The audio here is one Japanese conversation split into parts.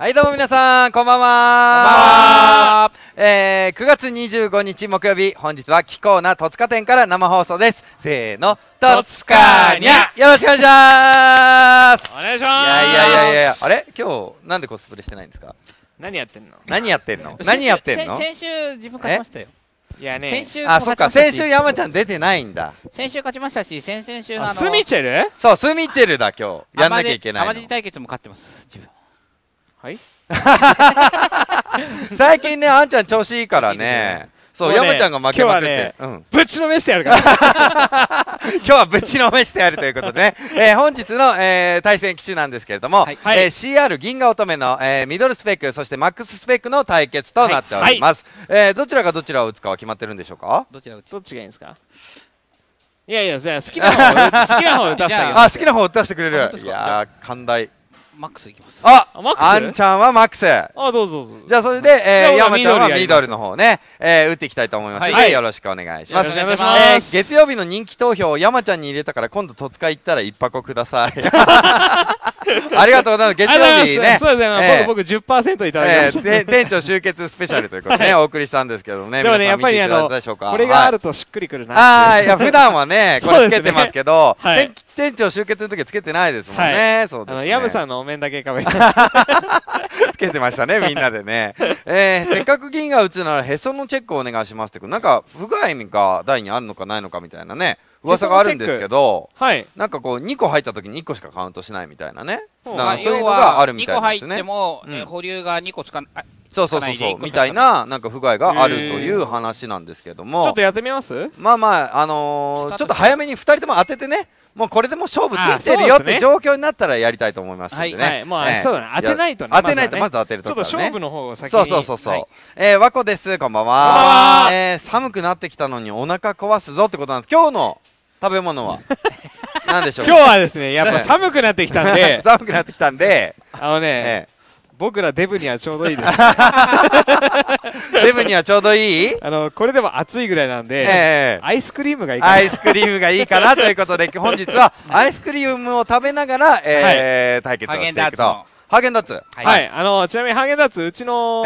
はいどうも皆さんこんばんは。9月25日木曜日、本日は貴公な戸塚店から生放送です。せーの、戸塚にゃ、よろしくお願いします。お願いします。いやあれ今日なんでコスプレしてないんですか。何やってんの。先週自分勝ちましたよ。いやね、先週山ちゃん出てないんだ。先週勝ちましたし、先々週スミチェル？そうスミチェルだ今日やんなきゃいけない。アマディ対決も勝ってます自分。はい最近ね、あんちゃん調子いいからね。そう、山ちゃんが負けまくってぶちのめしてやるから今日はぶちのめしてやるということでね、本日の対戦機種なんですけれども、 CR 銀河乙女のミドルスペック、そしてマックススペックの対決となっております。どちらがどちらを打つかは決まってるんでしょうか。どっちがいいんですか。いやいや、じゃあ好きな方打たせてあげます。好きな方打たせてくれる。いやー、寛大マックスいきます。あんちゃんはマックス。どうぞ。じゃあそれで山ちゃんはミドルの方ね、打っていきたいと思いますので、よろしくお願いします。月曜日の人気投票を山ちゃんに入れたから、今度戸塚行ったら1箱ください。ありがとうございます。月曜日ね、そうですね、今度僕 10% いただきました。店長集結スペシャルということでね、お送りしたんですけどね。でもね、やっぱりこれがあるとしっくりくるな。いや、普段はねこれつけてますけど、店長集結の時はつけてないですもんね。そうですね、ヤムさんの面だけかぶりつけてましたね、みんなでね。せっかく銀が打つならへそのチェックをお願いしますって、なんか不具合が台にあるのかないのかみたいなね、噂があるんですけど、なんかこう2個入った時に1個しかカウントしないみたいなね、そういうのがあるみたいですね。2個入っても保留が2個つかない、そうみたいな、なんか不具合があるという話なんですけども、ちょっとやってみます。ちょっと早めに2人とも当ててね、もうこれでも勝負ついてるよって状況になったらやりたいと思いますんでね。当てないとね、まず当てるところからね。ちょっと勝負の方を先に。和子です、こんばんは。寒くなってきたのにお腹壊すぞってことなんです。今日の食べ物は何でしょうか。今日はですね、やっぱ寒くなってきたんで僕らデブにはちょうどいいです。デブにはちょうどいい、これでも暑いぐらいなんで、アイスクリームがいいかな。アイスクリームがいいかなということで、本日はアイスクリームを食べながら対決をしていくと。ハーゲンダッツ、ちなみにハーゲンダッツ、うちの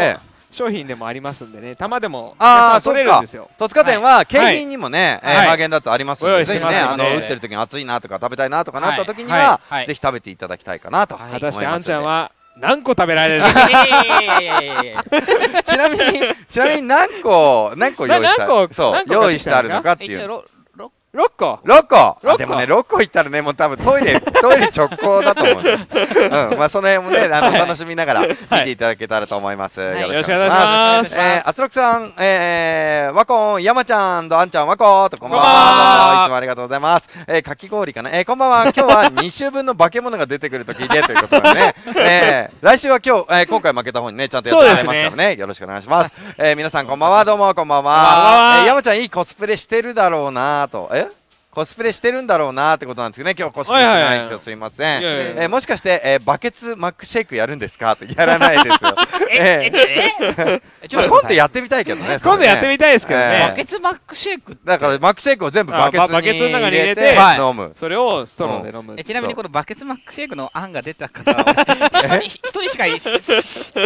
商品でもありますんでね、玉でも取れるんですよ。戸塚店は景品にもね、ハーゲンダッツありますので、ぜひね、打ってる時に暑いなとか食べたいなとかなった時にはぜひ食べていただきたいかなと。果たしてあんちゃんは何個食べられるの？ちなみに何個用意してあるのかっていう。6個。でもね、6個いったらね、もう多分トイレ直行だと思うんです。まあその辺もね、楽しみながら見ていただけたらと思います。よろしくお願いします。あつろくさん、わこん、山ちゃんとあんちゃん、わこーと、こんばんは。いつもありがとうございます。かき氷かな。こんばんは。今日は2週分の化け物が出てくると聞いてということでね、来週は今回負けた方にね、ちゃんとやってもらいますからね、よろしくお願いします。皆さんこんばんは。どうもこんばんは。山ちゃんいいコスプレしてるだろうなと。コスプレしてるんだろうなってことなんですけどね。今日コスプレしてないんですよ、すいません。もしかして、バケツマックシェイクやるんですかって。やらないですよ。今度やってみたいけどね。今度やってみたいですけどね。バケツマックシェイクだから、マックシェイクを全部バケツに入れて飲む、それをストローで飲む。ちなみにこのバケツマックシェイクの案が出た方は一人しかいない。若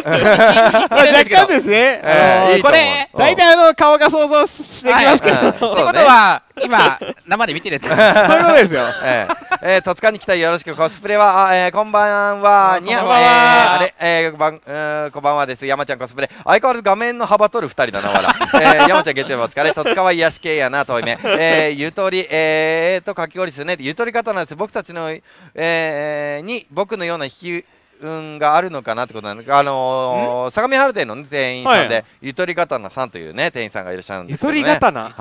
干ですね、これ大体顔が想像してきますけど、ってことは今生で見てるって、そういうことですよ。戸塚に来たよろしく。コスプレはこんばんは。にゃあれこんばんはです。山ちゃんコスプレ相変わらず画面の幅取る2人だな。わら山ちゃん月曜日お疲れ。戸塚は癒し系やな。遠い目ゆとりかき氷ですね。ゆとり方なんです。僕たちのに僕のような引き運があるのかなってことなんです。相模原店の店員さんでゆとり刀さんというね、店員さんがいらっしゃるんですけどね。ゆとり刀、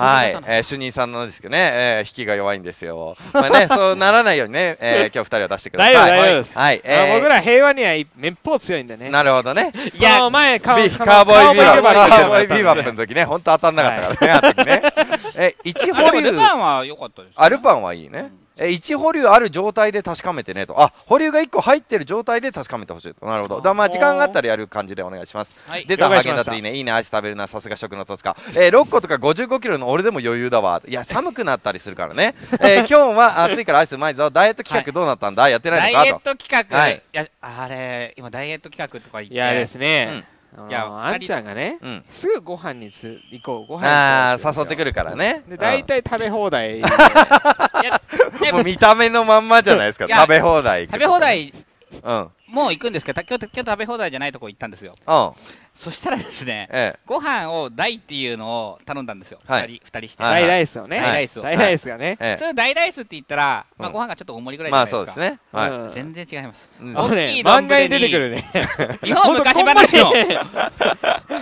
主任さんなんですけどね、引きが弱いんですよ。そうならないようにね、今日2人は出してください。大丈夫です。僕ら平和にはめっぽう強いんでね。なるほどね。いや、前カーボーイビーバップの時ね、本当当たんなかったからね。あの時ね、ルパンは良かったです。ルパンはいいね。1保留ある状態で確かめてねと、あ、保留が1個入ってる状態で確かめてほしいと。なるほど、だまあ時間があったらやる感じでお願いします。出たハーゲンダッツいいねいいね、アイス食べるな、さすが食の戸塚。6個とか55キロの俺でも余裕だわ。いや寒くなったりするからね。今日は暑いからアイスうまいぞ。ダイエット企画どうなったんだ、やってないのかと。ダイエット企画、いやあれ今ダイエット企画とか言って、いやですね、いやあんちゃんがね、すぐご飯に行こう、ご飯誘ってくるからね。で大体食べ放題、もう見た目のまんまじゃないですか。食べ放題食べ放題、もう行くんですけど、今日食べ放題じゃないとこ行ったんですよ。そしたらですね、ご飯を大っていうのを頼んだんですよ、2人して。大ライスをね、大ライスを。大ライスがね。普通大ライスって言ったら、ご飯がちょっと重りぐらいじゃないですか。まあそうですね。全然違います。大きい番外に出てくるね。日本昔話の。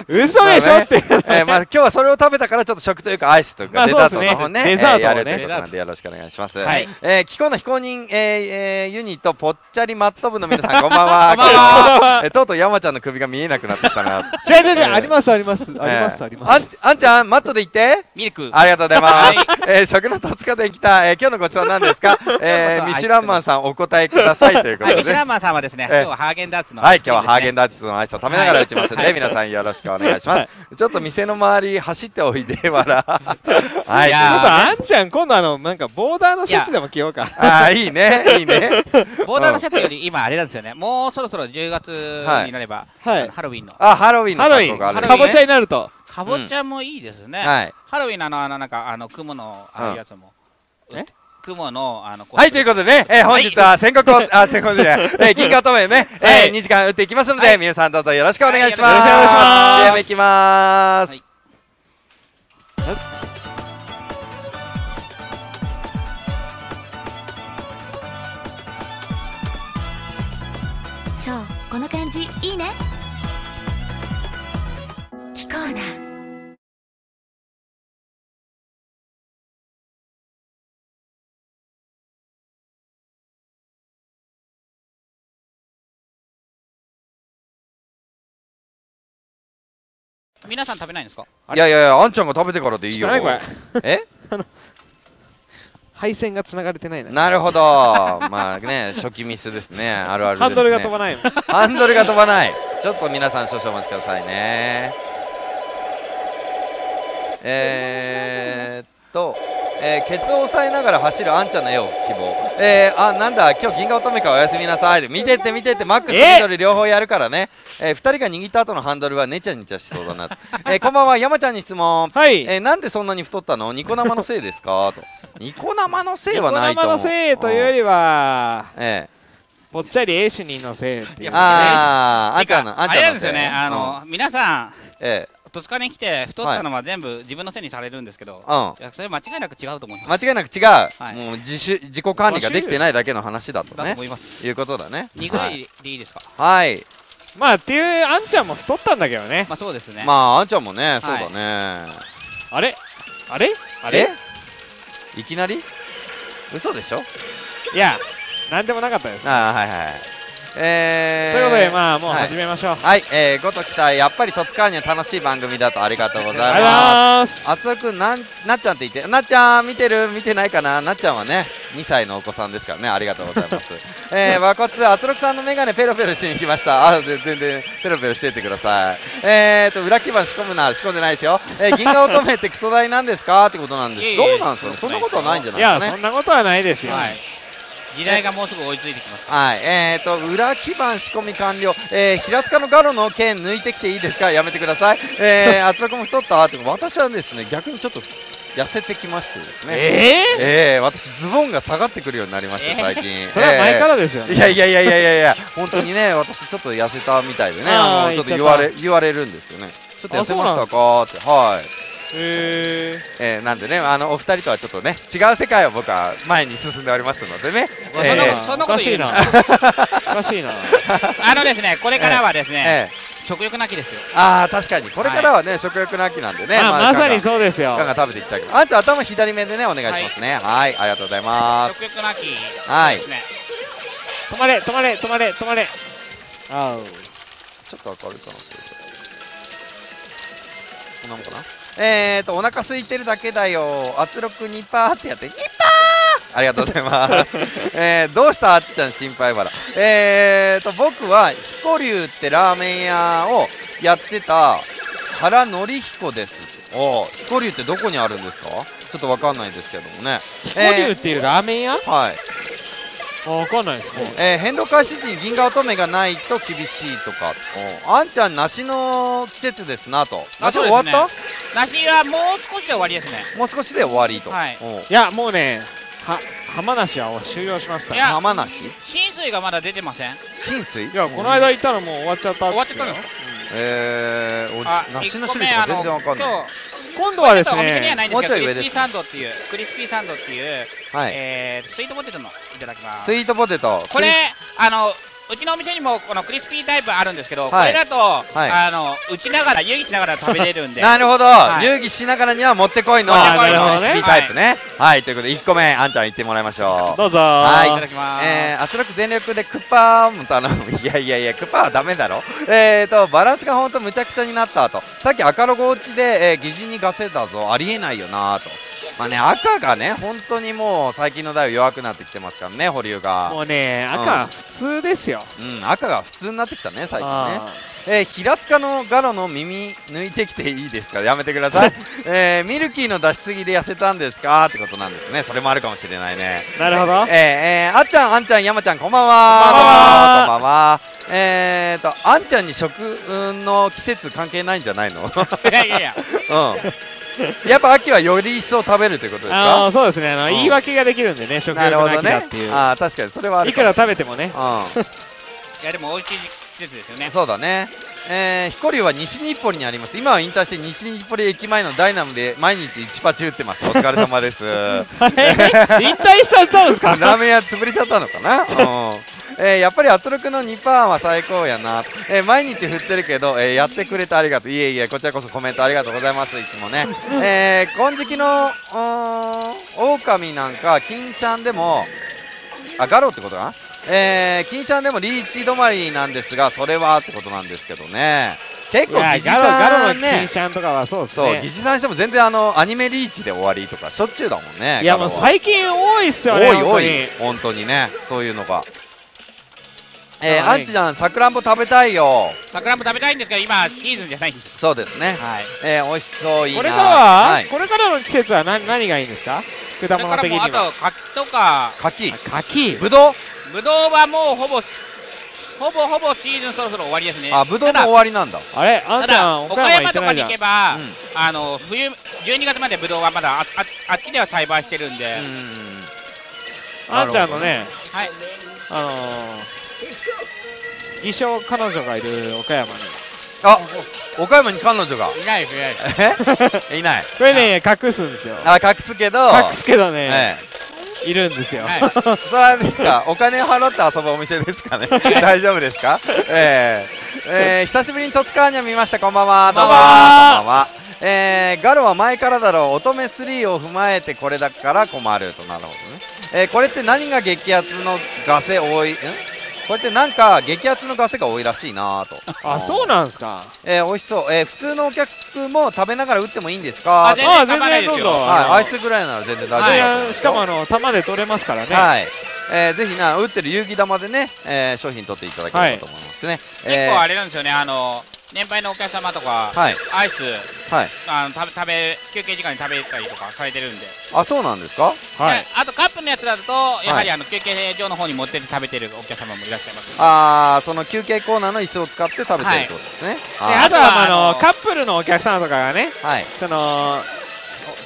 嘘でしょって。まあ今日はそれを食べたから、ちょっと食というかアイスとかデザートの方ね、やるということなんでよろしくお願いします。気候の非公認ユニット、ぽっちゃりマット部の皆さん、こんばんは。とうとう山ちゃんの首が見えなくなってきたな。違う、ありますありますありますあります。あんちゃんマットで行ってミルク、ありがとうございます。食の戸塚で来た今日のごちそうなんですか。ミシュランマンさんお答えくださいということで、ミシュランマンさんはですね、今日はハーゲンダッツのアイス、今日はハーゲンダッツのアイスを食べながら打ちますので皆さんよろしくお願いします。ちょっと店の周り走っておいでわら。はい、ちょっとあんちゃん今度なんかボーダーのシャツでも着ようか。ああいいねいいね。ボーダーのシャツより今あれなんですよね、もうそろそろ10月になればハロウィンの、あ、ハロウィンかぼちゃになると、かぼちゃもいいですね。ハロウィンのなんか雲のあるやつも、雲のはい、ということでね、本日は全国を銀河乙女ね、2時間打っていきますので皆さんどうぞよろしくお願いします。よろしくお願いします。ゲームいきます。そう、この感じいいね。コーナー皆さん食べないんですか。いやいや、あんちゃんが食べてからでいいよ。え配線がつながれてないな。なるほど、まあね、初期ミスですね、あるあるですね。ハンドルが飛ばないハンドルが飛ばない。ちょっと皆さん少々お待ちくださいね。ケツを押さえながら走るあんちゃんの絵を希望。あ、なんだ今日銀河乙女か、おやすみなさいで、見てって見てって、マックスとミドル両方やるからね。2人が握った後のハンドルはねちゃねちゃしそうだな。こんばんは、山ちゃんに質問。はい、なんでそんなに太ったの、ニコ生のせいですかと。ニコ生のせいはないと思う。ニコ生のせいというよりは、ぽっちゃり A 主任のせいっていう。ああ、あんちゃんの、あんちゃんのせいね。皆さん、戸塚に来て太ったのは全部自分のせいにされるんですけど、それ間違いなく違うと思います。間違いなく違う、もう自己管理ができてないだけの話だとね、いうことだね。2ぐらいでいいですか。はい、まあっていうあんちゃんも太ったんだけどね。まあそうですね、まああんちゃんもね、そうだね。あれあれあれ、いきなり嘘でしょ。いや、なんでもなかったです。ああ、はいはい、ということで、まあもう始めましょう。はい、ごときたやっぱり戸塚には楽しい番組だと、ありがとうございます。あつおくん、なっちゃんって言って、なっちゃん見てる見てないかな。なっちゃんはね2歳のお子さんですからね、ありがとうございます。和骨あつろくさんのメガネペロペロしに来ました。あ、全然ペロペロしてってください。裏基盤仕込むな、仕込んでないですよ。銀河乙女ってクソ大なんですかってことなんです。どうなんですかね、そんなことはないんじゃないですかね。いや、そんなことはないですよ。時代がもうすぐ追いついてきます。はい、裏基盤仕込み完了。平塚のガロの剣抜いてきていいですか、やめてください。あつらくも太ったって。私はですね、逆にちょっと痩せてきましてですね、私ズボンが下がってくるようになりました最近。それは前からですよね。いやいやいやいやいや、本当にね、私ちょっと痩せたみたいでね、ちょっと言われるんですよね。ちょっと痩せましたかって。はい、なんでね、お二人とはちょっとね違う世界を僕は前に進んでおりますのでね。そんなこと言うのおかしいな。ですね、これからはですね、食欲なきですよ。ああ、確かにこれからはね、食欲なきなんでね、まさにそうですよ。ガンガン食べていきたいけど、あんちゃん頭左目でねお願いしますね。はい、ありがとうございます。食欲なき、はい、止まれ止まれ止まれ止まれ。ああ、ちょっと明るくなってる。こんなもんかな。お腹空いてるだけだよ。圧力 2% ってやって 2%。ありがとうございますどうしたあっちゃん心配腹。僕は彦龍ってラーメン屋をやってた原紀彦です。お、彦龍ってどこにあるんですか？ちょっとわかんないですけどもね。彦龍っていうラーメン屋、はい。わかんないですね。変動開始時に銀河乙女がないと厳しいとか。あんちゃん梨の季節ですなと。梨終わった？梨はもう少しで終わりですね。もう少しで終わりと。いやもうね、浜梨は終了しました。浜梨？浸水がまだ出てません。浸水？いやこの間行ったらもう終わっちゃった。終わっちゃったの？梨の種類が全然わかんない。今度はですね、もうちょい上です。クリスピーサンドっていう、スイートポテトのいただきます。スイートポテト。これ、うちのお店にもこのクリスピータイプあるんですけど、これだと、打ちながら、遊戯しながら食べれるんで。なるほど、遊戯しながらにはもってこいのクリスピータイプね。はい、ということで、1個目、あんちゃんいってもらいましょう。どうぞ。はい、いただきます。圧力全力でクッパーも頼む。いやいやいや、クッパーはダメだろ。バランスがほんとむちゃくちゃになったと。さっき赤ロゴ落ちで、擬似にガセだぞ。ありえないよなぁと。まあね、赤がね、本当にもう最近の台は弱くなってきてますからね、保留が。もうね、赤は普通ですよ。うん、赤が普通になってきたね、最近ね。平塚のガロの耳抜いてきていいですか？やめてくださいミルキーの出しすぎで痩せたんですかってことなんですね。それもあるかもしれないね。なるほど。あっちゃん、あんちゃん、山ちゃん、こんばんは。こんばんは。あんちゃんに食の季節関係ないんじゃないの？いやいやいや。やっぱ秋はより一層食べるということですか？そうですね、言い訳ができるんでね、食欲の秋だっていう。ああ、確かにそれはある。いくら食べてもね。いやでも美味しい季節ですよね。そうだね。彦龍は西日暮里にあります。今は引退して西日暮里駅前のダイナムで毎日1パチ打ってます。お疲れ様です引退しちゃったんですか？ラーメン屋潰れちゃったのかなやっぱり圧力の 2% は最高やな。毎日振ってるけど、やってくれてありがとう。いえいえ、こちらこそコメントありがとうございます。いつもね金色の狼なんか金シャンでもガロってことかな。金シャンでもリーチ止まりなんですが、それはってことなんですけどね。結構疑似さんね、ガロの金シャンとかはそうですね。そう、疑似さんしても全然アニメリーチで終わりとかしょっちゅうだもんね。いやもう最近多いっすよね。多い多い、本当にね、そういうのが。あんちゃん、さくらんぼ食べたいよ。さくらんぼ食べたいんですけど、今シーズンじゃないんです。そうですね。美味しそう、いいな。これからは、これからの季節は何がいいんですか？果物的には。あと柿とか。柿、柿、ぶどう。ぶどうはもうほぼシーズンそろそろ終わりですね。あ、ぶどうも終わりなんだ。あれ、あんちゃん岡山とかに行けば、冬12月までぶどうはまだあっちでは栽培してるんで。あんちゃんのね、偽証彼女がいる岡山に。あ、岡山に彼女がいない。いない。これね、隠すんですよ。あ、隠すけどね、いるんですよ。そうですか。お金を払って遊ぶお店ですかね。大丈夫ですか？久しぶりに十津川には見ました。こんばんは。こんばんは。ガロは前からだろう。乙女3を踏まえてこれだから困ると。なるほどね。これって何が激アツのガセ多いん？これってなんか激アツのガセが多いらしいなぁと。あ、そうなんですか。美味しそう。普通のお客も食べながら打ってもいいんですか？あ、全然どうぞ。アイスぐらいなら全然大丈夫です。しかも玉で取れますからね。はい。ぜひ打ってる遊戯玉でね、商品取っていただければと思いますね。結構あれなんですよね。年配のお客様とかアイス休憩時間に食べたりとかされてるんで。あ、そうなんですか。あとカップのやつだとやはり休憩場の方に持って食べてるお客様もいらっしゃいます。ああ、その休憩コーナーの椅子を使って食べてるってことですね。あとはカップルのお客様とかがね、その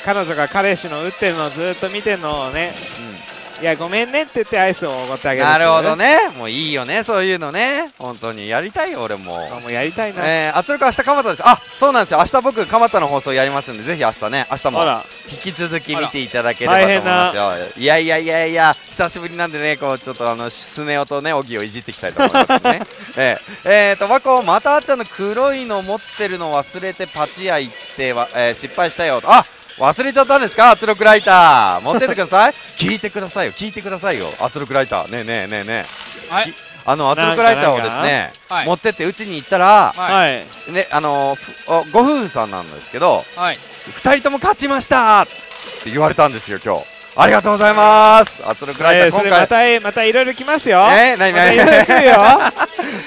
彼女が彼氏の打ってるのをずっと見てるのをね、いやごめんねって言ってアイスをおごってあげる。なるほどね。もういいよね、そういうのね。本当にやりたいよ、俺も。あ、もうやりたいな。圧力明日蒲田です。あ、そうなんですよ。明日僕蒲田の放送やりますんで、ぜひ明日ね、明日も引き続き見ていただければと思いますよ。いやいやいやいや、久しぶりなんでね、こうちょっとスネ夫とね、オギをいじっていきたいと思いますね和子、またあっちゃんの黒いの持ってるの忘れてパチ屋行って失敗したよと。あ、忘れちゃったんですか？圧力ライター持ってってください聞いてくださいよ、聞いてくださいよ。圧力ライターねえねえねえねえ、はい、圧力ライターをですね、持ってってうちに行ったら、ね、ご夫婦さんなんですけど、2人とも勝ちましたって言われたんですよ、今日。ありがとうございます。圧力ライター、今回またいろいろ来ますよ。何何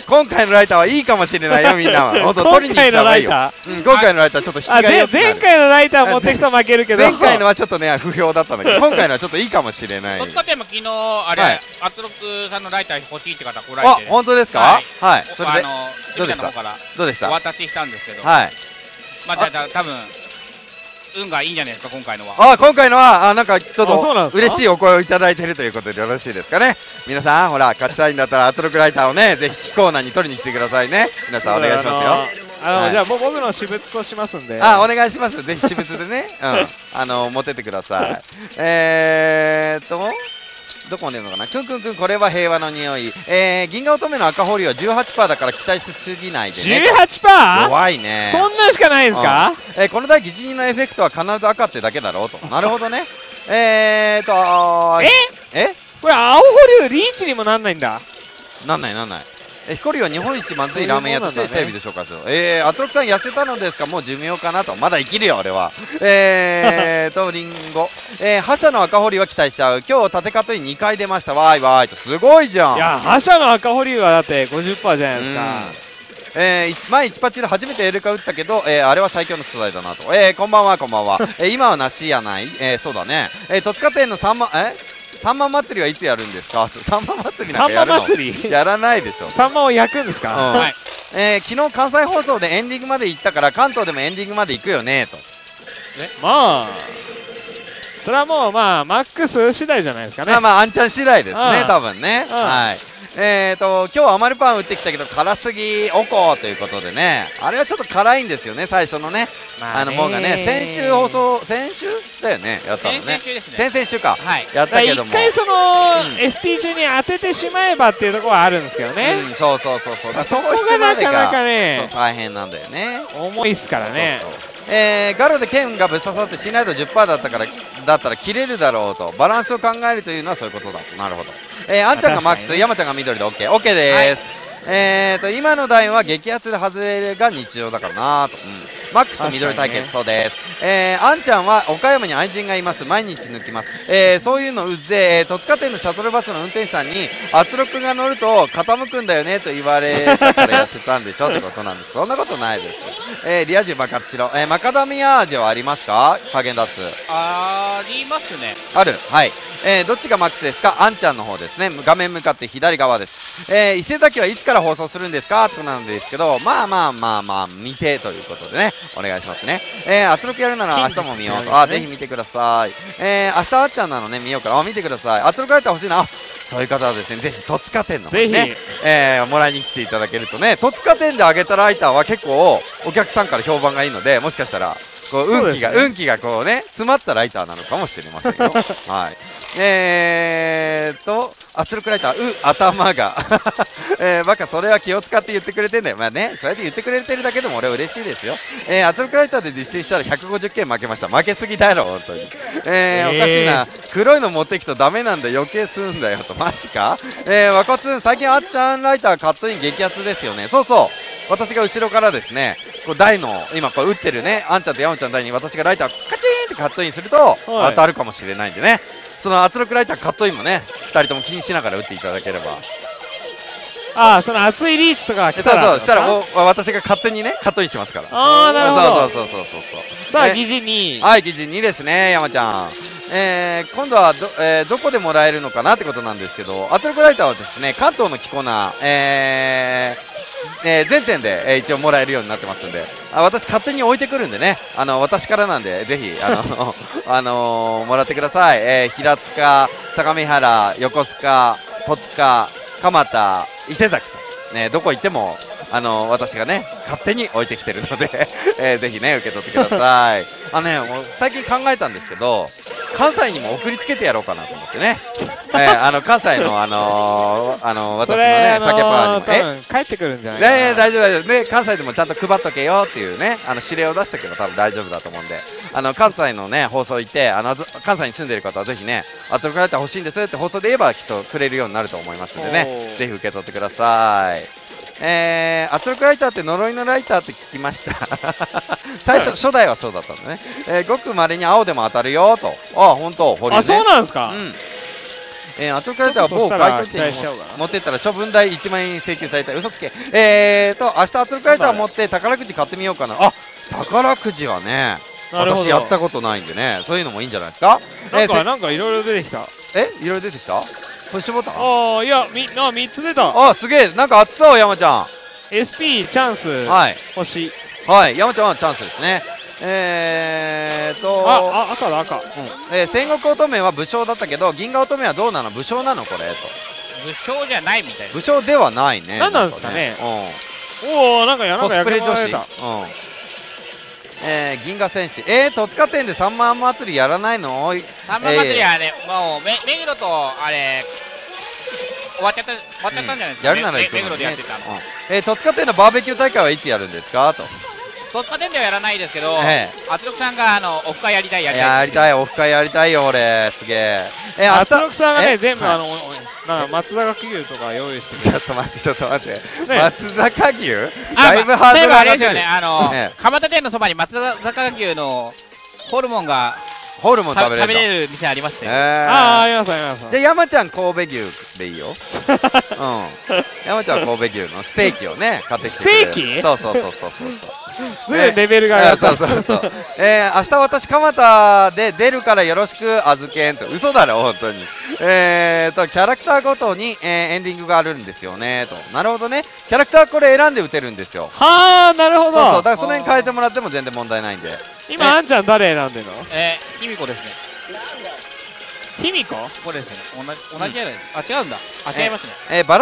今回のライターはいいかもしれないよみんなは。今回のライターちょっと引きが良くなる。前回のライター持ってきたら負けるけど。前回のはちょっとね不評だったんだけど、今回のはちょっといいかもしれない。僕でも昨日あれ圧力さんのライター欲しいって方来られて。あ、本当ですか。はい。それでどうでした。どうでした。お渡ししたんですけど。はい。まあ多分。運がいいんじゃないですか今回のは。あ、今回のはなんかちょっと嬉しいお声をいただいているということでよろしいですかね。皆さんほら勝ちたいんだったら圧力ライターをねぜひコーナーに取りに来てくださいね。皆さんお願いしますよ。じゃあ僕の私物としますんで。あ、お願いします。ぜひ私物でね、持ってってください。どこまで読むのかな。くんこれは平和の匂い。銀河乙女の赤堀は 18% だから期待しすぎないでね。18%？ 弱いね。そんなんしかないですか。この台擬人のエフェクトは必ず赤ってだけだろうと。なるほどね。これ青堀リーチにもなんないんだ。なんないなんない。ヒコリは日本一まずいラーメン屋としてテレビで紹介する。アトロクさん痩せたのですか。もう寿命かなと。まだ生きるよ俺は。リンゴ、覇者の赤堀は期待しちゃう。今日縦カットに2回出ました。わーいわーいと。すごいじゃん。いや覇者の赤堀はだって 50% じゃないですか。前1パチで初めてエルカ打ったけど、あれは最強の素材だなと。こんばんはこんばんは。今は梨やない。そうだね。戸塚店の3万サンマ祭りはいつやるんですか。サンマ祭りなんかやるのやらないでしょ。サンマを焼くんですか。昨日関西放送でエンディングまで行ったから関東でもエンディングまで行くよねと。まあそれはもうまあマックス次第じゃないですかね。まああんちゃん次第ですね多分ね。はい。今日余るパン打ってきたけど辛すぎおこということでね。あれはちょっと辛いんですよね最初のねもうがね。先週放送先週だよねやったのね。先々週かやったけども一回その ST 中に当ててしまえばっていうところはあるんですけどね。そうそうそうそう、そこがなかなかね大変なんだよね。重いっすからね。ガロで剣がぶっ刺さってしないと 10% だったら切れるだろうと。バランスを考えるというのはそういうことだと。なるほど。あんちゃんがマックス、山ちゃんが緑で OK。 OK です。今の台は激アツで外れが日常だからなと。マックスと緑対決、そうです。あんちゃんは岡山に愛人がいます。毎日抜きます。そういうのうぜ。戸塚店のシャトルバスの運転手さんに圧力が乗ると傾くんだよねと言われたからやってたんでしょってことなんです。そんなことないです。リア充爆発しろ。マカダミア味はありますか。ハーゲンダッツありますね。ある。はい。どっちがマックスですか。あんちゃんの方ですね。画面向かって左側です。伊勢崎はいつから放送するんですかとなんですけど、まあ見てということでねお願いしますね。圧力やるなら明日も見ようと。ぜひ見てください。明日あっちゃんなのね見ようから。見てください。圧力やったら欲しいな。そういう方はですねぜひ戸塚店の方にねもらいに来ていただけるとね。戸塚店であげたライターは結構お客さんから評判がいいので、もしかしたらこう運気がこうね詰まったライターなのかもしれませんよ。はい。圧力ライター頭がバカそれは気を使って言ってくれてんだよ。まあねそうやって言ってくれてるだけでも俺は嬉しいですよ。圧力ライターで実践したら150件負けました。負けすぎだろ本当に。おかしいな。黒いの持ってきとダメなんだ余計すんだよと。マジか。わこつん最近あっちゃんライターカットイン激アツですよね。そうそう、私が後ろからですねこう台の今こう打ってるねあんちゃんと山ちゃんの台に私がライターをカチーンってカットインすると当たるかもしれないんでね。その圧力ライターカットインもね2人とも気にしながら打っていただければ。その熱いリーチとか来たらそうそうしたら私が勝手にねカットインしますから。なるほど。そうさあ擬人2。はい、擬人2ですね山ちゃん。今度はどこでもらえるのかなってことなんですけど、圧力ライターはですね関東のキコナ全店で一応もらえるようになってますんで、私勝手に置いてくるんでね、私からなんでぜひもらってください。平塚、相模原、横須賀、戸塚、蒲田、伊勢崎と、ね、どこ行っても私がね勝手に置いてきてるのでぜひね受け取ってください。最近考えたんですけど関西にも送りつけてやろうかなと思ってね。関西の私のね酒パーにも帰ってくるんじゃないかな。大丈夫大丈夫ね。関西でもちゃんと配っとけよっていうね指令を出したけど多分大丈夫だと思うんで、関西のね放送行って関西に住んでる方はぜひね圧力ライター欲しいんですって放送で言えばきっとくれるようになると思いますんでねぜひ受け取ってください。圧力ライターって呪いのライターって聞きました最初初代はそうだったんだね、ごくまれに青でも当たるよと。あ、本当、保留ね。あ、そうなんですか。圧力ライターは某買取店に持ってったら処分代1万円請求された。嘘つけ。明日圧力ライター持って宝くじ買ってみようかな。あ、宝くじはね、私やったことないんでね、そういうのもいいんじゃないですか。なんかいろいろ出てきた。いろいろ出てきた。プッシュボタン。ああ、いや、3つ出た。あ、すげえ、なんか熱そう、山ちゃん。SP チャンス。はい。星。はい、山ちゃんはチャンスですね。あ、赤だ、赤。戦国乙女は武将だったけど、銀河乙女はどうなの、武将なの、これと。武将じゃないみたいな。武将ではないね。なんなんですかね。おお、なんかやらない。コスプレ女子。銀河戦士、戸塚店でサンマ祭りやらないの？サンマ祭りはね、もう目黒とあれ終わっちゃったんじゃないですか。やるなら行くのね。戸塚店のバーベキュー大会はいつやるんですかと。戸塚店ではやらないですけど、圧力さんがオフ会やりたい、やりたい、オフ会やりたいよ俺、すげえ。圧力さんがね、全部松坂牛とか用意してちょっと待って、松坂牛だいぶハードル上がってる。例えばあれですよね、蒲田店のそばに松坂牛のホルモン食べれる店ありますね。ああ、ありますあります。じゃあ山ちゃん神戸牛でいいよ。山ちゃん神戸牛のステーキをね買ってきてくれる。ステーキ？そう。ずいぶんレベルが上がった。明日私蒲田で出るからよろしくあずけんと。嘘だろ本当に。キャラクターごとにエンディングがあるんですよねと。なるほどね。キャラクターこれ選んで打てるんですよ。はあ、なるほど。そうそう、だからその辺変えてもらっても全然問題ないんで。今あんちゃん誰選んでるの？卑弥呼ですね。卑弥呼？これですね。同じじゃないですか。あ、違うんだ。違いますね。バ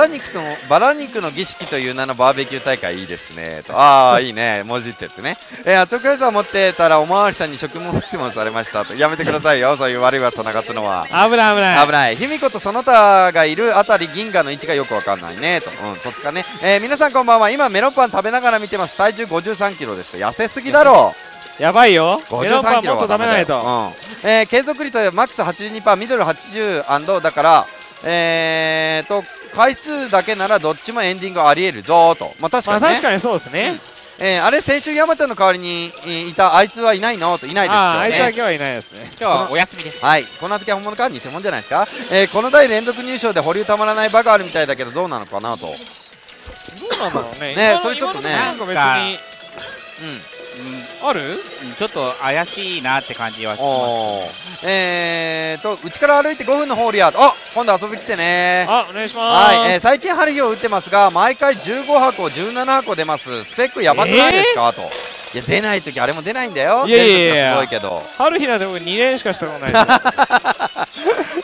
ラ肉の儀式という名のバーベキュー大会いいですねと。ああ、いいね。文字ってってね。圧力を持ってたらおまわりさんに職務質問されましたと。やめてくださいよ。そういう悪い噂流すのは。危ない。卑弥呼とその他がいるあたり銀河の位置がよくわかんないねと。とつかね。皆さんこんばんは。今メロンパン食べながら見てます。体重53キロですと。痩せすぎだろう。やばいよ。53キロはダメだよ。継続率はマックス82%、ミドル80%だから、回数だけならどっちもエンディングありえるぞーと。まあ確かにね。確かにそうですね。あれ先週山ちゃんの代わりにいたあいつはいないのと。いないですよね。あいつは今日はいないですね。今日はお休みです。はい。この時は本物か偽物じゃないですか。この台連続入賞で保留たまらない場があるみたいだけどどうなのかなと。どうなんだろうね。ね、それちょっとね。なんか別に。ある？ちょっと怪しいなって感じはします。うちから歩いて5分のホールや。あ、今度遊び来てね。あ、お願いします。はい、最近ハリヒを打ってますが、毎回15箱、17箱出ます。スペックやばくないですかと。いや出ないときあれも出ないんだよ。出るときはすごいけど。ハリヒなんて僕2連しかしたことない。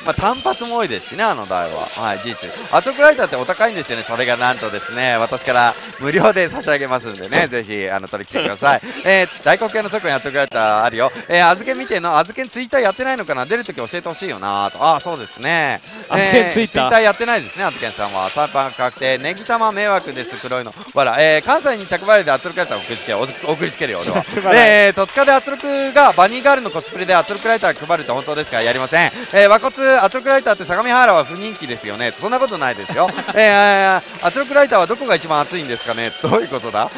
まあ単発も多いですしね、あの台は。はい、事実。圧力ライターってお高いんですよね。それがなんとですね、私から無料で差し上げますんでね、ぜひ取りに来てください。大黒屋のそこに圧力ライターあるよ。あずけ見ての、あずけんツイッターやってないのかな。出るとき教えてほしいよなと。ああ、そうですね。あずけんツイッターやってないですね、あずけんさんは。3パン確定、ネギ玉迷惑です、黒いの。わら、関西に着払いで圧力ライターを送りつけるよ、俺は。戸塚で圧力がバニーガールのコスプレで圧力ライター配るって本当ですか？やりません。和骨圧力ライターって相模原は不人気ですよね。そんなことないですよ。圧力ライターはどこが一番熱いんですかね。どういうことだ。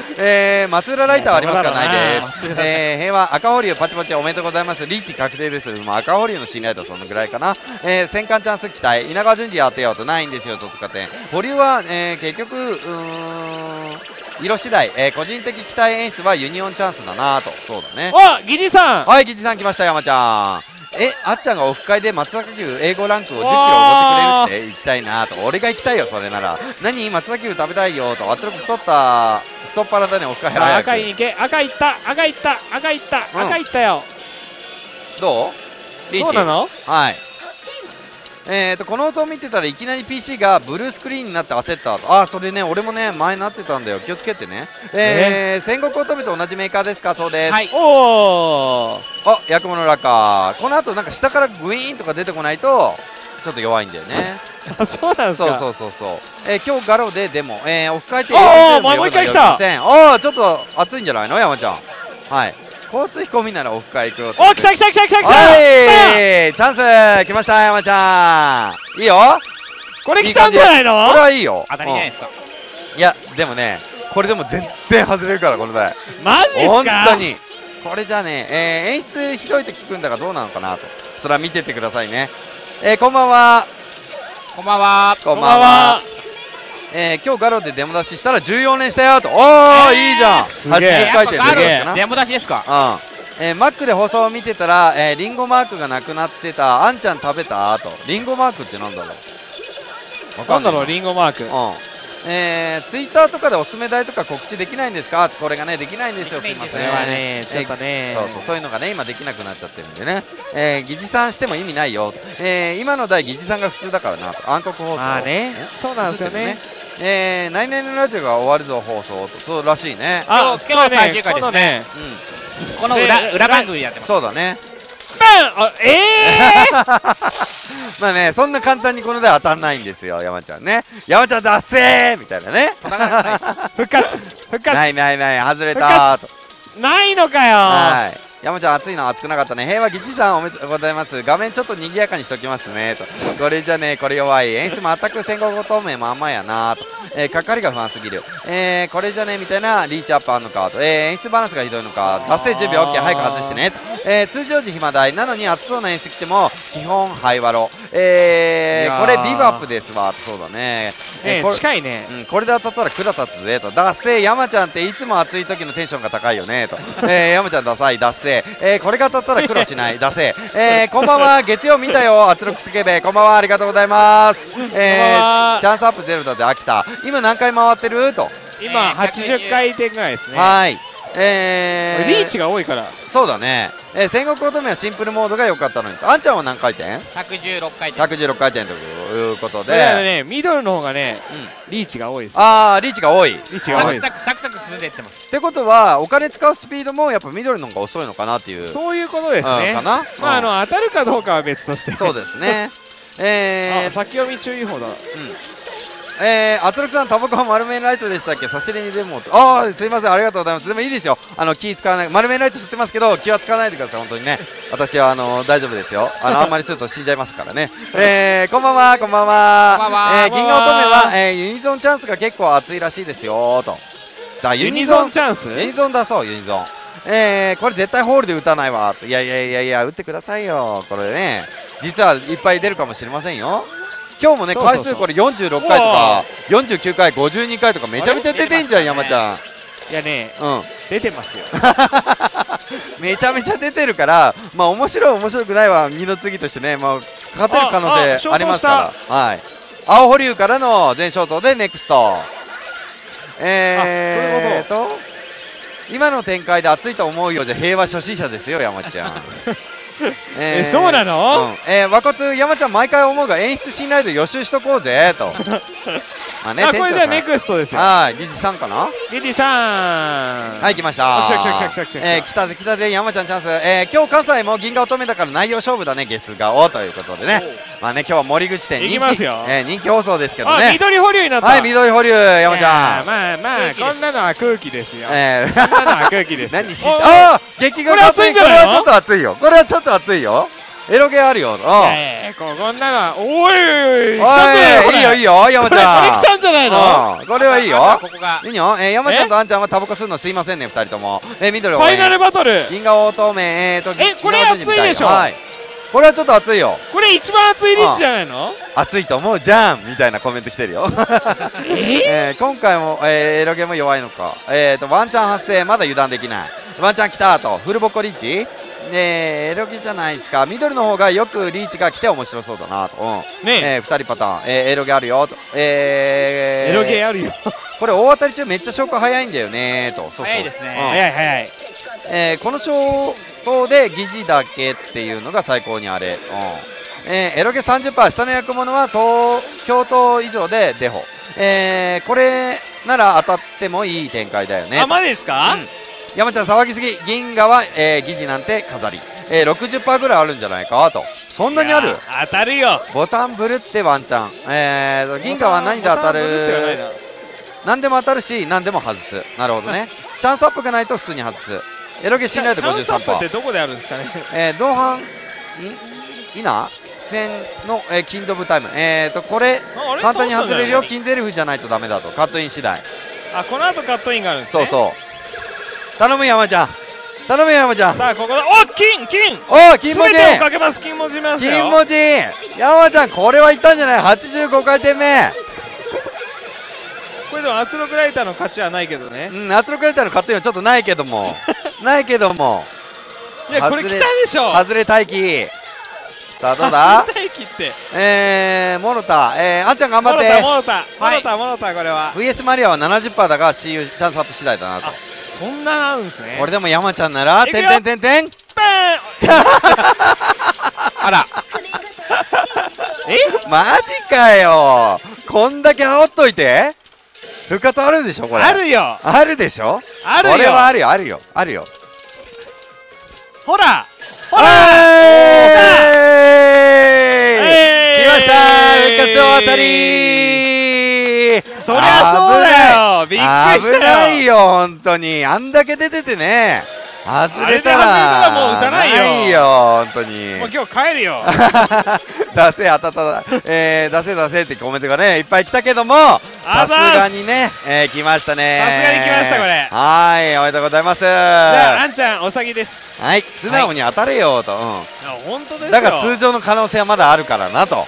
松浦ライターはありますか？ないです。平和赤保留パチパチおめでとうございます。リーチ確定です。まあ赤保留の信頼度はそのぐらいかな。戦艦チャンス期待。稲川淳二当てようとないんですよ。戸塚店。保留は、結局色次第、個人的期待演出はユニオンチャンスだなと。そうだね。あ、ギジさん。はい、ギジさん来ました、山ちゃん。あっちゃんがオフ会で松坂牛A5ランクを10キロ奢ってくれるって行きたいなと。俺が行きたいよ、それなら。何、松坂牛食べたいよと。圧力太っ腹だね、オフ会早く。赤い行け、赤いったよ。どう？リーチ。そうなの？はい。この音を見てたらいきなり PC がブルースクリーンになって焦ったと。あ、それね、俺もね、前なってたんだよ。気をつけてね。戦国乙女と同じメーカーですか？そうです。はい。おー。あ、薬物ラッカー。この後なんか下からグイーンとか出てこないと、ちょっと弱いんだよね。あ、そうなんですか。そう。今日ガロで、でも、オフ会って。おー、もう一回来た。あー、ちょっと暑いんじゃないの山ちゃん。はい。交通費込みならオフ会行くよ。お、来た。はい、チャンス来ました山ちゃん。いいよ。これ来たんじゃないの？これはいいよ。当たりじゃないですか。いやでもね、これでも全然外れるからこの台。マジっすか、本当にこれじゃね、演出ひどいと聞くんだがどうなのかなと、それは見ててくださいね。こんばんは、こんばんは、こんばんは。今日ガロでデモ出ししたら14連したよと。おお、いいじゃん、80回転でデモ出しですか。マックで放送を見てたら、リンゴマークがなくなってた。あんちゃん食べたと。リンゴマークってなんだろう、なんだろう、リンゴマーク。ツイッターとかでおすすめ台とか告知できないんですか。これがねできないんですよ、すいません。そういうのがね今できなくなっちゃってるんでね、議事さんしても意味ないよ。今の台議事さんが普通だからなと。暗黒放送、そうなんですよね。来年のラジオが終わるぞ放送と、そうらしいね。あっ、今日最終回ですね。この裏番組やってます。そうだね。まあね、そんな簡単にこの台当たんないんですよ、山ちゃんね。山ちゃんだっせーみたいなね。復活、復活。ないないない、外れたーと。ないのかよ。はい。山ちゃん暑いの、暑くなかったね。平和議事さんおめでとうございます。画面ちょっと賑やかにしときますねと。これじゃね、これ弱い。演出全く戦後透明まんまやなと。かかりが不安すぎる。これじゃねみたいなリーチアップあんのかと。演出バランスがひどいのか。達成10秒 OK、早く外してねと。通常時暇台なのに暑そうな演出来ても基本灰わろ。これビブアップですわ。そうだね。近いね。これで当たったら管立つぜと。だっせー、山ちゃんっていつも暑い時のテンションが高いよねと。山ちゃんダサい、だっせー。これが当たったら苦労しないだせ、こんばんは、月曜見たよ圧力スケベ、こんばんは、ありがとうございます。チャンスアップゼロだって飽きた。今何回回ってると。今80回転ぐらいですね。はい、リーチが多いから。そうだね。戦国乙女はシンプルモードが良かったのに。あんちゃんは何回転？ 116 回転、116回転ということで、ね、ミドルの方がね、リーチが多いです。ああ、リーチが多い、リーチが多い、サクサクサク進んでいってます。ってことはお金使うスピードもやっぱミドルの方が遅いのかなっていう、そういうことですね。かな、まあ当たるかどうかは別として。そうですね。先読み注意報だ。圧力さん、タバコは丸めライトでしたっけ、差し入れにでも。ああ、すいません、ありがとうございます。でもいいですよ、気使わない、丸めライト吸ってますけど気は使わないでください、本当にね。私は大丈夫ですよ、あんまりすると死んじゃいますからね。こんばんは、こんばんは。銀河乙女は、ユニゾンチャンスが結構熱いらしいですよと。だ、ユニゾンチャンス、ユニゾンだそう、ユニゾン。これ絶対ホールで打たないわ。いやいやいやいや、打ってくださいよ、これね。実はいっぱい出るかもしれませんよ。今日もね、回数これ46回とか49回、52回とかめちゃめちゃ出てんじゃん、山ちゃん。いやね、出てますよ。めちゃめちゃ出てるから、まあ面白い、面白くないは二の次としてね、まあ勝てる可能性ありますから。はい。青保留からの全消灯でネクスト。今の展開で熱いと思うようじゃ平和初心者ですよ、山ちゃん。そうなの？和骨山ちゃん毎回思うが演出信頼度予習しとこうぜと。まあね、これじゃネクストですよ。はい、理事さんかな？理事さん。はい、来ました。来たぜ来たぜ、山ちゃんチャンス。今日関西も銀河乙女だから内容勝負だね、ゲス顔ということでね。まあね、今日は森口店人気放送ですけどね。緑保留になった。はい、緑保留、山ちゃん。まあまあ、こんなのは空気ですよ。こんなのは空気です。何し？ああ、激が熱い。これはちょっと熱いよ。これはちょっと熱いよ。エロゲーあるよ。こんなの、おいおい、いいよいいよ、山ちゃん。これ来たんじゃないの？これはいいよ。いいよ。山ちゃんとあんちゃんはタバコ吸うのすいませんね、二人とも。緑ファイナルバトル。銀河乙女、これ熱いでしょ。これはちょっと熱いよ。これ一番熱いリーチじゃないの？熱いと思うじゃんみたいなコメント来てるよ。今回もエロゲーも弱いのか。ワンチャン発生、まだ油断できない。ワンチャン来たと、フルボッコリーチ。エロゲじゃないですか。ミドルの方がよくリーチが来て面白そうだなと。2人パターン、エロゲあるよと。エロゲあるよ。これ大当たり中めっちゃ消化早いんだよねと。早いですね、早い早い。この消灯で疑似だけっていうのが最高にあれ。エロゲ 30%、 下の役物は共闘以上でデホ。これなら当たってもいい展開だよね。あ、マジですか。山ちゃん騒ぎすぎ、銀河は疑似なんて飾り。60% ぐらいあるんじゃないかと。そんなにある？当たるよ。ボタンブルってワンチャン。銀河は何で当たる？何でも当たるし何でも外す。なるほどね。チャンスアップがないと普通に外す。エロゲ信頼度 53%。チャンスアップってどこであるんですかね。同伴いな戦の、キングオブタイム、これ簡単に外れるよ、金ゼリフじゃないとダメだと、カットイン次第。あ、この後カットインがあるんですね。そうそう、頼む山ちゃん、頼む山ちゃん。さあここでお金お金文字全てをかけます。金文字ますよ、金文字。山ちゃんこれはいったんじゃない、85回転目。これでも圧力ライターの勝ちはないけどね。うん、圧力ライターの勝ちはちょっとないけどもないけども、いやこれ来たでしょ、外れ待機。さあどうだ、外れ待機ってモロタ、あんちゃん頑張って、モロタモロタモロタ、これは VS マリアは 70% だが CU チャンスアップ次第だなと。そんなあるんですね。これでも山ちゃんならてんてんてんてんあらえマジかよ、こんだけ羽織っといて復活あるでしょ、これあるよ、あるでしょ、あるよ、これはあるよ、あるよ、あるよ、ほらほら来ました復活大当たり。そりゃそうだよ、びっくりしたよ、危ないよ本当に、あんだけ出ててね、外れたらもう打たないよ本当に、もう今日帰るよ出せあたた出せ出せってコメントがねいっぱい来たけども、さすがにね来ましたね、さすがに来ました、これはい、おめでとうございます。じゃああんちゃんお先です。はい、素直に当たれよと、本当ですよ、だから通常の可能性はまだあるからなと。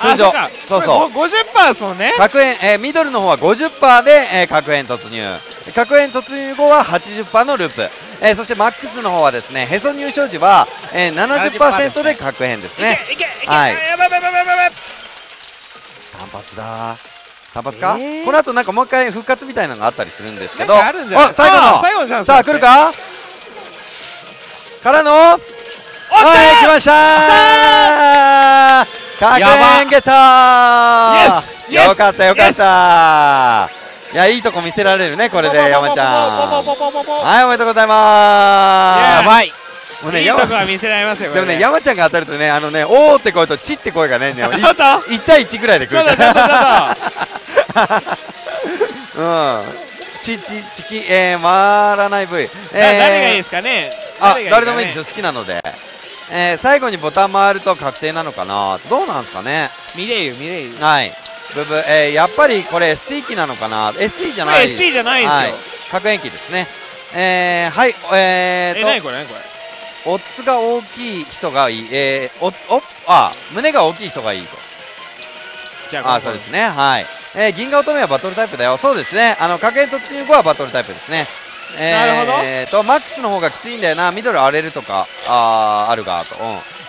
通常そうそう 50% ですもんね、角円ミドルの方は 50% で角円突入、角円突入後は 80% のループ、そしてマックスの方はですね、へそ入賞時は 70% で確変ですね。はい、単発だ、単発か、このあとなんかもう一回復活みたいなのがあったりするんですけど、あ、最後のさあ来るかからの、はい来ましたー、確変ゲットー、よかったよかった、いや、いいとこ見せられるね、これで山ちゃん。はい、おめでとうございます。やばい。もうね、いいとこは見せられますよ。でもね、山ちゃんが当たるとね、あのね、おーって声とチって声がね、1対1ぐらいで来るから。チキ、回らない部位。誰がいいですかね。あ、誰でもいいですよ、好きなので。最後にボタン回ると確定なのかな、どうなんですかね。見れる、見れる。はい。ブブやっぱりこれ ST 機なのかな、 ST じゃない、 ST じゃないですよ、はい、核延期ですね。はい、何これ何これ、オッズが大きい人がいい、胸が大きい人がいいと。じゃあそうですね、はい、銀河乙女はバトルタイプだよ、そうですね、あの核延突入後はバトルタイプですね。マックスの方がきついんだよな、ミドル荒れるとかあるがと、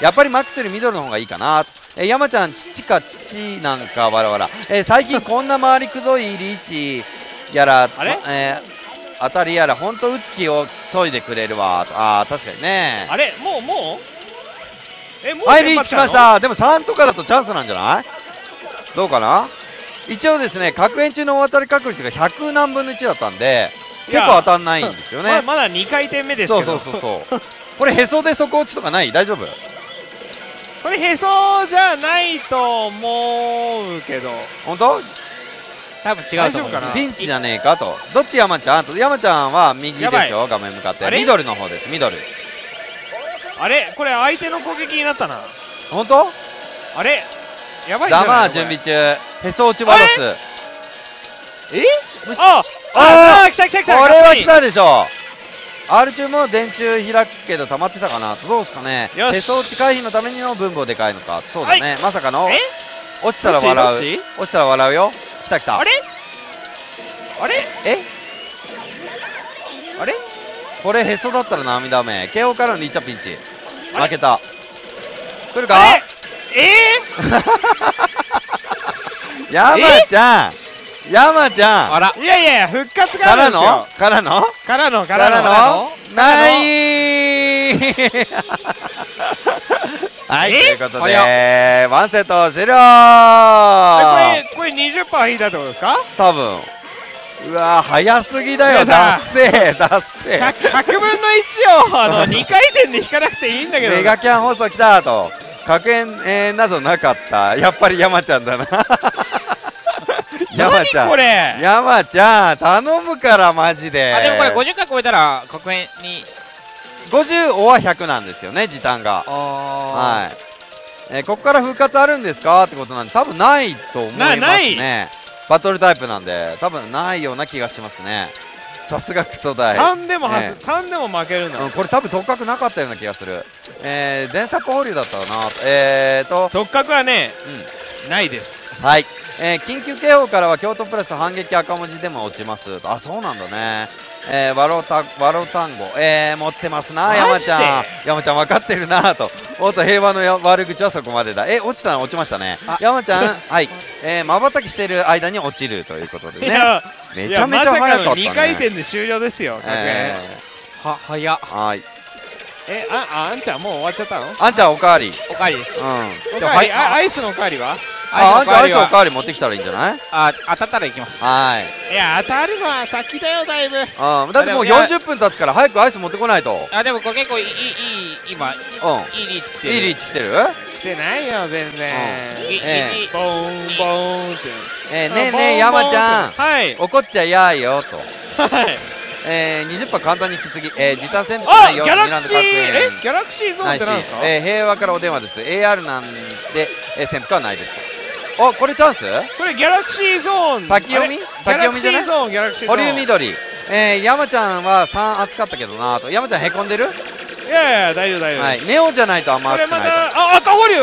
やっぱりマックスよりミドルの方がいいかな。山ちゃん、父か父なんかわらわら、最近こんな回りくどいリーチやら当たりやら本当打つ気をそいでくれるわ。あー確かにね、あれもうはいリーチきました。でも3とかだとチャンスなんじゃない、どうかな。一応ですね、確変中の大当たり確率が100何分の1だったんで結構当たんないんですよね。まだ2回転目ですけど、そうこれへそで底落ちとかない、大丈夫、これへそじゃないと思うけど、本当多分違うと思うかな、ピンチじゃねえかと。どっち山ちゃん、と山ちゃんは右ですよ、画面向かってミドルの方です、ミドル。あれこれ相手の攻撃になったな、本当あれやばいんじゃない、ザマー準備中、へそ落ちバロス、あああ来た来た来た、これは来たでしょ。R 中も電柱開くけど溜まってたかな、どうですかね、へそ落ち回避のためにの分母でかいのか、そうだね、まさかの落ちたら笑う、落ちたら笑うよ、来た来た、あれあれえあれこれへそだったら涙目、慶応からのリーチャピンチ負けた、来るか山ちゃん山ちゃん、あらいやいや復活があるんですよ、からのない。はいということでワンセット終了。これ 20% 引いたってことですか多分。うわ早すぎだよ、だっせーだっせー、100分の1を2回転で引かなくていいんだけど、メガキャン放送来たと確変などなかった、やっぱり山ちゃんだな。山ちゃん、山ちゃん頼むからマジで。あでもこれ50回超えたら確変に50は100なんですよね、時短が。はいここから復活あるんですかってことなんで、多分ないと思いますね。バトルタイプなんで多分ないような気がしますね。さすがクソ大3でも負けるな、これ多分特格なかったような気がする。電作保留だったかな。特格はね、ないです。はい。緊急警報からは京都プラス反撃赤文字でも落ちます。あ、そうなんだね。ワロタンゴ、持ってますな、山ちゃん。山ちゃん分かってるなと。おっと、平和の悪口はそこまでだ。落ちたの、落ちましたね。山ちゃん、はい。瞬きしてる間に落ちるということでね。めちゃめちゃ早かったね。2回転で終了ですよ。は、早っ。はい。あんちゃんもう終わっちゃったの？あんちゃんおかわり。おかわり。アイスのおかわりは？あんちゃんアイスおかわり持ってきたらいいんじゃない？当たったらいきます。はい。いや、当たるのは先だよ、だいぶ。だってもう40分経つから早くアイス持ってこないと。でもこれ結構いい、今いいリーチ来てる。いいリーチ来てる？来てないよ全然。ボーンボーンって。ねえねえ山ちゃん、怒っちゃいやーよと。はい。20% 簡単に引き継ぎ、時短戦法で4ラウンド確認。ギャラクシーゾーンって何ですか？平和からお電話です。 AR なんで戦法はないです。お、これチャンス？これギャラクシーゾーン先読み？先読みじゃない？堀海緑、山ちゃんは3暑かったけどなと。山ちゃんへこんでる？いやいや大丈夫大丈夫。はい。ネオじゃないとあんま暑くないと。赤保留。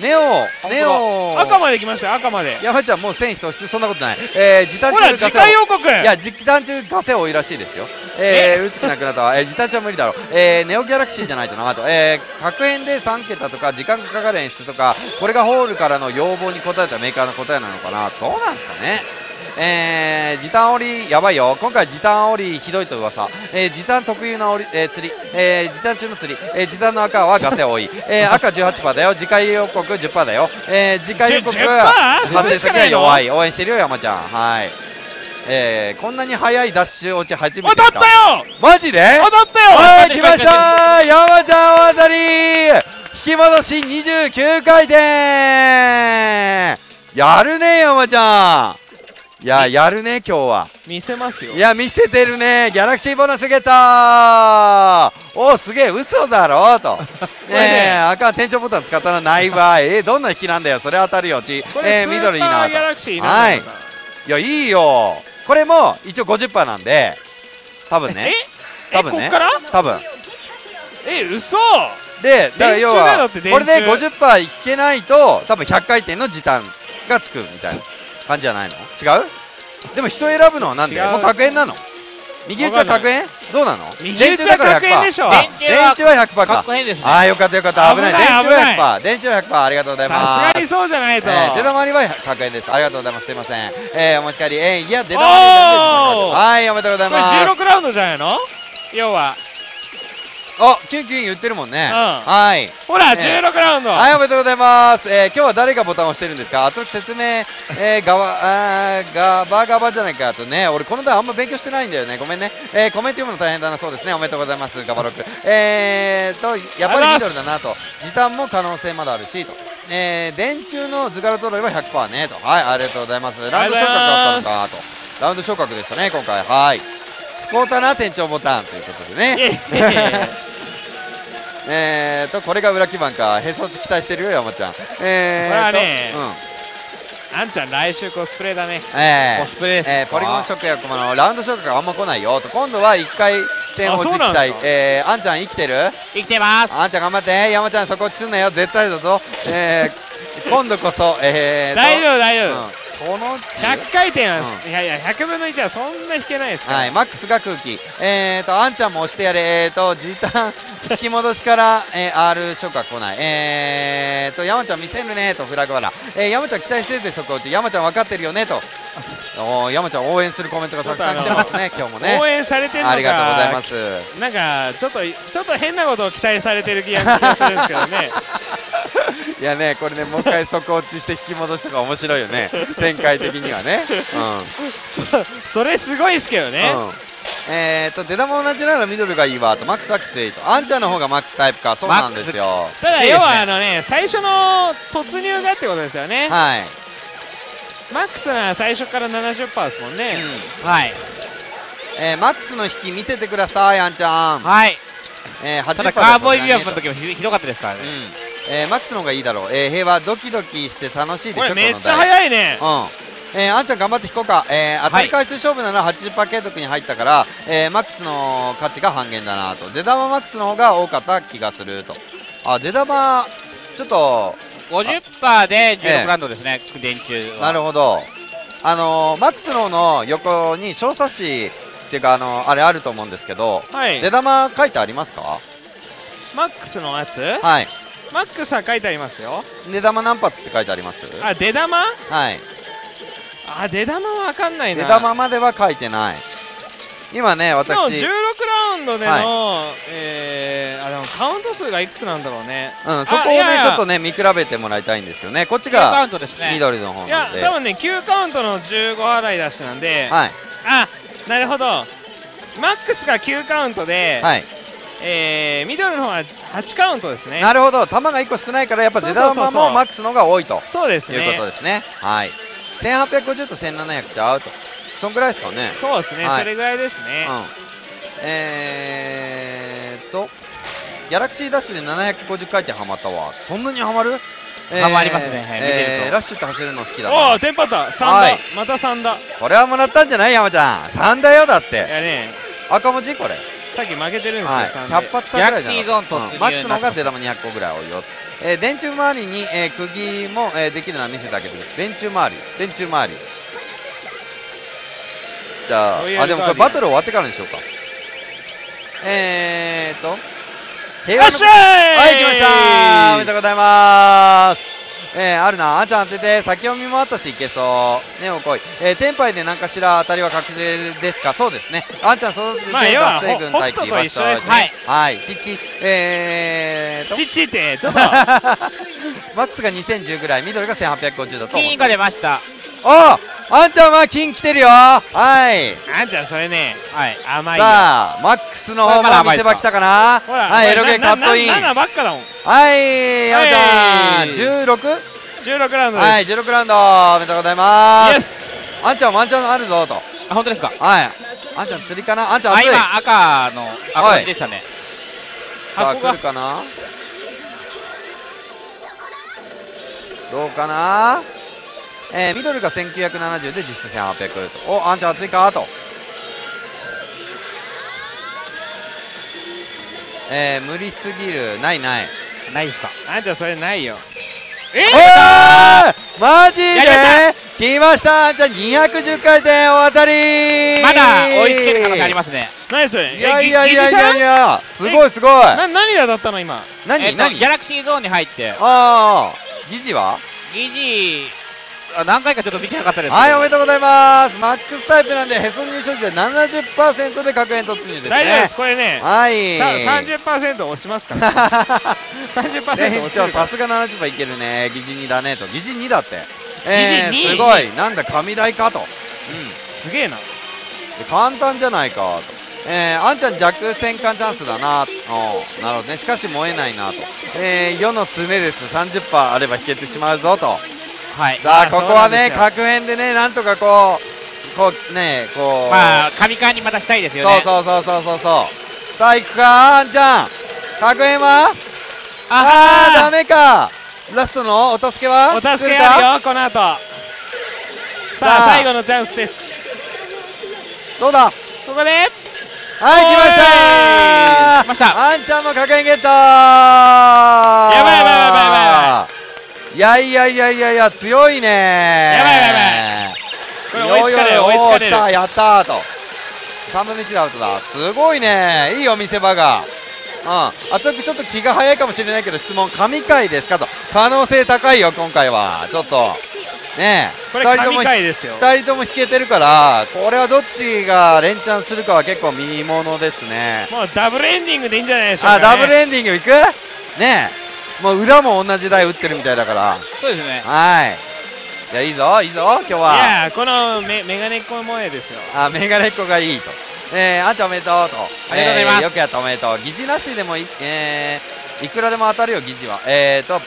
ネオ赤まで来ました。赤まで。山ちゃんもう戦費喪失、そんなことない。時短中ガセを。いや、時短中ガセ多いらしいですよ。打つ気なくなったわ。時短中は無理だろう。ネオギャラクシーじゃないとなと。格変で3桁とか時間がかかる演出とか、これがホールからの要望に応えたメーカーの答えなのかな。どうなんですかね。時短折やばいよ。今回時短折ひどいと噂。時短特有の折、釣り、時短中の釣り、時短の赤はガセ多い。赤 18% だよ。次回予告 10% だよ。次回予告は判定先は弱い。応援してるよ山ちゃん。はい。こんなに早いダッシュ落ち初めて。当たったよ。マジで？当たったよ。はい、来ました。山ちゃんお当たり。引き戻し29回転。やるね山ちゃん。いや、やるね今日は。見せますよ。いや、見せてるね。ギャラクシーボーナスゲットー。おお、すげえ、嘘だろと。赤店長ボタン使ったらない場合。どんな引きなんだよ、それ当たるよ。緑になる。はい。いや、いいよ。これも一応 50% なんで、多分ね。多分ね。多分。嘘で、だから要は、これで 50% いけないと、多分100回転の時短がつくみたいな感じじゃないの？違う？でも人選ぶのはなんで？もう格変なの？右打ちは格変？どうなの？電柱だから100%。電柱は100%か。ああ、よかったよかった。危ない。電柱は 100%。電柱は100%。ありがとうございます。さすがにそうじゃないと。出たまわりは格変です。ありがとうございます。すいません。お持ち帰り。いや、出たまわりは。はい、おめでとうございます。これ16ラウンドじゃないの？要は。あ、キュンキュン言ってるもんね。はい。ほら、16ラウンド。はい、おめでとうございます。今日は誰がボタンを押してるんですか？あと説明、ガバじゃないかとね。俺、この段あんま勉強してないんだよね。ごめんね。コメント読むの大変だな。そうですね。おめでとうございます。ガバロック。やっぱりミドルだなと。時短も可能性まだあるし、と。電柱の図柄トロイは 100% ね、と。はい、ありがとうございます。ラウンド昇格だったのか、と。ラウンド昇格でしたね、今回。はい。スポーターな店長ボタンということでね。これが裏基盤か。へそ打ち期待してるよ山ちゃん。これはね、あんちゃん来週コスプレだね。コスプレです。ポリゴンショックや駒のラウンドショックがあんま来ないよと。今度は1回点落ち期待。あんちゃん生きてる？生きてます。あんちゃん頑張って。山ちゃんそこ落ちすんなよ、絶対だぞ。今度こそ大丈夫大丈夫。この100回転は、いやいや、100分の1はそんな引けないですから。はい、マックスが空気。あんちゃんも押してやれ。時短、引き戻しから、R ショックは来ない。山ちゃん見せるねと、フラグ笑。山ちゃん期待してて、そこ打ち。山ちゃん分かってるよねと。山ちゃん応援するコメントがたくさん来てますね、今日もね。応援されてるのか。ありがとうございます。なんか、ちょっと変なことを期待されてる気がするんですけどね。いやね、これね、もう一回底落ちして引き戻しとか面白いよね。展開的にはね。それすごいですけどね。出玉も同じならミドルがいいわと。マックスはきついと。あんちゃんの方がマックスタイプか。そうなんですよ。ただ要は最初の突入がってことですよね。はい。マックスは最初から 70% ですもんね。はい。マックスの引き見せてください、あんちゃん。はい。ただカーボーイビアフの時もひどかったですからね。マックスの方がいいだろう。平和ドキドキして楽しいでしょ。これめっちゃ早いね。あんちゃん頑張って引こうか。当たり回数勝負なら 80% 継続に入ったから、マックスの価値が半減だなと。出玉マックスの方が多かった気がすると。あ、出玉ちょっと 50% で16ラウンドですね、電柱は。なるほど。マックスの方の横に小冊子っていうかあれあると思うんですけど、はい、出玉書いてありますか？マックスのやつ、はい、マックスは書いてありますよ。出玉何発って書いてあります？あ、出玉、はい、あ、出玉は分かんないな。出玉までは書いてない。今ね、私16ラウンドでの、はい、あ、でもカウント数がいくつなんだろうね。うん、そこをね、ちょっとね、見比べてもらいたいんですよね。こっちが緑の方なんで、いや、多分ね、9カウントの15払い出しなんで、はい、あ、なるほど。マックスが9カウントで、はい、緑の方は8カウントですね。なるほど。弾が1個少ないから、やっぱ出玉もマックスの方が多いと。そうですね。いうことですね。はい。1850と1700ちゃうと、そんぐらいですかね。そうですね、はい、それぐらいですね。ギャラクシーダッシュで750回転はまったわ。そんなにはまる？はまりますね、はい、見てると。ラッシュって走るの好きだな。おお、テンパった3だ、はい、また3だ。これはもらったんじゃない？山ちゃん3だよ。だっていやね、赤文字これさっき負けてるんですよ、はい、100発差ぐらいじゃない。マックスの方が出玉200個ぐらい多いよ。電柱周りに、釘も、できるのは見せてあげてください。電柱周り、電柱周り。じゃあ、あ、でもこれバトル終わってからにしようか。平和の、はい、来ました。おめでとうございます。あるな、あんちゃん当てて、先読みもあったしいけそうね。おこい、テンパイで何かしら当たりは確定ですか？そうですね、あんちゃんそうですね。学生軍隊来ました。はい、チッチ、チッチってちょっとマックスが2010ぐらい、緑が1850だと。金が出ました。ああ、あんちゃんは金来てるよ。はい、あんちゃんそれね、はい、甘いよ。さあマックスの方から見せ場来たかな。はい、エロゲカットイン7ばっかだもん。はい、あんちゃん 16ラウンドです。はい、16ラウンドおめでとうございます。イエス。あんちゃんワンチャンあるぞと。あ、本当ですか？はい、あんちゃん釣りかな。あんちゃん熱い。今赤の赤字でしたね。さあ来るかな、どうかな。ミドルが1970で実質1800と。お、あんちゃん熱いかと。無理すぎる。ないないないですか？あんちゃんそれないよ。マジで来ました。あんちゃん210回転お当たり。まだ追いつける可能性ありますね。何それ？いやいやいやいや、すごいすごい。何が当たったの今？何何？ギャラクシーゾーンに入って。ああ、ギジは？ギジ何回かちょっと見てなかったです。はい、おめでとうございます。マックスタイプなんでへそ入賞時は 70% で確変突入ですね。大丈夫です、これね。はい、 30% 落ちますから。 30% 落ちる。さすが 70% いけるね。疑似2だねと。疑似2だって。すごい。なんだ神台かと。うん、すげえな。簡単じゃないかと。あんちゃん弱戦艦チャンスだな。なるほどね。しかし燃えないなと。世の詰めです。 30% あれば引けてしまうぞと。さあここはね、確変でね、なんとかこうこうね、こうまあ神間にまたしたいですよね。そうそうそうそうそう。さあいくか、あんちゃん確変は。ああダメか。ラストのお助けは。お助けあるよこの後。さあ最後のチャンスです。どうだ、ここで。はい、来ました。あんちゃんの確変ゲット。やばいやばいやばいやばい。いやいやいやいやいや、強いね。やばいやばい。これ追いつかれる、追いつかれる。おお、やったーと。3分の1でアウトだ。すごいね。いいお店場が。うん。圧力ちょっと気が早いかもしれないけど、質問、神回ですかと。可能性高いよ、今回は。ちょっと。ねえ。これ神回ですよ。2人とも引けてるから、これはどっちが連チャンするかは結構見ものですね。もうダブルエンディングでいいんじゃないでしょうか、ね。あ、ダブルエンディングいくねえ。もう裏も同じ台打ってるみたいだから。そうですね。はい、いやいいぞいいぞ今日は。いやこのメガネっ子萌えですよ。あ、メガネっ子がいいと。あんちゃんおめでとうと。ありがとうございます。よくやった、おめでとう。疑似なしでもいい。いくらでも当たるよ議事は。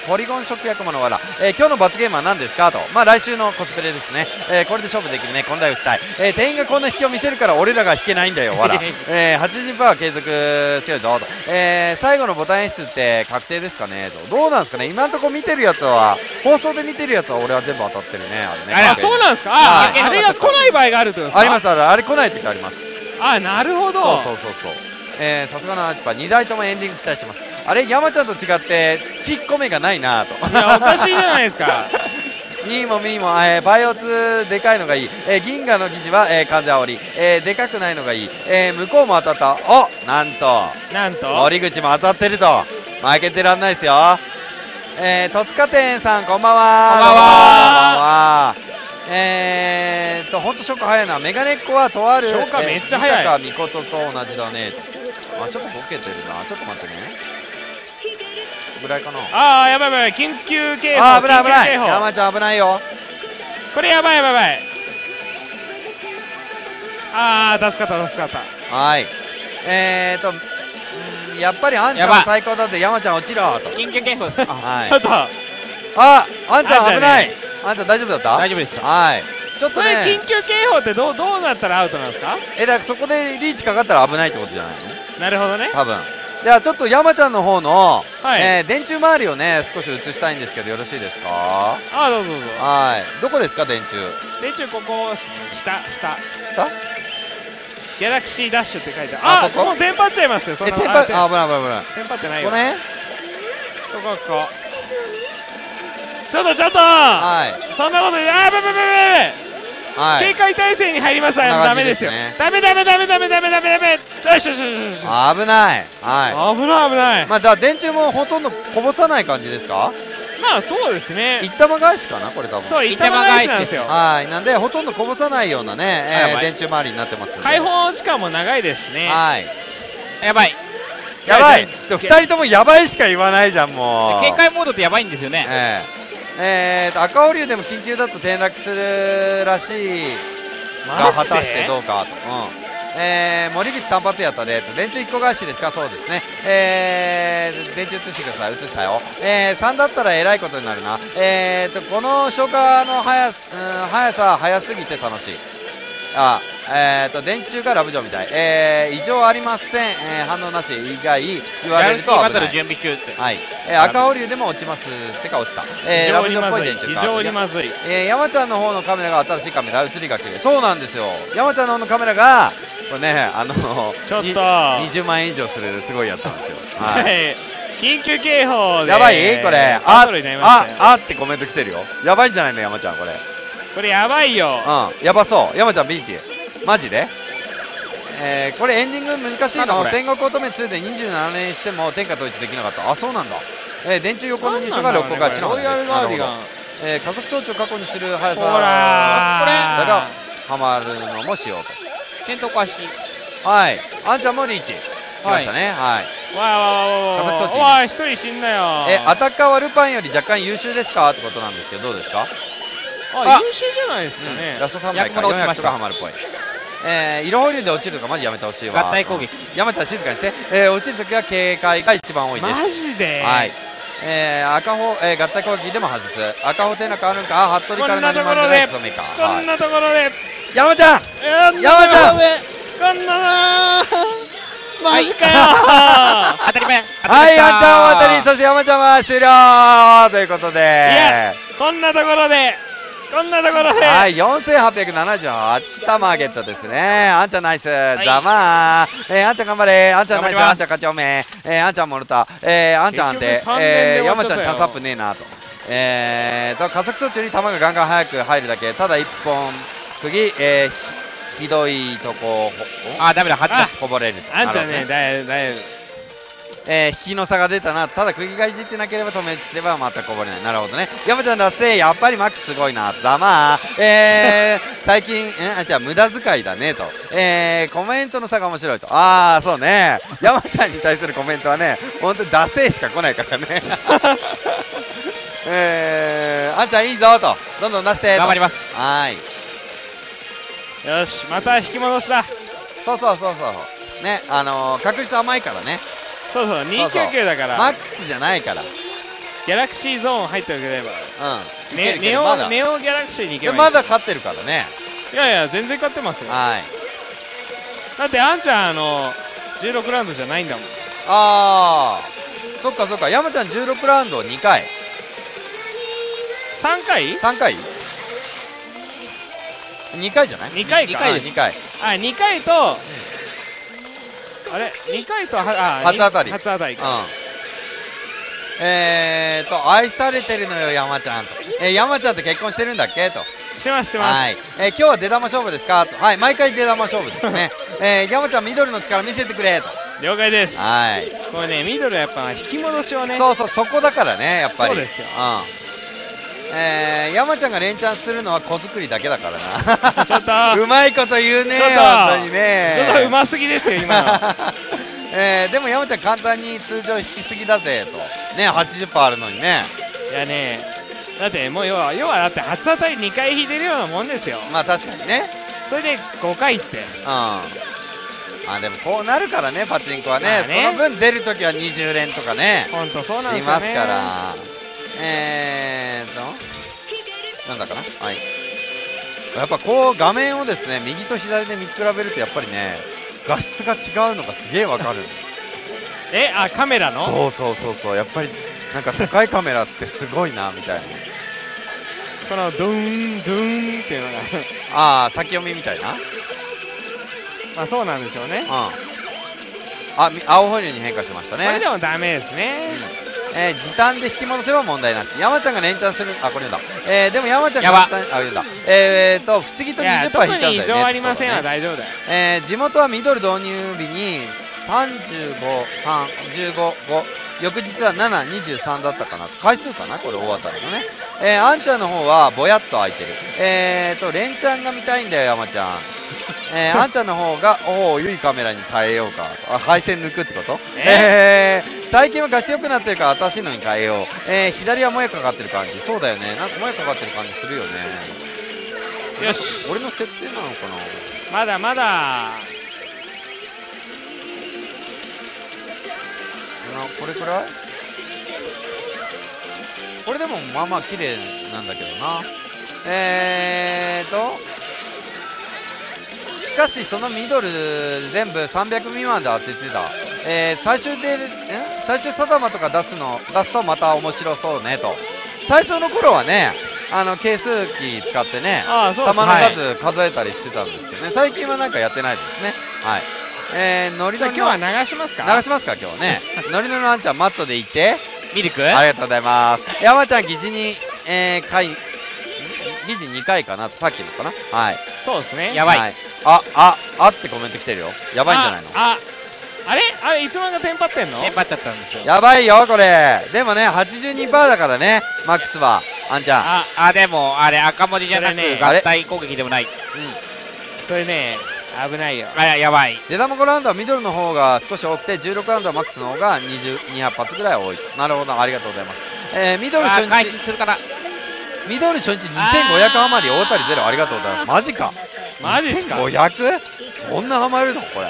ポリゴン食薬魔の罠、今日の罰ゲームは何ですかと、まあ来週のコスプレですね、これで勝負できるね、こんな打ちたい、店員がこんな引きを見せるから俺らが引けないんだよわら80% 継続強いぞと、最後のボタン演出って確定ですかねと、どうなんですかね、今のところ見てるやつは、放送で見てるやつは俺は全部当たってるね、あれね、あそうなんですか、はい、あれが来ない場合があるってことですか。あります、あれ来ない時あります。あ、なるほど、そうそうそうそう、さすがな、やっぱ2台ともエンディング期待してます。あれ山ちゃんと違ってちっこめがないなと、いやおかしいじゃないですか2もミーも、バイオツでかいのがいい、銀河の記事は、風あおり、でかくないのがいい、向こうも当たった、おなんと森口も当たってると、負けてらんないですよ。戸塚店さんこんばんは、こんばんは。ほんとショック早いな、メガネっ子はとある三坂美琴と同じだね、あちょっとボケてるな、ちょっと待ってねぐらいかな、あーやばいやばい、緊急警報、あ危ない危ない、山ちゃん危ないよこれ、やばいやばいやばい、あー助かった助かった、はい、やっぱりあんちゃんも最高だって、山ちゃん落ちろと緊急警報、はい、ちょっとあんちゃん危ない、あんちゃん大丈夫だった？大丈夫でした。はい。ちょっとね。それ緊急警報ってどうなったらアウトなんですか？だからそこでリーチかかったら危ないってことじゃないの？なるほどね。多分。ではちょっと山ちゃんの方の、はい、電柱周りをね少し映したいんですけどよろしいですか？あどうぞどうぞ。はい。どこですか電柱？電柱ここ下。ギャラクシーダッシュって書いてある。ここもうテンパっちゃいますよ。テンパ危ない危ない危ない。テンパってないよ。この辺？ここ。ちょっとそんなこと、ああブブブブ警戒態勢に入ります。ダメですよ、ダメ危ない、はい危ない、まあだから電柱もほとんどこぼさない感じですか。まあそうですね、一玉返しかなこれ多分、そう一玉返しなんですよ、はい、なんでほとんどこぼさないようなね電柱周りになってます。開放時間も長いですしね、はい、やばい2人ともやばいしか言わないじゃん、もう警戒モードってやばいんですよね。赤尾流でも緊急だと転落するらしいが果たしてどうかと、森口単発やったで、電柱1個返しですか、そうですね、電柱移してください、移したよ、3だったらえらいことになるな、この消化の速すぎて楽しい、あ電柱がラブジョーみたい、異常ありません、反応なし以外言われると危ない、ラブジョーバトル準備中って、はい、赤保留でも落ちますってか落ちた、ラブジョーっぽい電柱か、非常にまずい、山ちゃんの方のカメラが新しいカメラ、映りが綺麗、そうなんですよ、山ちゃんの方のカメラがこれね、ちょっと20万円以上するすごいやつなんですよ、はい緊急警報でやばい、これあってコメント来てるよ、やばいんじゃないの山ちゃん、これやばいよ、うんやばそう、山ちゃんビーチマジで、これエンディング難しいの、戦国乙女2で27連しても天下統一できなかった、あそうなんだ、電柱横の入所が6個返しのほうです、家族装置を過去にする速さがハマるのもしようと、検討開始、はい、あんちゃんもリーチ来ましたね、はいわーわーわー、1人死んだよ、アタッカーはルパンより若干優秀ですかってことなんですけどどうですか。あ優秀じゃないですよね、ラスト3枚か400とかハマるっぽい、色保留で落ちるとかマジやめてほしいわ、合体攻撃、山ちゃん静かにして、落ちるときは警戒が一番多いです、マジで、はい、赤穂、合体攻撃でも外す、赤穂手の変わるんか、服部から何もないやつの目か、こんなところで山ちゃんこんなマジかよ当たり前、はい、あんちゃんは当たり、そして山ちゃんは終了ということで、いやこんなところではい4878玉ゲットですね、あんちゃんナイスざまー、あんちゃん頑張れ、あんちゃんナイス、あんちゃん勝ちおめ、あんちゃんもろた、あんちゃん安定、山ちゃんチャンスアップねえなと、加速装置より球がガンガン早く入るだけ、ただ一本釘、ひどいとこあダメだ、こぼれる、あんちゃんねだいぶ引きの差が出たな、ただ釘がいじってなければ止め打ちすればまたこぼれない、なるほどね、山ちゃん達成、やっぱりマックスすごいなざまー、最近じゃあ無駄遣いだねと、コメントの差が面白いと、ああそうね山ちゃんに対するコメントはね本当に達成しか来ないからねあんちゃんいいぞと、どんどん出して頑張ります、はい、よしまた引き戻した、そうそうね、確率甘いからね、そうそう、299だからマックスじゃないから、ギャラクシーゾーン入っておければ、うん、ネオギャラクシーに行けばいい。まだ勝ってるからね。いやいや全然勝ってますよ。はい。だってあんちゃん16ラウンドじゃないんだもん。ああ、そっかそっか。山ちゃん16ラウンド2回、3回、3回、2回じゃない？2回か。2回。あ、2回と、あれ2回と初当たり。初当たりか。うん。愛されてるのよ山ちゃんと、山ちゃんと結婚してるんだっけと。してますしてます。はい、今日は出玉勝負ですかと。はい、毎回出玉勝負ですね。山ちゃん緑の力見せてくれと。了解です。はい、これね、緑はやっぱ引き戻しをね、そうそう、そこだからね、やっぱりそうですよ。うん、山ちゃんが連チャンするのは子作りだけだからな。ちょっとうまいこと言うね、本当にね、ちょっとうますぎですよ今の。でも山ちゃん簡単に通常引きすぎだぜとね。 80% あるのにね。いやね、だってもう要はだって初当たり2回引いてるようなもんですよ。まあ確かにね。それで5回って、うん、あでもこうなるからね、パチンコはね。その分出るときは20連とかね、ほんとそうなんですよね、しますから。なんだかな、はい、やっぱこう画面をですね、右と左で見比べるとやっぱりね、画質が違うのがすげえわかる。あ、カメラの。そうそうそうそう、やっぱりなんか高いカメラってすごいなみたいな。このドゥンドゥンっていうのが。ああ、先読みみたいな。まあそうなんでしょうね。うん、あ、青ホイールに変化しましたね。これでもダメですね。うん、時短で引き戻せば問題なし。山ちゃんが連チャンする。あ、これだ。でも山ちゃんが簡単に。あ、言うんだ。不思議と 20% 引いちゃうんだよね。特に異常ありませんは大丈夫だよ。地元は緑導入日に35、3、15、5、翌日は7、23だったかな、回数かな、これ大当たりのね。あんちゃんの方はぼやっと空いてる。連チャンが見たいんだよ山ちゃん。あんちゃんの方がおお、ゆいカメラに変えようか。あ、配線抜くってこと。最近はガチ良くなってるから私のに変えよう。左はもやかかってる感じ。そうだよね、なんかもやかかってる感じするよね。よし、俺の設定なのかな。まだまだこれくらい。これでもまあまあ綺麗なんだけどな。しかしそのミドル全部300未満で当ててた。最終定まとか出すとまた面白そうねと。最初の頃はね、係数キー使ってね、玉の数数えたりしてたんですけどね、はい、最近はなんかやってないですね。はい、ノリノリの今日は流しますか、流しますか今日ね。ノリノリのあんちゃんマットで行ってミルク、ありがとうございます。山ちゃん疑似に、疑似2回かなと、さっきのかな。はい、そうですね、やばい、はい、あってコメント来てるよ。やばいんじゃないの。あれいつまでテンパってんの。テンパっちゃったんですよ。やばいよこれ。でもね 82% だからね、マックスはあんちゃん。でもあれ赤文字じゃなく合体攻撃でもない。うん、それね危ないよ。あ、やばい。出玉5ラウンドはミドルの方が少し多くて、16ラウンドはマックスの方が200発ぐらい多い。なるほど、ありがとうございます。ミドル初日回避するから。ミドル初日2500余り、大当たりゼロ、ありがとうございます。マジか。マジですか。500？ そんなハマるのこれ。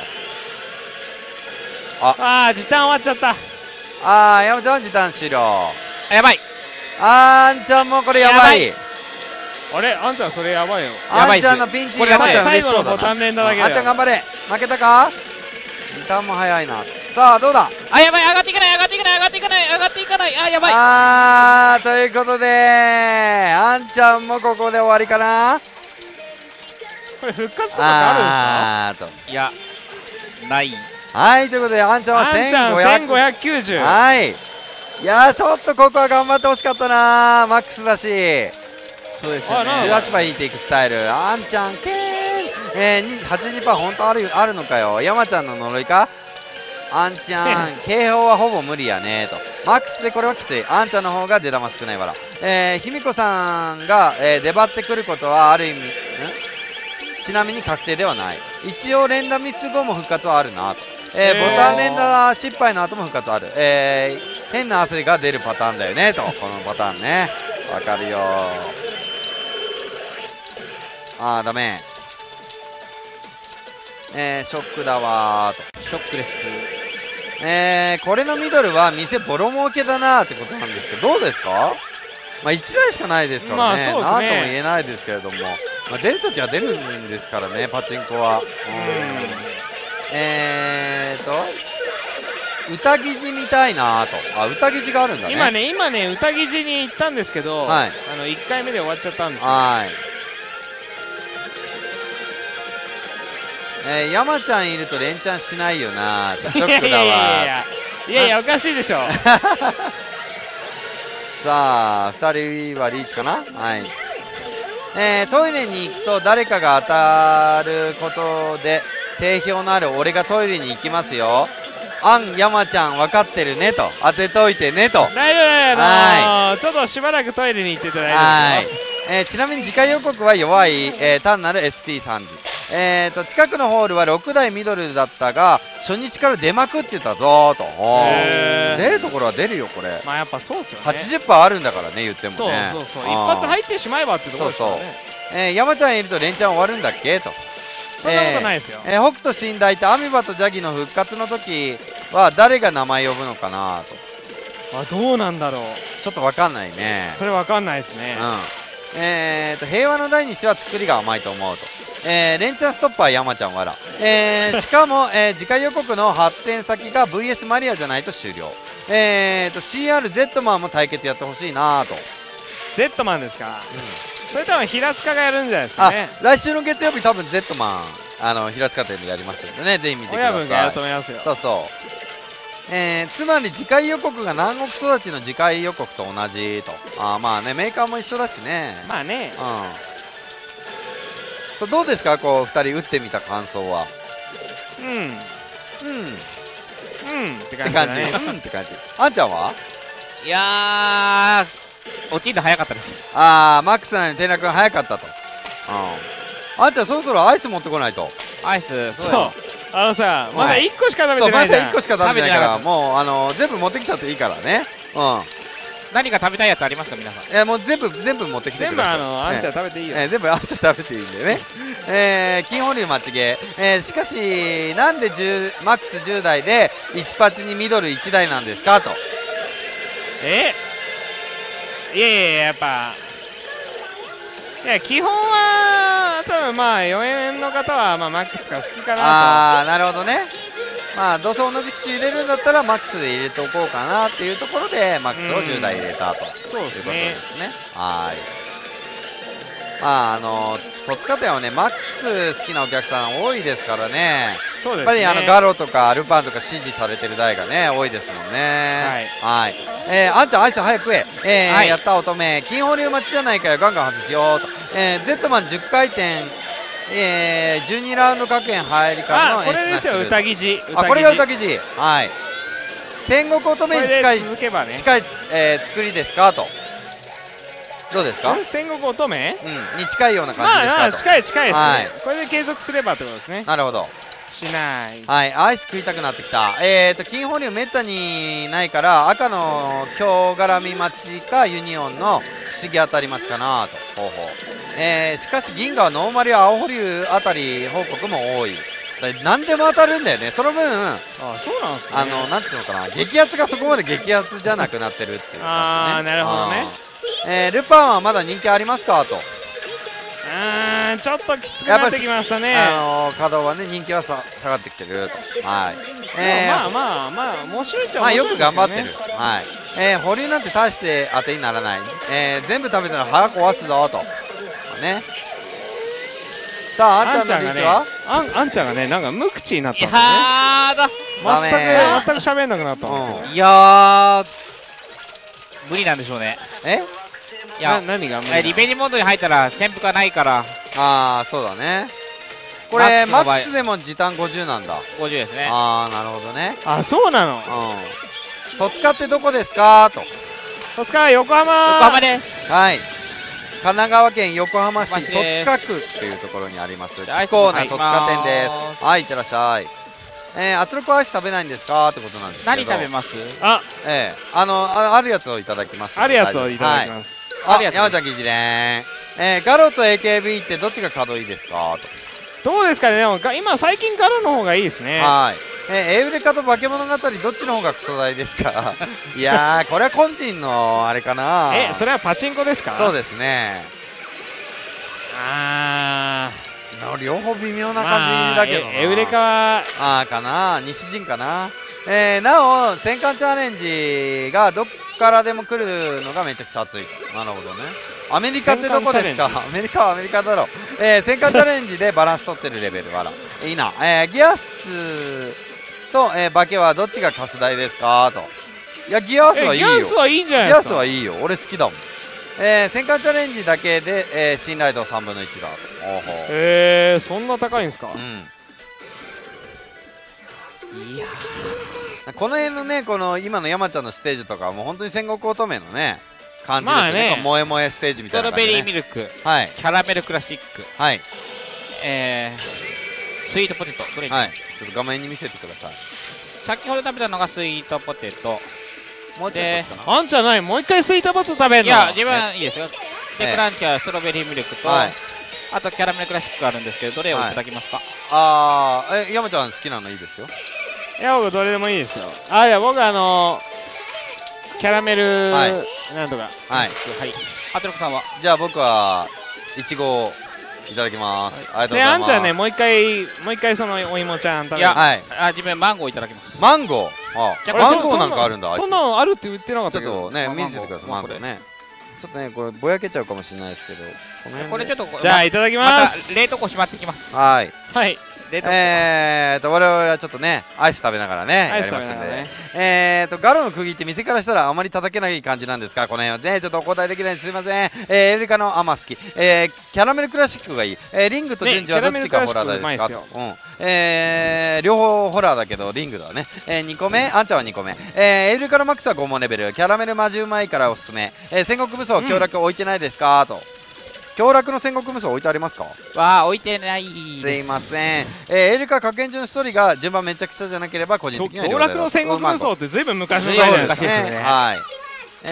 時短終わっちゃった。山ちゃん時短終了。やばい。あんちゃんもこれやばい。あれ、あんちゃんそれやばいよ。あんちゃんのピンチ、これ最後のボタン連打だけだよ。あんちゃん頑張れ。負けたか？時間も早いな。さあどうだ。やばい、上がっていかない、上がっていかない、上がっていかない、上がっていかない。やばい。ということであんちゃんもここで終わりかな。これ復活とかあるんですか。いやない。はい、ということであんちゃんは1590。はい、いやちょっとここは頑張ってほしかったな、マックスだし。そうですよね、18番引いていくスタイル、あんちゃんけーん。82%本当あるのかよ。山ちゃんの呪いか。あんちゃん警報はほぼ無理やねと。マックスでこれはきつい。あんちゃんの方が出玉少ないわら。卑弥呼さんが、出張ってくることはある意味ちなみに確定ではない。一応連打ミス後も復活はあるなと。ボタン連打失敗の後も復活ある。変な汗が出るパターンだよねと。このパターンね、わかるよ。ダメ。ショックだわーと。ショックです。これのミドルは店ボロ儲けだなーってことなんですけど、どうですか。まあ、1台しかないですからね、なんとも言えないですけれども、まあ、出るときは出るんですからね、パチンコは。歌ぎじみたいなと、あ、歌ぎじがあるんだね。今ね、歌ぎじに行ったんですけど、はい、1回目で終わっちゃったんですよ。はい、山ちゃんいると連チャンしないよなー、ショックだわ。いやいや、おかしいでしょ。さあ2人はリーチかな、はい。トイレに行くと誰かが当たることで定評のある俺がトイレに行きますよ、あん山ちゃん分かってるねと、当てといてねと。大丈夫、ちょっとしばらくトイレに行っていただいて。ちなみに次回予告は弱い、単なる SP3 時、近くのホールは6台ミドルだったが初日から出まくってたぞーと。出るところは出るよこれ。まあやっぱそうですよね。 80% あるんだからね、言ってもね。そう、一発入ってしまえばってところですよね。山ちゃんいると連チャン終わるんだっけと。そんなことないですよ。北斗神大とアミバとジャギの復活の時は誰が名前呼ぶのかなと。あ、どうなんだろう、ちょっと分かんないね。それ分かんないですね。うん、平和の台にしては作りが甘いと思うと。連チャンストッパー山ちゃんわら。しかも、次回予告の発展先が VS マリアじゃないと終了。CR ゼットマンも対決やってほしいなと。ゼットマンですか。それ多分平塚がやるんじゃないですかね。来週の月曜日多分ゼットマン平塚店でやりますのでね、ぜひ見てください。親分がやると思いますよ。そうそう、つまり次回予告が南国育ちの次回予告と同じと。あ、まあね、メーカーも一緒だしね。まあね、うん。そう、どうですかこう2人打ってみた感想は。うんって感じだね。うんって感じ。あんちゃんは。いやー、落ちるの早かったです。ああ、マックスなのに天楽君早かったと。あんちゃんそろそろアイス持ってこないと。アイス、そう、さ、まだ1個しか食べてないじゃん。そう、まだ1個しか食べてないから、もう全部持ってきちゃっていいからね。何か食べたいやつありますか皆さん。もう全部持ってきてください。全部あんちゃん食べていいよ。全部あんちゃん食べていいんでね。金保留間違え。しかしなんでマックス10台で1パチにミドル1台なんですかと。いや、やっぱいや、基本は多分まあ4円の方はまあマックスが好きかなと。ああ、なるほどね。まあどうせ同じ機種入れるんだったらマックスで入れておこうかなっていうところでマックスを10台入れたと、そういうことですね。はい。まあ戸塚店はね、マックス好きなお客さん多いですからね。そうですね、やっぱりガロとかアルパンとか支持されてる台がね多いですもんね。はい。あんちゃんアイス早く食え。やった乙女、金保留待ちじゃないからガンガン外しようと。ゼットマン10回転、12ラウンド各園入りからの演出。これですよ、歌ぎじ。あ、これが歌ぎじ。はい。戦国乙女に近い作りですかと。どうですか、戦国乙女に近いような感じですかと。近いですね。これで継続すればってことですね。なるほど。しない。はい、アイス食いたくなってきた。金保留めったにないから赤の京絡み待ちかユニオンの不思議当たり待ちかなと。しかし銀河はノーマルや青保留あたり報告も多い。何でも当たるんだよね。その分、そうなんですね。なんていうのかな、激アツがそこまで激アツじゃなくなってるっていう感じね。ああ、なるほどね。ルパンはまだ人気ありますかと。ちょっときつくなってきましたね。稼働はね、人気は下がってきてると。はい。まあ面白いっちゃ面白いですよね。まあよく頑張ってる。はい。保留なんて大して当てにならない。全部食べたら腹壊すぞと。ね。さあ、あんちゃんのリーチは？あんちゃんがね、なんか無口になったんだね。全く喋んなくなったんですよ。いやー、無理なんでしょうね。いや、何がリベンジモードに入ったら潜伏がないから。ああ、そうだね。これマックスでも時短50なんだ。50ですね。ああ、なるほどね。あ、そうなの。戸塚ってどこですかと。戸塚は横浜です。はい、神奈川県横浜市戸塚区っていうところにあります貴重な戸塚店です。はい、いってらっしゃい。圧力アイス食べないんですかってことなんですけど、何食べます？あるやつをいただきます。あるやつをいただきます。山ちゃん議事連、ガロと AKB ってどっちが稼働いいですかと。どうですかね。でも今最近ガロの方がいいですね。はい。エウレカと化け物語どっちの方がクソ大ですかいやーこれは個人のあれかなえそれはパチンコですかそうですねああ両方微妙な感じだけどなエウレカはあーかな西陣かななお戦艦チャレンジがどっからでも来るのがめちゃくちゃ熱いなるほどねアメリカってどこですかアメリカはアメリカだろう、戦艦チャレンジでバランス取ってるレベルわらいいな、ギアスと、バケはどっちがカス大ですかといやギアスはいいよギアスはいいんじゃないですかギアスはいいよ俺好きだもん、戦艦チャレンジだけで、信頼度3分の1だへえー、そんな高いんですか、うんいやこの辺のねこの今の山ちゃんのステージとかもう本当に戦国乙女のね感じですよね萌え萌えステージみたいな感じでストロベリーミルクはいキャラメルクラシックはいスイートポテトはいちょっと画面に見せてください先ほど食べたのがスイートポテトもうちょっとあんちゃんないもう一回スイートポテト食べるのいや自分いいですよでクランチはストロベリーミルクとあとキャラメルクラシックあるんですけどどれをいただきますかああ山ちゃん好きなのいいですよいや僕どれでもいいですよあいや僕キャラメルなんとかはいハトロックさんはじゃあ僕はいちごいただきますありがとうございますあんちゃんねもう一回そのお芋ちゃん食べるいやあ自分マンゴーいただきますマンゴーマンゴーなんかあるんだそんなのあるって言ってなかったけどちょっとね見せてくださいマンゴーねちょっとねこれぼやけちゃうかもしれないですけどこれちょっとじゃあいただきますまた冷凍庫しまってきますはいはい我々はちょっとねアイス食べながらねやりますんでガロの釘って店からしたらあまり叩けない感じなんですかこの辺はねちょっとお答えできないんですいませんエルカの甘好きキャラメルクラシックがいいリングと順次はどっちがホラー大ですか両方ホラーだけどリングだね2個目あんちゃんは2個目エルカのマックスは5問レベルキャラメルマジうまいからおすすめ戦国武装強楽置いてないですかと強楽の戦国無双置いてありますかわあ置いてないすいませんエルカ確変中のストーリーが順番めちゃくちゃじゃなければ個人的には強楽の戦国無双ってずいぶん昔のゲームだけですねはい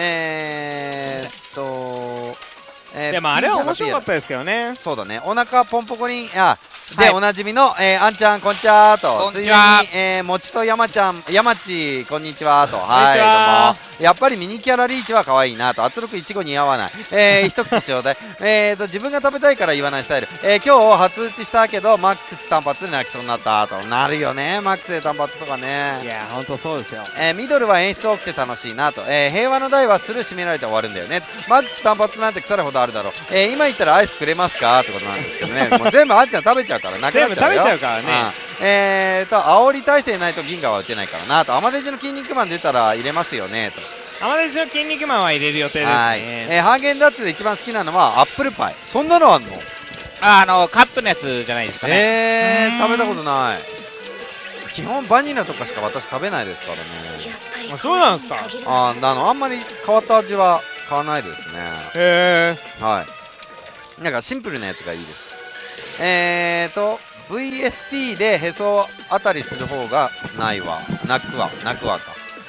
でもあれは面白かったですけどねそうだねお腹ポンポコリンあでおなじみのあんちゃんこんちはとついでにもちと山ちゃん山ちこんにちはとはいどうもやっぱりミニキャラリーチは可愛いなと圧力いちご似合わない一口ちょうだい自分が食べたいから言わないスタイル今日初打ちしたけどマックス単発で泣きそうになったとなるよねマックスで単発とかねいやほんとそうですよミドルは演出多くて楽しいなと平和の台はスルー締められて終わるんだよねマックス単発なんて腐るほどあるだろう今言ったらアイスくれますかってことなんですけどねもう全部あんちゃん食べちゃうからなくなっちゃうよ全部食べちゃうからね煽り体制ないと銀河は打てないからなとアマデジの筋肉マン出たら入れますよねとアマデジの筋肉マンは入れる予定ですねハーゲンダッツで一番好きなのはアップルパイそんなのあんのカップのやつじゃないですかね食べたことない基本バニラとかしか私食べないですからねあそうなんですかあんまり変わった味は買わないですねへえはいなんかシンプルなやつがいいですVST でへそあたりする方がないわ泣くわか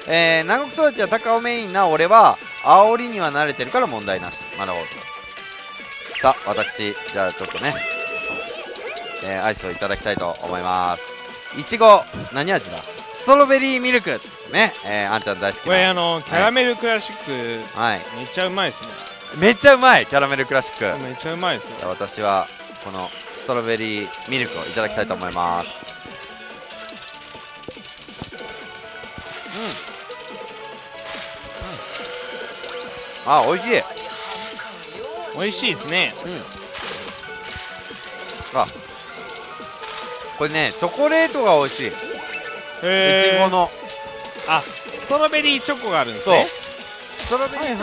南国育ちは高尾メインな俺は煽りには慣れてるから問題なしなるほどさあ私じゃあちょっとね、アイスをいただきたいと思いますいちご何味だストロベリーミルクねあんちゃん大好きなこれキャラメルクラシック、はい、めっちゃうまいですねめっちゃうまいキャラメルクラシックめっちゃうまいですよ私はこのストロベリーミルクをいただきたいと思いますうん、うん、あおいしいおいしいですねうんあこれねチョコレートが美味しいいちごのストロベリーチョコがあるんですねそうストロベリ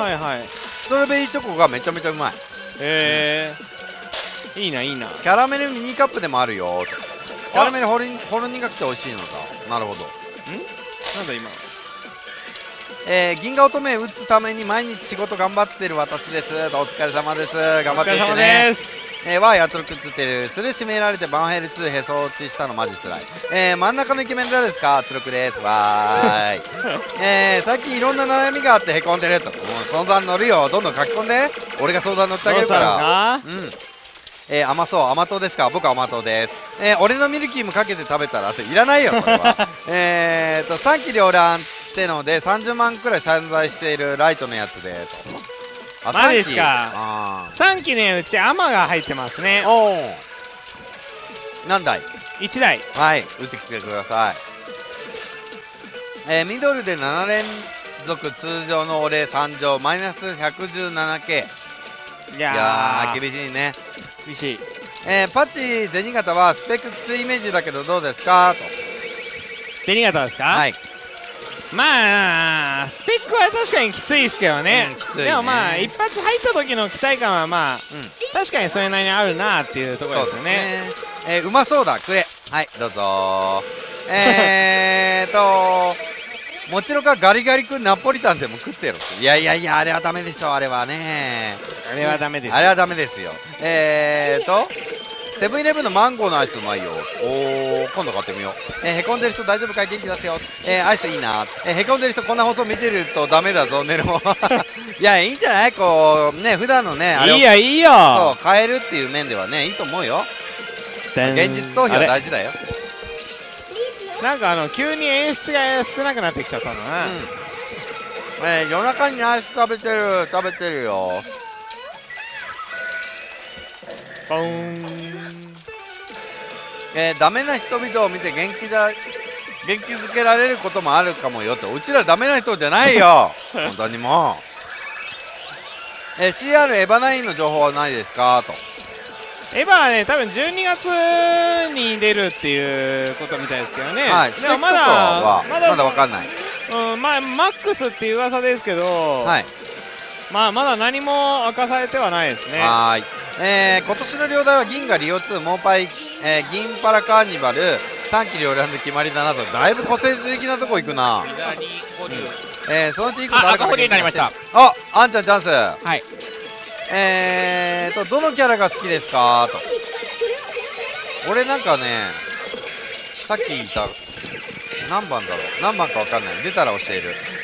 ーチョコがめちゃめちゃうまいいいないいなキャラメルミニカップでもあるよキャラメルほろ苦くて美味しいのかなるほどんなんだ今銀河乙女打つために毎日仕事頑張ってる私ですお疲れ様です頑張っていってねはやつろくつってるするしめられてバンヘル2へそ落ちしたのマジつらい真ん中のイケメン誰ですか圧力ですわーい最近いろんな悩みがあってへこんでるともう相談乗るよどんどん書き込んで俺が相談乗ってあげるから甘そう、甘党ですか？僕は甘党です、俺のミルキーもかけて食べたらいらないよこれは三気両卵ってので30万くらい散在しているライトのやつでと。あ、マジですか？3機ね、うち甘が入ってますね。おお、何台？ 1 台。はい、打ってきてください。ミドルで7連続通常の俺3乗マイナス 117K。 いやー厳しいね、厳しい。パチ銭形はスペックきついイメージだけどどうですかと。銭形ですか？はい、まあスペックは確かにきついですけどね、でもまあ一発入った時の期待感はまあ、確かにそれなりにあるなっていうところですよね。うまそうだ、くれ。はい、どうぞ。もちろんかガリガリ君ナポリタンでも食ってろ。いやいやいや、あれはダメでしょ、あれはね、あれはダメです、あれはダメですよ。セブンイレブンのマンゴーのアイスうまいよ。おお、今度買ってみよう。へこんでる人大丈夫かい？元気出せよ。アイスいいな。へこんでる人こんな放送見てるとダメだぞ、寝るもん。いや、いいんじゃない？こうね、普段のね、あれをいいよいいよ、そう変えるっていう面ではね、いいと思うよ。現実逃避は大事だよ。なんか急に演出が少なくなってきちゃったんだな。夜中にアイス食べてるよ。ポン。ダメな人々を見て元気づけられることもあるかもよと。うちらダメな人じゃないよ。本当にもう、CR エヴァ9の情報はないですかと。エヴァはね、多分12月に出るっていうことみたいですけどね。はい、でもまだわかんない。うん、まあマックスっていう噂ですけど、はい、まあまだ何も明かされてはないですね。はい、今年の両題は銀河リオ2モーパイ、銀パラカーニバル三気両卵で決まりだなと。だいぶ個性的なとこ行くな。そのうち1個誰かになりました。あ、あんちゃんチャンス。はい、どのキャラが好きですかと。俺なんかね、さっき言った何番だろう、何番か分かんない、出たら教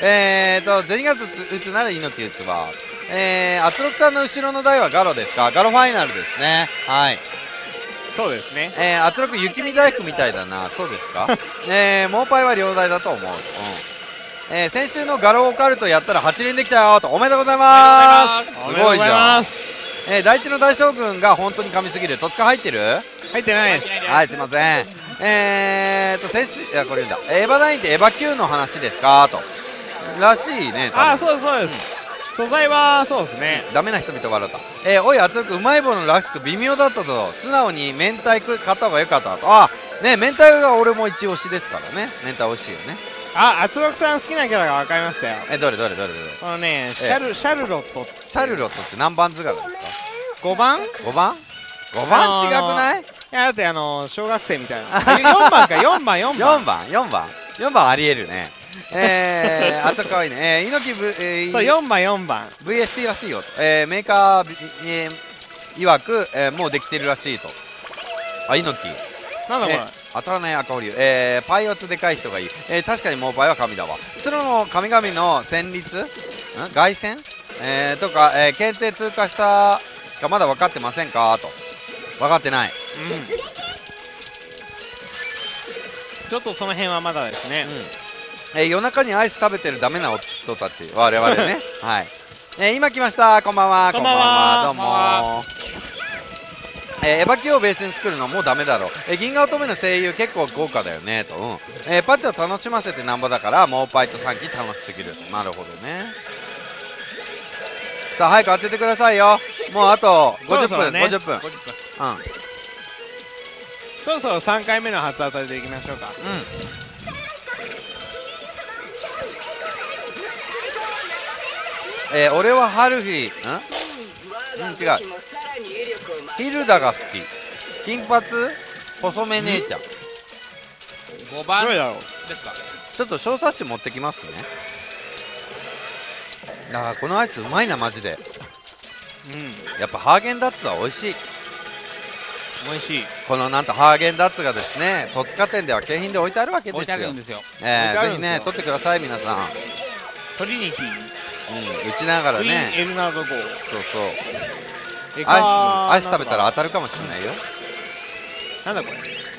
える。12月打つなら猪木打つわ。アトロクさんの後ろの台はガロですか？ガロファイナルですね。はい、そうですね。アトロク雪見大福みたいだな。そうですか？モーパイは両台だと思う。先週のガロオカルトやったら8連できたよと。おめでとうございます。すごいじゃん。第一の大将軍が本当に神すぎる。トツカ入ってる？入ってないです。はい、すいません。先週、いや、これ言うんだ。エヴァ9ってエヴァ9の話ですかと。らしいね。あ、そうですそうです。素材はそうですね。ダメな人々笑った。おい、圧力うまい棒のラスク微妙だったぞ。素直に明太子買った方が良かったと。あ、ね、明太が俺も一押しですからね。明太美味しいよね。あ、圧力さん好きなキャラが分かりましたよ。どれ。このね、シャルロット。シャルロットって何番図柄ですか？5番？5番違くない？いや、だって小学生みたいな。4番ありえるね。あとかわいいね。猪木そう4番 VST らしいよと。メーカー曰くもうできてるらしいと。あ、猪木なんだこれ。当たらない赤保留。パイオツでかい人がいい。確かにモーパイは神だわ。白の神々の戦慄凱旋とか検定通過したがまだ分かってませんかと。分かってない。ちょっとその辺はまだですね。夜中にアイス食べてるダメな人たち、我々ね。はい、今来ました。こんばんは。こんばんは。どうも。エヴァ級をベースに作るのもうダメだろう。銀河乙女の声優結構豪華だよねと。パッチを楽しませてなんぼだから、モーパイと3期楽しすぎる。なるほどね。さあ早く当ててくださいよ。もうあと50分。そろそろ3回目の初当たりでいきましょうか。俺はハルフィ違う、ヒルダが好き。金髪細め姉ちゃん。5番ですか？ちょっと小冊子持ってきますね。あー、このアイスうまいなマジで。うん、やっぱハーゲンダッツは美味しい。このなんとハーゲンダッツがですね、戸塚店では景品で置いてあるわけですよ。ぜひね、取ってください皆さん。トリニティ打ちながらね。そうそう。アイス食べたら当たるかもしれないよ。なんだこ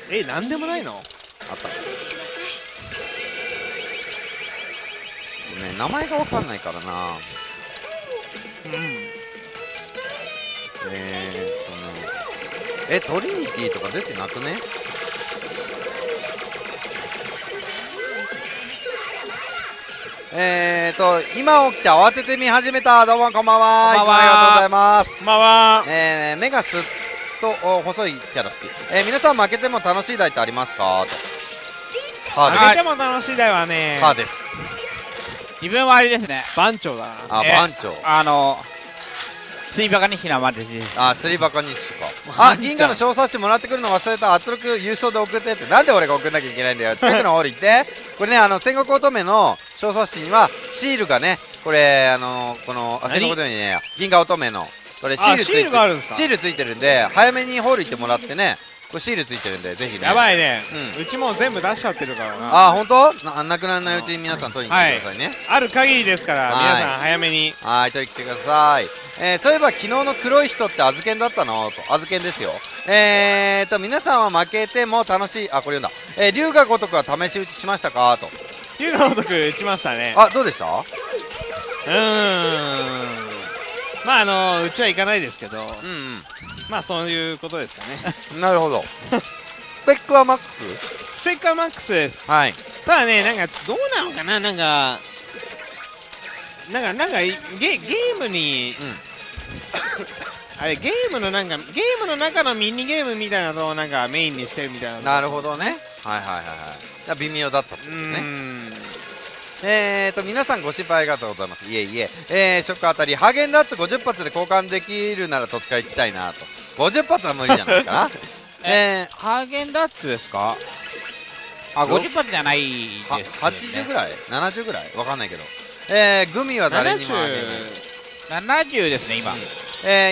れ、なんでもないの。あったね、名前が分かんないからな。トリニティとか出てなくね。今起きて慌てて見始めた。どうもこんばんは。いつもありがとうございます。こんばんは。目がすっと細いキャラ好き。皆さん負けても楽しい台ってありますか？負けても楽しい台はね。カーです。自分はあれですね。番長だな。あ、番長。釣りバカ日誌なまでです。あ、釣りバカ日誌か。あ、銀河の小冊子もらってくるの忘れた。圧力郵送で送ってって。なんで俺が送んなきゃいけないんだよ。近くの方に行って。これね、戦国乙女の小冊子にはシールがね、これこの戦国乙女にね、銀河乙女のこれシールついてる。シールついてるんで、早めにホール行ってもらってね。これシールついてるんで、ぜひね。やばいね。うちも全部出しちゃってるからな。あ、本当？なくならないうちに皆さん取りに来てくださいね。ある限りですから、皆さん早めに。はい、取りに来てください。そういえば昨日の黒い人ってあずけんだったのと。あずけんですよ。皆さんは負けても楽しい。あ、これ読んだ。龍が如くは試し打ちしましたかと。龍が如く打ちましたね。あ、どうでした？まあうちは行かないですけど。まあそういうことですかね。なるほど。スペックはマックス？スペックはマックスです。はい。ただね、なんかどうなのかな、なんかゲームに、あれゲームの中のミニゲームみたいなのをなんかメインにしてるみたいな。なるほどね。はいはいはいはい。微妙だったんですね。皆さんご心配ありがとうございます。いえいえ。ショックあたりハーゲンダッツ50発で交換できるならとっつかいきたいなと。50発は無理じゃないかな。ハーゲンダッツですか？あ、50発じゃないですね。80ぐらい70ぐらいわかんないけど。グミは誰にもあげない。70ですね今。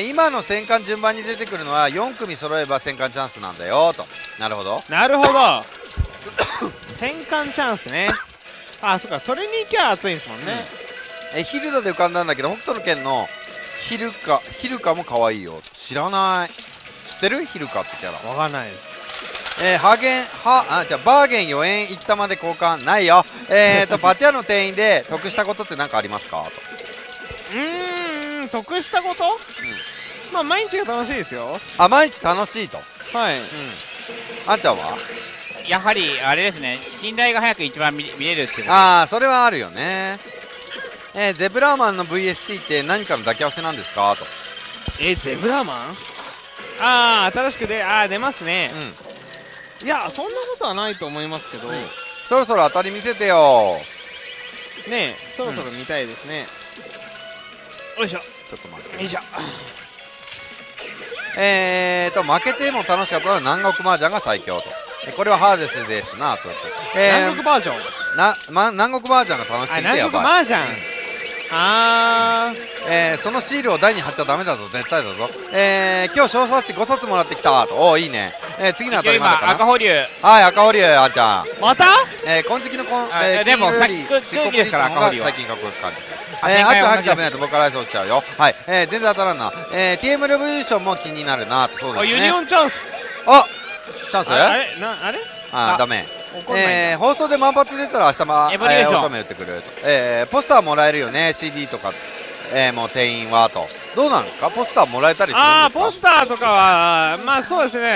今の戦艦順番に出てくるのは4組揃えば戦艦チャンスなんだよと。なるほどなるほど。戦艦チャンスね。あ、そっか、それに行きゃ熱いんですもんね。ヒルダで浮かんだんだけど、北斗の拳のヒルカも可愛いよ。知らない。知ってる？ヒルカってキャラ分かんないです。バーゲン4円1玉で交換ないよ。パチ屋の店員で得したことって何かありますかと。得したこと、まあ毎日が楽しいですよ。あ、毎日楽しいと。はい。あんちゃんはやはりあれですね、信頼が早く一番見れるっていう。ああ、それはあるよね。ゼブラーマンの VST って何かの抱き合わせなんですかと。ゼブラーマン、ああ新しく出ますね。いや、そんなことはないと思いますけど、そろそろ当たり見せてよね。え、そろそろ見たいですね。よいしょ、ちょっと待って。よいしょ。負けても楽しかったら南国麻雀が最強と。これはハーデスですなと。南国バージョン南国麻雀が楽しいって。やばい、南国麻雀。そのシールを台に貼っちゃダメだぞ、絶対だぞ。今日小冊子5冊もらってきたと。おー、いいね。次の当たりまだかな。赤保留。はい、赤保留。あんちゃんまた金色のでもさっき空気ですから、赤保留は最近かっこよく感じて。あとは食べないと僕から落ちちゃうよ。はい。全然当たらんな。TM レボリューションも気になるな。そうですね。ユニオンチャンス。あ、チャンス。あれあ、ダメ。放送で万発出たら明日も乙女打ってくる。ポスターもらえるよね。 CD とかもう店員はと。どうなんですか、ポスターもらえたりするんですか。あ、ポスターとかはまあそうですね。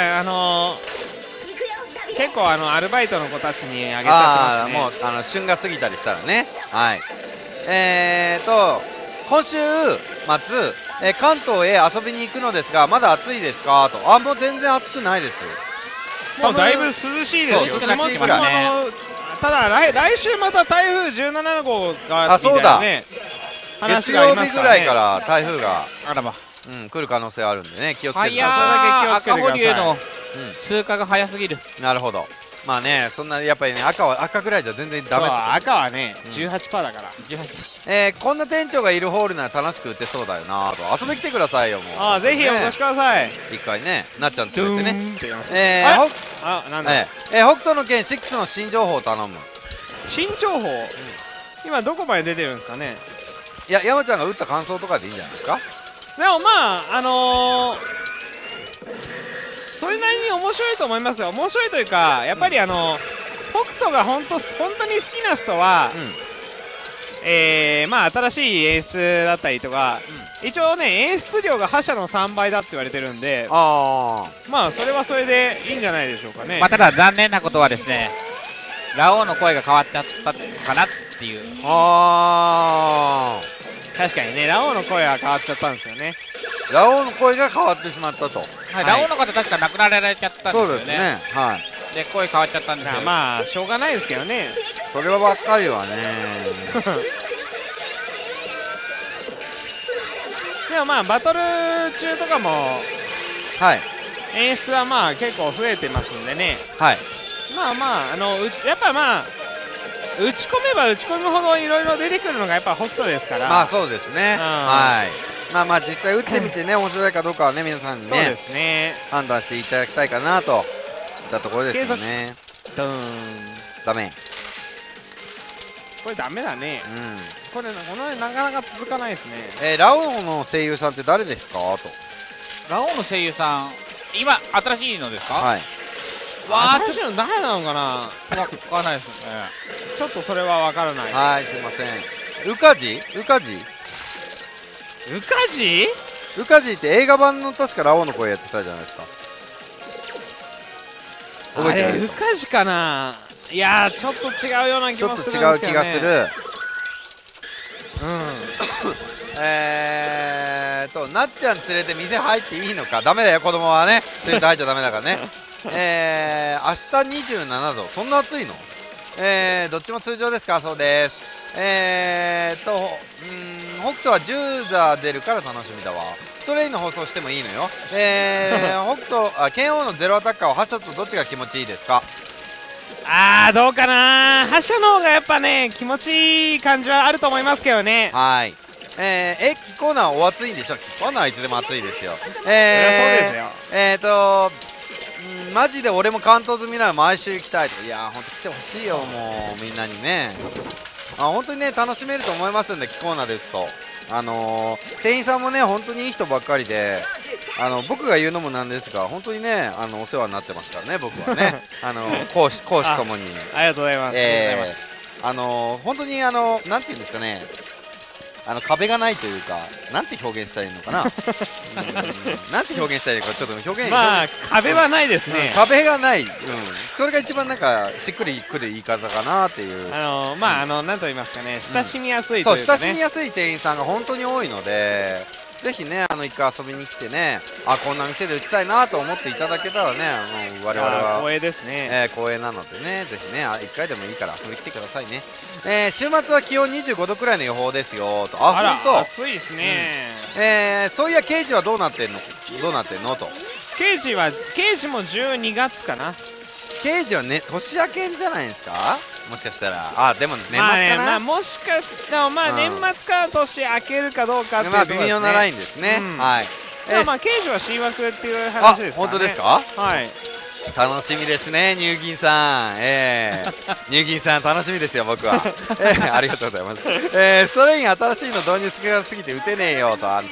結構アルバイトの子たちにあげちゃってますね。もう旬が過ぎたりしたらね。はい。今週末、関東へ遊びに行くのですが、まだ暑いですかと。あ、もう全然暑くないです。もうだいぶ涼しいですよ。ただ来週また台風17号が、あ、そうだ。月曜日ぐらいから台風が来る可能性あるんでね、気をつけてください。赤保留の通過が早すぎる。なるほど。まあね、そんなやっぱりね、赤ぐらいじゃ全然ダメだと。赤はね 18% だから。こんな店長がいるホールなら楽しく打てそうだよなと。遊び来てくださいよ。もうあ、ぜひお越しください。一回ね、なっちゃん連れてね。北斗の拳6の新情報を頼む。新情報今どこまで出てるんですかね。いや、山ちゃんが打った感想とかでいいんじゃないですか。でもまあそれなりに面白いと思いますよ。面白いというかやっぱり北斗が本当に好きな人は、まあ新しい演出だったりとか、一応ね演出量が覇者の3倍だって言われてるんで、まあそれはそれでいいんじゃないでしょうかね。まあただ残念なことはですね、ラオウの声が変わっちゃったかなっていう。確かにね、ラオウの声が変わっちゃったんですよね。ラオウの声が変わってしまったと。ラオウの方確か亡くなられちゃったんですよね。そうですね。で声変わっちゃったんですよ。まあしょうがないですけどね。それはばっかりはね。でもまあバトル中とかも、演出はまあ結構増えてますんでね。まあまあやっぱまあ打ち込めば打ち込むほどいろいろ出てくるのがやっぱ北斗ですから。まあそうですね。まあまあ実際打ってみてね、面白いかどうかはね皆さんにね判断していただきたいかなといったところですよね。ダメ。これダメだね。これなかなか続かないですね。ラオウの声優さんって誰ですかと。ラオウの声優さん今新しいのですか？新しいの誰なのかな。分からないですね。ちょっとそれは分からない。すいません。宇梶って映画版の確かラオウの声やってたじゃないですか。あれ宇梶かな。いやーちょっと違うような気もするんですけどね。ちょっと違う気がする。なっちゃん連れて店入っていいのか。ダメだよ、子供はね連れて入っちゃダメだからね。明日27度、そんな暑いの？どっちも通常ですか？そうです。北斗は10座出るから楽しみだわ。ストレイの放送してもいいのよ。剣王のゼロアタッカーは覇者とどっちが気持ちいいですか？どうかな。覇者の方がやっぱね気持ちいい感じはあると思いますけどね。キコーナーお熱いんでしょ。キコーナーいつでも熱いですよ。マジで俺も関東済みなら毎週行きたいと。いやー、ほんと来てほしいよ、もうみんなにね。本当にね、楽しめると思いますんで、キコーナーで打つと。店員さんもね、本当にいい人ばっかりで、僕が言うのもなんですが、本当にね、お世話になってますからね、僕はね。講師ともに。ありがとうございます。本当に、なんていうんですかね、壁がないというか、なんて表現したらいいのかな。なんて表現したらいいのか、ちょっと表現。まあ、壁はないですね。壁がない。それが一番なんか、しっくりくる言い方かなっていう。なんと言いますかね、親しみやすい。そう、親しみやすい店員さんが本当に多いので。ぜひね、一回遊びに来てね、こんな店で打ちたいなと思っていただけたらね、我々は光栄ですね。光栄なのでね、ぜひね、1回でもいいから遊びに来てくださいね。週末は気温25度くらいの予報ですよと。ほんと暑いですね。そういや、刑事はどうなってんのと。刑事も12月かな。刑事はね、年明けんじゃないですか、もしかしたら。でも年末かな。もしかしたら年末から年明けるかどうかっていう微妙なラインですね。まあ刑事は新枠っていう話ですからね。本当ですか。楽しみですね、ニューギンさん。ニューギンさん楽しみですよ、僕は。ありがとうございます。ストレイン新しいの導入少なすぎて打てねえよと。そうだね。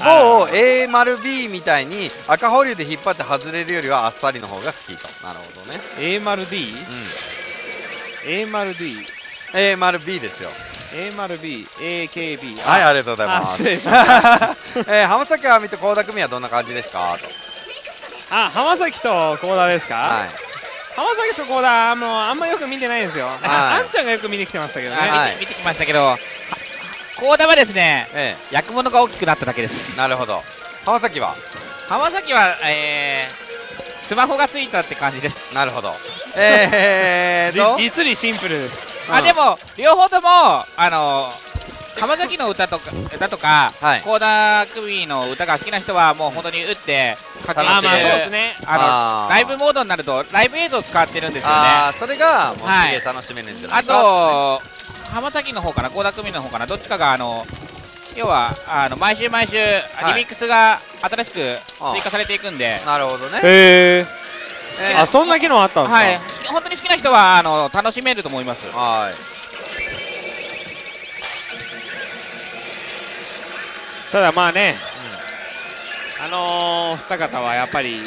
某 A○B みたいに赤保留で引っ張って外れるよりはあっさりの方が好きと。なるほどね。A○D。A○D。A○B ですよ。A○B、AKB。ありがとうございます。浜崎あみと倖田來未はどんな感じですかと。浜崎と幸田ですか。浜崎と幸田あんまよく見てないですよ。あんちゃんがよく見てきてましたけどね。見てきましたけど、幸田はですね、役物が大きくなっただけです。なるほど。浜崎はスマホがついたって感じです。なるほど。実にシンプル。でも両方とも浜崎の歌とか倖田來未の歌が好きな人はもう本当に打って課金してライブモードになるとライブ映像を使ってるんですよね。それがもうすげえ楽しめるんじゃないか。あと浜崎の方かな、倖田來未の方かな、どっちかが要は毎週毎週リミックスが新しく追加されていくんで。なるほどね。そんな機能あったんですか。本当に好きな人は楽しめると思います。ただまあね、二方はやっぱりい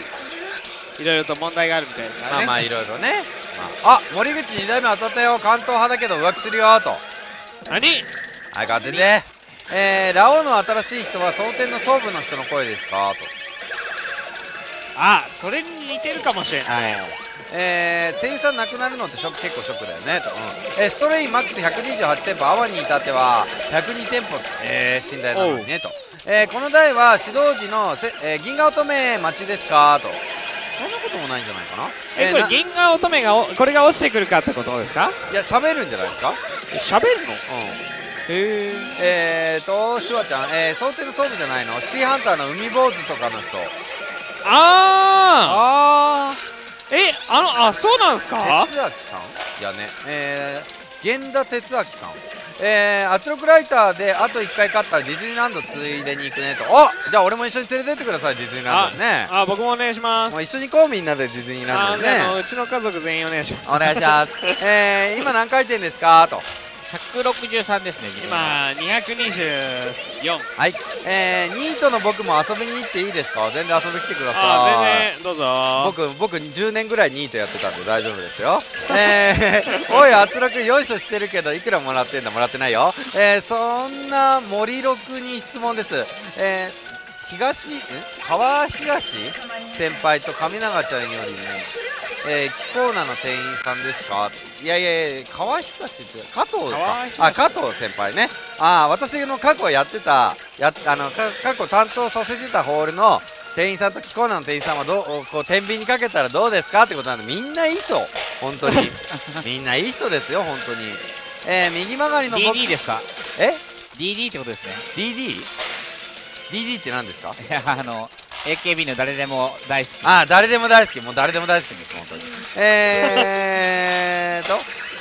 ろいろと問題があるみたいですからね。まあまあいろいろね、まあ、あ、森口2代目当たったよ、関東派だけど浮気するよと。何あいかってね、ラオウの新しい人は蒼天の総部の人の声ですかと。あ、それに似てるかもしれない、はい、声優さん亡くなるのってショック、結構ショックだよねと、うん、ストレインマックス128店舗、アワに至っては102店舗、信頼なのにねと、この台は指導時の、銀河乙女町ですかと。そんなこともないんじゃないかな。これ銀河乙女がこれが落ちてくるかってことですか。いや、喋るんじゃないですか。喋るの、うん、シュワちゃん、想定の装備じゃないの、シティハンターの海坊主とかの人。あーあー、あ、そうなんですか。哲明さんやね、源田哲明さん、圧力ライターであと1回勝ったらディズニーランドついでに行くねと。あ、じゃあ俺も一緒に連れてってください、ディズニーランドにね。あ、僕もお願いします。もう一緒に行こう、みんなでディズニーランドにね。うちの家族全員お願いします。お願いします。今何回転ですかと。163ですね、今224。はい、ニートの僕も遊びに行っていいですか。全然遊びに来てください。あ、全然どうぞ。僕10年ぐらいニートやってたんで大丈夫ですよ。おい圧力よいしょしてるけどいくらもらってんだ。もらってないよ。そんな森六に質問です。川東先輩と上永ちゃんよりね、キコーナの店員さんですか。いやいやいや、川東って加藤ですか。あ、加藤先輩ね。ああ、私の過去やってた、過去担当させてたホールの店員さんとキコーナの店員さんはこう天秤にかけたらどうですかってことなんで、みんないい人、本当にみんないい人ですよ、本当に。右曲がりの DD ですか。え DD ってことですね。 DD って何ですか。いや、AKB の誰でも大好き。ああ、誰でも大好き、もう誰でも大好きです本当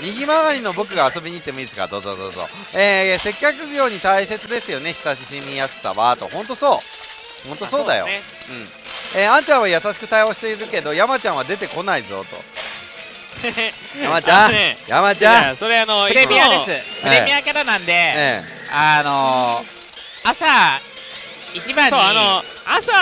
に。右曲がりの僕が遊びに行ってもいいですか。どうぞどうぞ。接客業に大切ですよね、親しみやすさはと。本当そう、本当そうだよ。うん、あんちゃんは優しく対応しているけど山ちゃんは出てこないぞと。山ちゃん、山ちゃん、それプレミアです。プレミアキャラなんで、朝一番に、そう、朝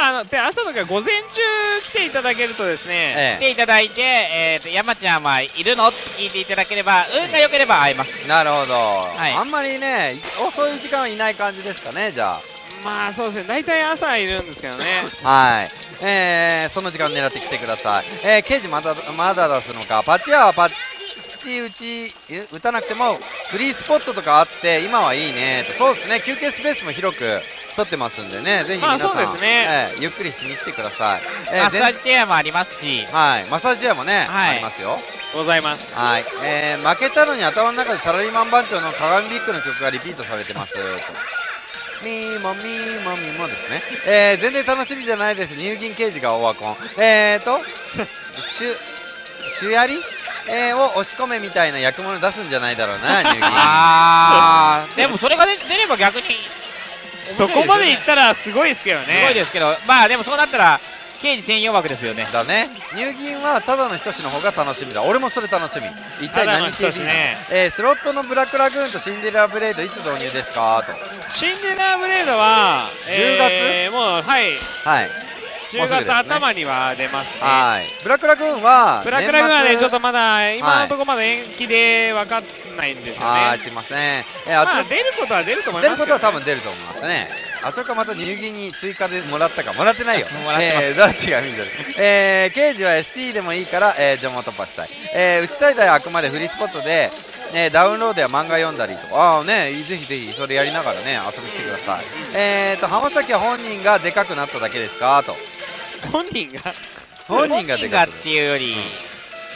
とか午前中来ていただけるとですね、来ていただいて、山ちゃんはいるのって聞いていただければ、運が良ければ会えます。なるほど、はい、あんまりね遅い時間はいない感じですかね。じゃあまあそうですね、大体朝いるんですけどね。はい、その時間狙ってきてください。刑事まだ出すのか。パチアはパチ打たなくてもフリースポットとかあって今はいいねと。そうですね、休憩スペースも広く撮ってますんでね、ぜひ皆さん、ゆっくりしに来てください。マッサージチェアもありますし、はい、マッサージチェアもね、ありますよ。ございます。はい、負けたのに頭の中でサラリーマン番長の鏡ビッグの曲がリピートされてます。みーもみーもみーもですね。全然楽しみじゃないです。入銀刑事がオワコン。主やりを押し込めみたいな役物出すんじゃないだろうな、入銀。ああ、でもそれが出れば逆に。そこまでいったらすごいですけどね。すごいですけど、まあでもそうなったら刑事専用枠ですよね。だね。入銀はただの一種の方が楽しみだ。俺もそれ楽しみ。一体何してるの？スロットのブラックラグーンとシンデレラブレードいつ導入ですかと。シンデレラブレードは10月、もうはいはい10月頭には出ますね。ブラックラグーンはね、ちょっとまだ今のところまだ延期で分かんないんですよね。すいません。まあ出ることは出ると思います。出ることは多分出ると思いますね。あそこまた入銀に追加でもらったかもらってないよ。もらってます。違うみたい。刑事は ST でもいいから情報突破したい。打ちたい台はあくまでフリースポットで。ダウンロードや漫画読んだりとか、ね、ぜひぜひそれやりながらね遊びに来てください。浜崎は本人がでかくなっただけですかと。本人がでかくっていうより、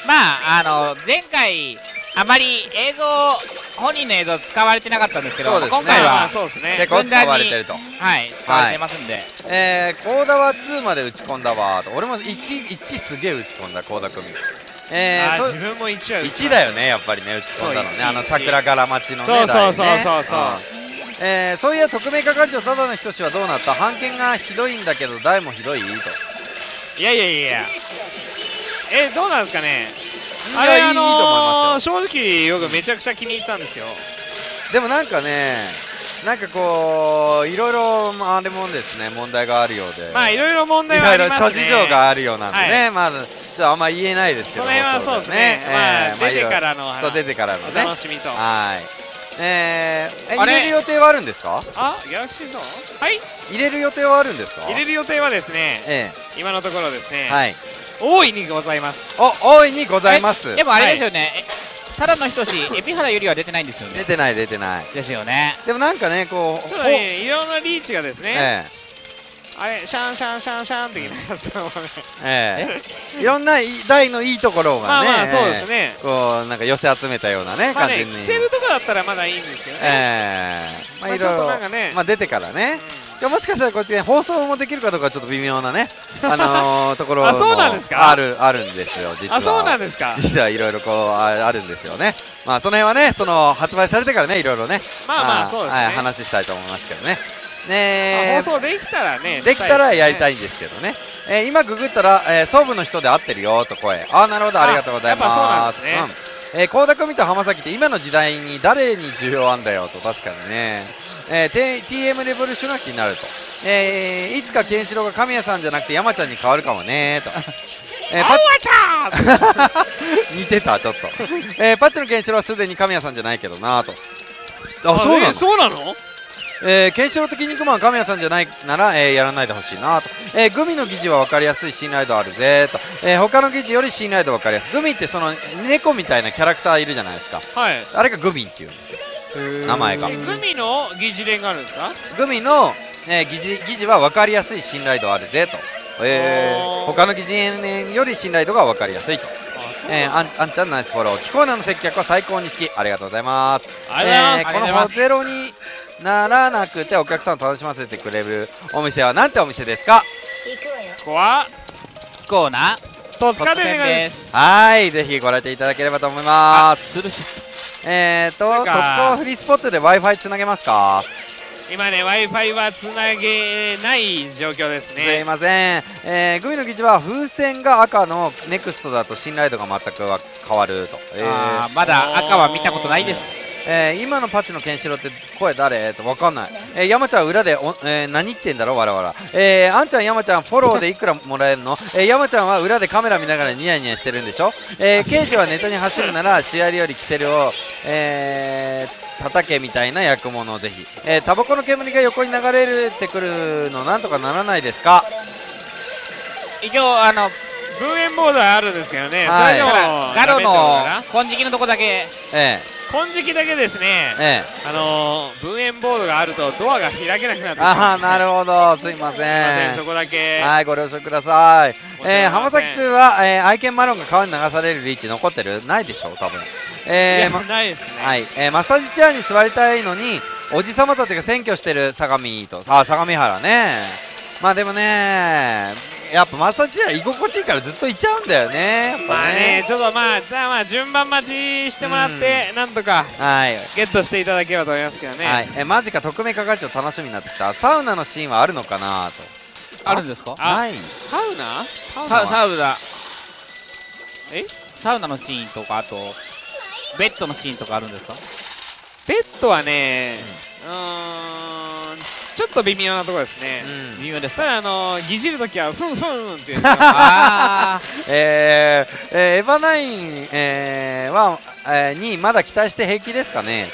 まあ前回あまり映像本人の映像使われてなかったんですけど、今回は使われてると。はい、使われてますんで。幸田は2まで打ち込んだわと。俺も1すげえ打ち込んだ、幸田君。自分も1だよね、やっぱりね、打ち込んだのね、桜柄町のね。そういや特命係長ただの人志はどうなった。判件がひどいんだけど台もひどいと。いやいやいや、どうなんですかね。あれ正直よくめちゃくちゃ気に入ったんですよ。でもなんかね、なんかこういろいろあれもですね、問題があるようで、まあいろいろ問題はありますね、諸事情があるようなんでね、はい、まあちょっとあんま言えないですけども、その辺はそうですね、出てからのそう出てからのね、楽しみと、はい、入れる予定はあるんですか？あ、ギャラクシーゾーン、はい、入れる予定はあるんですか？入れる予定はですね、今のところですね、はい、大いにございます。お、大いにございます。でもあれですよね、ただの人し、海老原よりは出てないんですよね。出てない、出てないですよね。でもなんかね、こうちょっとね、いろんなリーチがですね、あれシャンシャンシャンシャンって言いますもんね。いろんな台のいいところがね、まあそうですね、こうなんか寄せ集めたようなね感じに。キセルとかだったらまだいいんですけどね、まあいろいろまあ出てからね、もしかしたらこうやって放送もできるかどうかちょっと微妙なね、ところもあるんですよ、実は。あ、そうなんですか。実はいろいろこうあるんですよね。まあその辺はね、その発売されてからね、いろいろね、まあまあそうですね、話したいと思いますけどね。ね、放送できたらね、できたらやりたいんですけどね。今ググったら総部の人で合ってるよと声。あ、なるほど、ありがとうございます。倖田來未と浜崎って今の時代に誰に需要あんだよと。確かにね。TM レボリューションが気になると、いつかケンシロウが神谷さんじゃなくて山ちゃんに変わるかもねーと似てたちょっとパッチのケンシロウはすでに神谷さんじゃないけどなーと。あ、そうなの。ケンシロウとキン肉マン神谷さんじゃないなら、やらないでほしいなーと。グミの議事は分かりやすい、信頼度あるぜーと。他の議事より信頼度分かりやすい。グミってその猫みたいなキャラクターいるじゃないですか、はい、あれがグミっていうんですよ、名前が。グミの議事連があるんですか。グミの議事は分かりやすい、信頼度あるぜと。他の議事連より信頼度が分かりやすいと。あんちゃんナイスフォロー。キコーナの接客は最高に好き、ありがとうございます。このホゼロにならなくてお客さんを楽しませてくれるお店はなんてお店ですか。ここはキコーナとつかてんです。はい、ぜひご来店いただければと思います。特攻フリースポットで Wi-Fi つなげますか。今ね、 Wi-Fi はつなげない状況ですね。すいません。グミの基地は風船が赤のネクストだと信頼度が全く変わると。まだ赤は見たことないです。今のパッチのケンシロウって声誰と。分かんない。山ちゃんは裏で何言ってんだろ、わらわら。あんちゃん山ちゃんフォローでいくらもらえるの。山ちゃんは裏でカメラ見ながらニヤニヤしてるんでしょ。ケイジはネタに走るならシアリよりキセルを叩けみたいな役物をぜひ。タバコの煙が横に流れてくるのなんとかならないですか。一応分煙ボードはあるんですけどね、はい、それでもガロの金色のとこだけ、金色だけですね、分煙ボードがあるとドアが開けなくなってしまう。ああ、なるほど、すいません、そこだけはいご了承ください。浜崎通は愛犬マロンが川に流されるリーチ残ってるないでしょ多分。ないですね。はい、マッサージチェアに座りたいのにおじさまたちが占拠してる相模と。あ、相模原ね。まあでもね、やっぱマッサージは居心地いいからずっと行っちゃうんだよね。まあね、ちょっとまあ順番待ちしてもらってなんとかゲットしていただければと思いますけどね。はい、マジか、特命係長楽しみになってきた。サウナのシーンはあるのかなと。あるんですか。ないサウナ、サウナのシーンとか、あとベッドのシーンとかあるんですか。ベッドはね、ちょっと微妙なところですね。微妙です。ただぎじるときはフンフンっていうのがエヴァナインはにまだ期待して平気ですかね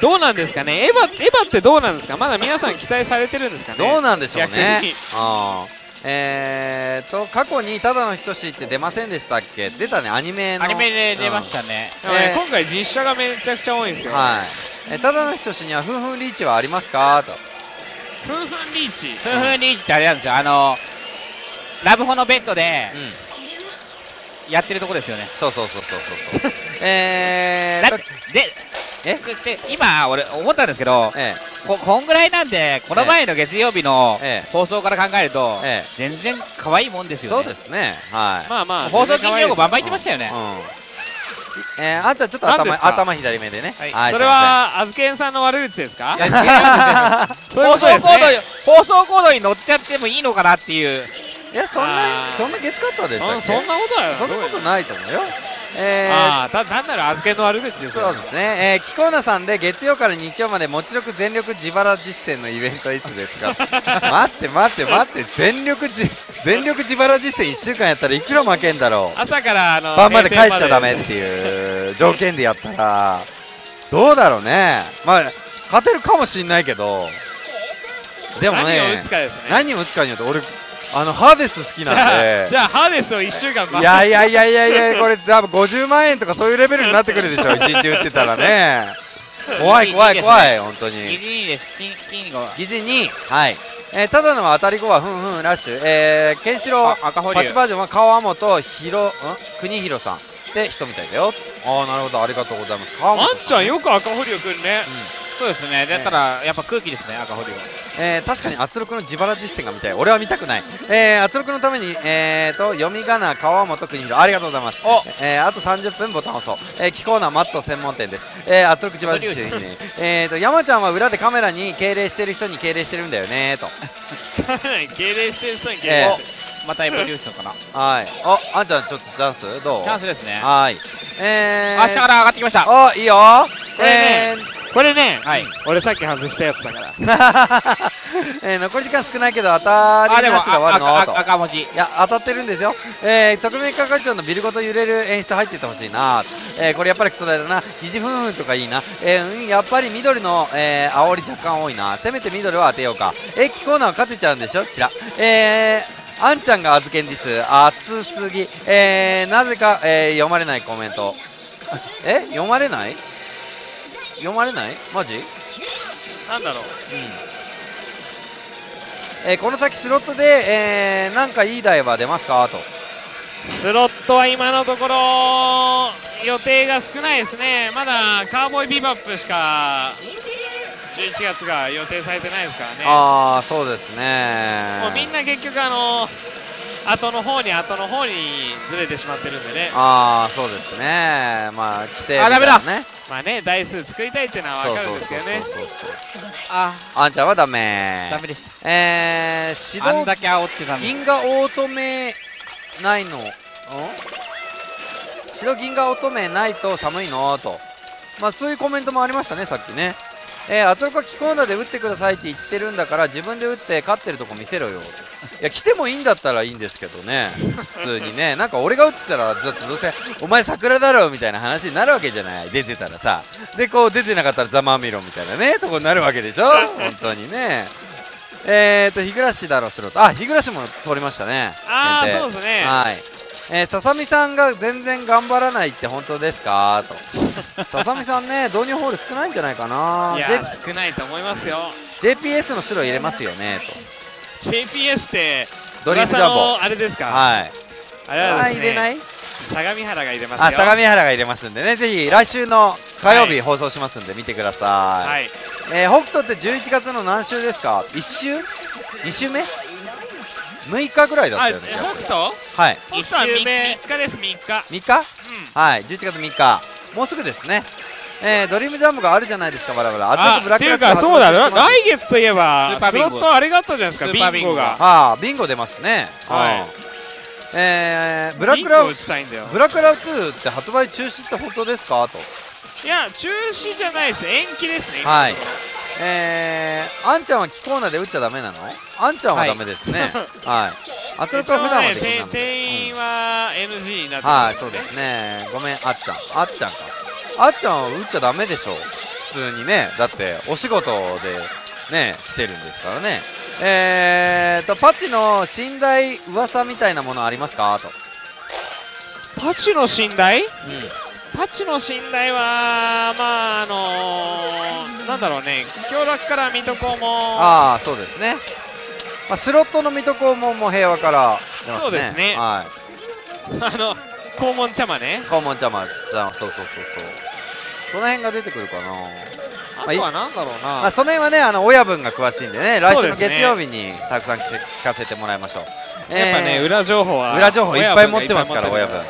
と。どうなんですかね。エヴァってどうなんですか。まだ皆さん期待されてるんですかね。どうなんでしょうね。過去にただの人志って出ませんでしたっけ。出たね、アニメの。アニメで出ましたね。今回実写がめちゃくちゃ多いんですよ。はい、ただの人志にはフンフンリーチはありますかと。フンフンリーチ、フンフンリーチってあれなんですよ、ラブホのベッドでやってるとこですよね。そうそうそうそうそう。で今俺思ったんですけど、こんぐらいなんで、この前の月曜日の放送から考えると全然可愛いもんですよね。そうですね。はい、まあまあ放送金額バンバンいってましたよね。あんちゃんちょっと頭左目でね。それはあずけんさんの悪口ですか。放送コードに乗っちゃってもいいのかなっていう。いや、そんな月カットでしたっけ。そんなことないと思うよ。なんなら預けの悪口ですよね。そうですね。キコーナさんで月曜から日曜までもちろん全力自腹実践のイベントはいつですか？待って待って待って、全力自腹実践1週間やったらいくら負けんだろう。朝から晩まで帰っちゃダメっていう条件でやったらどうだろうね。まあ勝てるかもしれないけど、でもね、何を打つかですね。何を打つかによって、俺ハーデス好きなんで、じゃあハーデスを1週間待って、いやいやいやいやいや、これ多分50万円とかそういうレベルになってくるでしょ。1日打ってたらね、怖い怖い怖い、本当に。ギジ2です。ギジ2、はい。ただの当たり後はふんふんラッシュ。ケンシロウ8バージョンは川本国広さんで人みたいだよ。ああ、なるほど、ありがとうございます。あんちゃんよく赤堀をくんね。そうですね。だったらやっぱ空気ですね、赤堀は。確かに圧力の自腹実践が見たい。俺は見たくない。圧力のために読み仮名川本邦弘、ありがとうございます。あと30分ボタン押そう。キコーナマット専門店です。圧力自腹実践ね。山ちゃんは裏でカメラに敬礼してる人に敬礼してるんだよねと。カメラに敬礼してる人に敬礼してる。またエボリューションかな。はい。お、あんちゃんちょっとチャンスどう？チャンスですね。はい。あ、下から上がってきました。お、いいよ。これね、俺さっき外したやつだから残り時間少ないけど当たりなしが悪いのと。赤文字、いや当たってるんですよ。特命係長のビルごと揺れる演出入っててほしいな。これやっぱりクソだよな。疑似ふんふんとかいいな。やっぱり緑の煽り若干多いな。せめて緑は当てようか。キコーナーは勝てちゃうんでしょ。ちらあんちゃんが預けんです。熱すぎ。なぜか読まれないコメント。読まれない読まれない？マジ？なんだろう。この先スロットでなんかいい台は出ますかと。スロットは今のところ予定が少ないですね。まだカウボーイビバップしか11月が予定されてないですからね。ああ、そうですね。もうみんな結局後の方にずれてしまってるんでね。ああ、そうですね。まあ規制、ね、あ、ダメだ。まあね、台数作りたいっていうのは分かるんですけどね。あんちゃんはダメ。ダメでした。指導銀河乙女ないの？指導銀河乙女ないと寒いのと。まあそういうコメントもありましたね、さっきね。圧力はキコーナで打ってくださいって言ってるんだから、自分で打って勝ってるとこ見せろよ。いや、来てもいいんだったらいいんですけどね、普通にね。なんか俺が打ってたら、だってどうせお前桜だろみたいな話になるわけじゃない。出てたらさ、でこう出てなかったらざまみろみたいなねとこになるわけでしょ。本当にね。日暮だろスロット。あ、日暮も通りましたね。ああ、そうですね。はい。ささみさんが全然頑張らないって本当ですかと。ささみさんね、導入ホール少ないんじゃないかな。いや、少ないと思いますよ。 JPS のスロー入れますよねと。 JPS ってドリームジャンボあれですか。はい、あれはですね、入れない、相模原が入れますよ。あ、相模原が入れますんでね、ぜひ来週の火曜日放送しますんで見てください。はい。北斗って11月の何週ですか。1週 ?2 週目6日ぐらいだったよね。北斗？はい。北斗は3日です、3日。3日？はい、11月3日。もうすぐですね。ドリームジャンボがあるじゃないですか、バラバラ。あ、っていうか、そうだ、来月といえば、スロットあれがあったじゃないですか、ビンゴが。ああ、ビンゴ出ますね。はい。ブラクラウ2って発売中止って本当ですかと。いや、中止じゃないです、延期ですね。はい。あんちゃんはキコーナで打っちゃダメなの。あんちゃんはダメですね。はい。圧力は普段はできない。店員は NG になってます。はい、そうですね。ごめん、あっちゃん、あっちゃんか。あっちゃんは打っちゃダメでしょ、普通にね。だってお仕事でね来てるんですからね。パチの寝台噂みたいなものありますかと。パチの寝台、パチの寝台はまあなんだろうね、強楽から水戸黄門。ああ、そうですね。まあ、スロットの水戸黄門も平和から出ますね。そうですね。はい。黄門ちゃまね、黄門ちゃま。そうそうそうそう、その辺が出てくるかな。あとはなんだろうな、まあ、その辺はね、親分が詳しいんでね、来週の月曜日にたくさん聞かせてもらいましょう。やっぱね、裏情報いっぱい持ってますから、親分。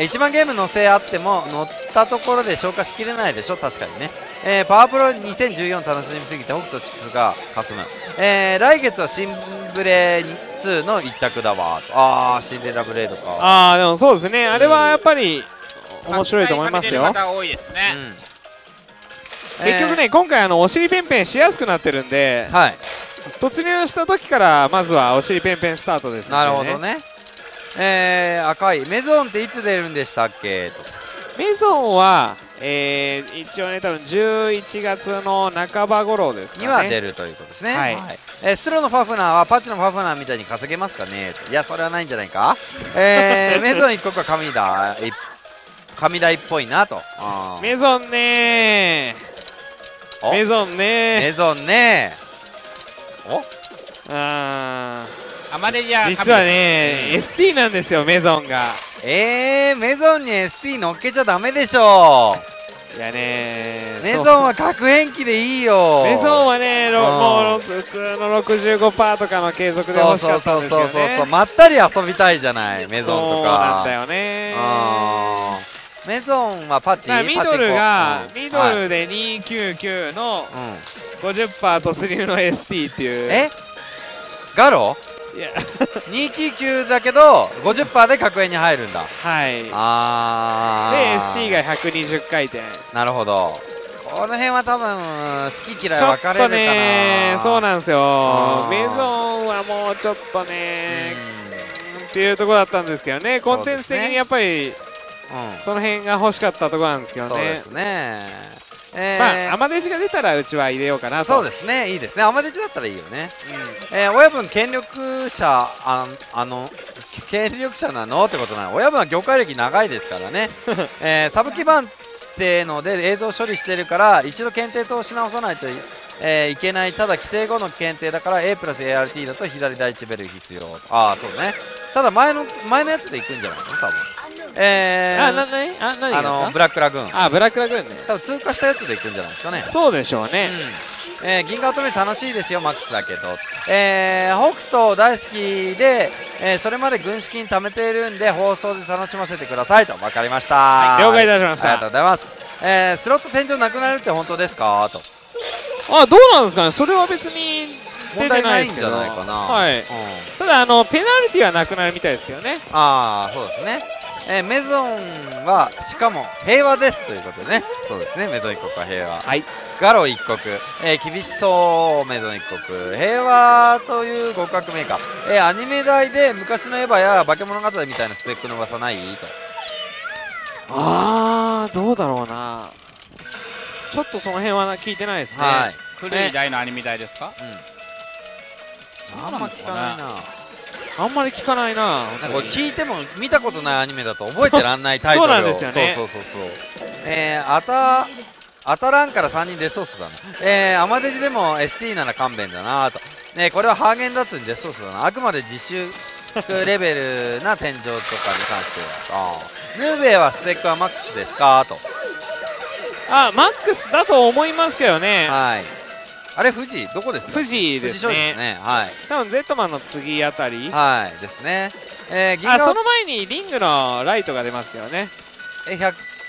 一番ゲーム載せあっても乗ったところで消化しきれないでしょ。確かにね。パワープロ2014楽しみすぎて北斗6が霞む。来月はシンブレ2の一択だわ。ああ、シンデレラブレードか。ああ、でもそうですね、あれはやっぱり面白いと思いますよ。結局ね、今回お尻ペンペンしやすくなってるんで、はい、突入した時からまずはお尻ペンペンスタートですね。なるほどね。赤いメゾンっていつ出るんでしたっけと。メゾンは、一応ね多分11月の半ば頃ですかねには出るということですね。はい、スローのファフナーはパッチのファフナーみたいに稼げますかねと。いやそれはないんじゃないか。メゾン1個か神台っぽいなと。メゾンねーメゾンねーメゾンねー。おあー実はね、ST なんですよ、メゾンが。メゾンに ST 乗っけちゃダメでしょう。いやね、メゾンは核変機でいいよ。メゾンはね、もう普通の 65% とかの継続で欲しかったんですよね。そうそうそうそう、まったり遊びたいじゃない、メゾンとか。そうなんだよね。メゾンはパッチミドルが、ミドルで299の 50% 突入の ST っていう。ガロ299だけど 50% で角円に入るんだ。はい、あで ST が120回転。なるほど。この辺は多分好き嫌い分かれるかな。ね、そうなんですよ。メゾンはもうちょっとねっていうところだったんですけどね。コンテンツ的にやっぱりその辺が欲しかったところなんですけどね。そうですね。まあアマデジが出たらうちは入れようかなと。そうですね、いいですね、アマデジだったらいいよね。親分権力者権力者なのってことない。親分は業界歴長いですからね。サブ基盤っていうので映像処理してるから一度検定とし直さないといけない。ただ規制後の検定だから A プラス ART だと左第1ベル必要。ああそうね。ただ前のやつでいくんじゃないの多分。ブラックラグーン。ブラックラグーンね。多分通過したやつでいくんじゃないですかね。そうでしょうね。銀河乙女楽しいですよ、マックスだけど。北斗大好きで、それまで軍資金貯めているんで放送で楽しませてくださいと。分かりました、はい、了解いたしました。ありがとうございます。スロット天井なくなるって本当ですかと。どうなんですかね、それは別に問題ないんじゃないかな。ただペナルティはなくなるみたいですけどね。そうですね。メゾンはしかも平和ですということでね。そうですね、メゾン一国は平和、はい、ガロ一国、厳しそう。メゾン一国平和という合格メーカー、アニメ題で昔のエヴァや化け物語みたいなスペックの噂ないと。どうだろうな、ちょっとその辺は聞いてないですね。古い題のアニメ題ですか。あんま聞かないな。あんまり聞かないな。これ聞いても見たことないアニメだと覚えてらんないタイトルを。そうなんですよね。そうそうそうそう。当たらんから3人デソースだな。アマデジでも ST なら勘弁だなと。これはハーゲンダッツにデソースだな。あくまで自主レベルな天井とかに関しては。ヌーベイはスペックはマックスですかと。マックスだと思いますけどね。はい。あれ富士どこですか。富士ですね。多分ゼットマンの次あたりですね。その前にリングのライトが出ますけどね。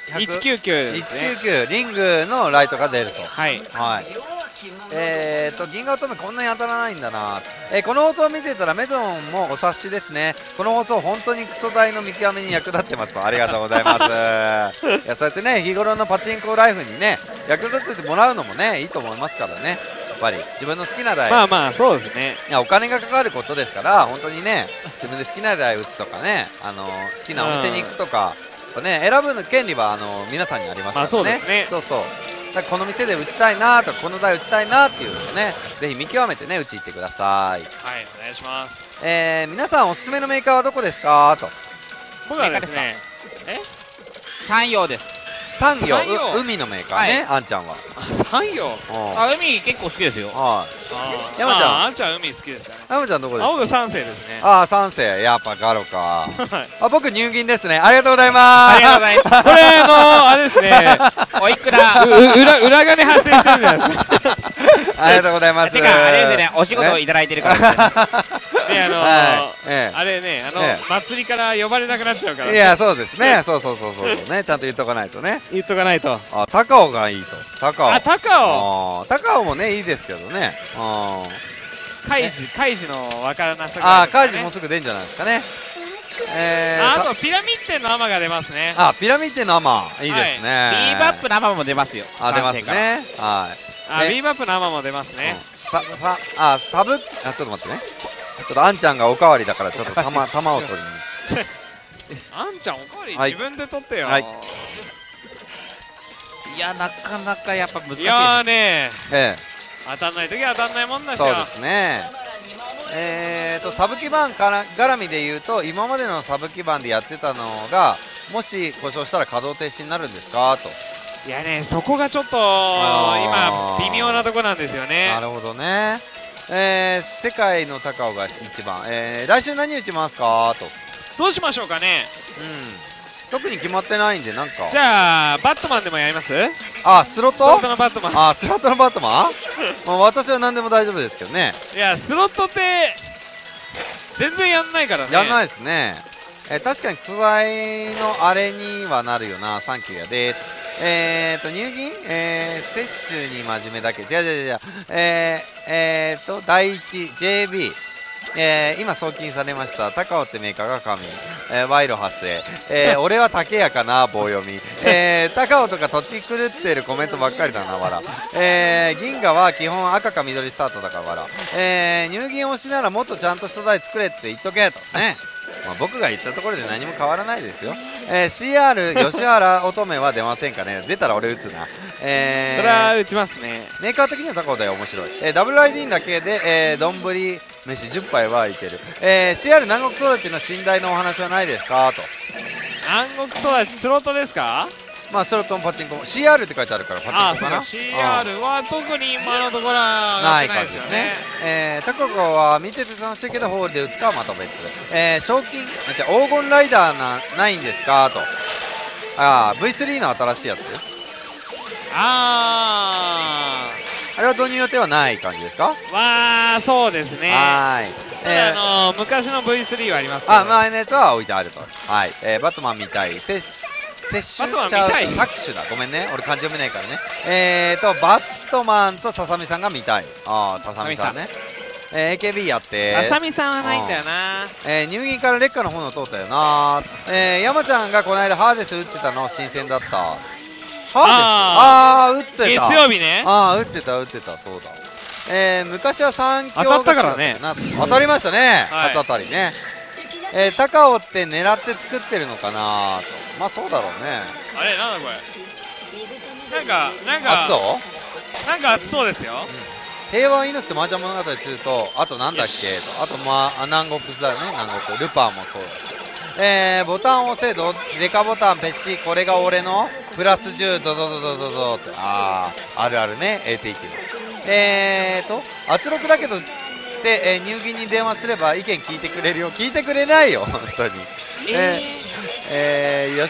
199ですね。199リングのライトが出ると。銀河乙女こんなに当たらないんだな。この放送を見てたらメゾンもお察しですね。この放送本当にクソ台の見極めに役立ってますと。ありがとうございます。いやそうやってね、日頃のパチンコライフにね役立ててもらうのもねいいと思いますからね。やっぱり自分の好きな台、まあまあそうですね。いやお金がかかることですから本当にね、自分で好きな台打つとかね、好きなお店に行くとか、ね、選ぶ権利は皆さんにありますからね。そうですね。そうそう、この店で打ちたいなとかこの台打ちたいなっていうのをねぜひ見極めてね打ち行ってください。はい、お願いします。皆さんおすすめのメーカーはどこですかと。僕はですね山陽です。山陽、海のメーカーね。あんちゃんは山陽、海結構好きですよ。山ちゃん、あんちゃん海好きですからね。山ちゃんどこですか。僕三世ですね。三世、やっぱガロか。僕入銀ですね。ありがとうございます。ありがとうございます。これあれですね、おいくら裏金発生してるんじゃないですか。ありがとうございます。てかあれですね、お仕事をいただいてるからあれね、祭りから呼ばれなくなっちゃうから。いやそうですね、そうそうそうそうね、ちゃんと言っとかないとね。言っとかないと。高尾がいいと。高尾もねいいですけどね。カイジのわからなさが。カイジもうすぐ出るんじゃないですかね。あとピラミッドのアマが出ますね。あ、ピラミッドのアマいいですね。ビーバップのアマも出ますよ。あ、出ますね。はい、ビーバップのアマも出ますね。あ、サブ、あ、ちょっと待ってね。ちょっとあんちゃんがおかわりだから、ちょっと玉を取りに。あんちゃんおかわり自分で取ってよ。いや、なかなかやっぱ難しい。いやね、当たんないときは当たんないもんだし。そうですね。サブ基盤から絡みでいうと、今までのサブ基盤でやってたのがもし故障したら稼働停止になるんですかと。いやね、そこがちょっと今微妙なとこなんですよね。なるほどね。世界の高尾が1番、来週何打ちますかと。どうしましょうかね。うん、特に決まってないんで、なんかじゃあバットマンでもやります。あ、スロット？スロットのバットマン。あ、スロットのバットマン？まあ私は何でも大丈夫ですけどね。いや、スロットって全然やんないからね。やんないですね。確かに素材のあれにはなるよな。サンキューやでー。入銀、摂取に真面目だけ。じゃ。第一 JB。今送金されました高尾ってメーカーが神、賄賂発生、俺は竹やかな棒読み、高尾とか土地狂ってるコメントばっかりだな、わら、銀河は基本赤か緑スタートだからわら、入銀推しならもっとちゃんとした台作れって言っとけとね。まあ僕が言ったところで何も変わらないですよ。CR 吉原乙女は出ませんかね。出たら俺打つな。それは打ちますね。メーカー的には高尾だよ、面白い。ダブルライディーンだけで丼飯10杯はいける。CR 南国育ちの寝台のお話はないですかと。南国育ちスロットですか。まあスロットもパチンコも CR って書いてあるからパチンコかな。 CR は特に今のところはないですよね。タココは見てて楽しいけどホールで打つかはまた別で、賞金黄金ライダーないんですかと。ああ V3 の新しいやつ、あれは導入予定はない感じですか。わあ、そうですね。はい。昔の V3 はありますけど、前のやつは置いてあると。はい、バットマンみたい摂取ちゃう搾取だ、ごめんね、俺漢字読めないからね。バットマンとささみさんが見たい。ああ、ささみさんね。AKB やってささみさんはないんだよな。入銀から劣化の方の通ったよな。山ちゃんがこの間ハーデス打ってたの新鮮だった。ハーデス、ああ打ってた、月曜日ね。ああ打ってた、そうだ。昔は3強当たったからね。当たりましたね、初当たりね。高尾って狙って作ってるのかなと。まあそうだろうね。あれ、なんだこれ、なんか熱そう、なんか熱そうですよ。平和犬って麻雀物語2と、あとなんだっけと、あとまあ南国だね。南国ルパンもそうだし、ボタンを押せどデカボタンペシ、これが俺のプラス10ドドドドドドって。ああ、あるあるね、ATT の。圧力だけどで、入銀に電話すれば意見聞いてくれるよ。聞いてくれないよ、本当に。吉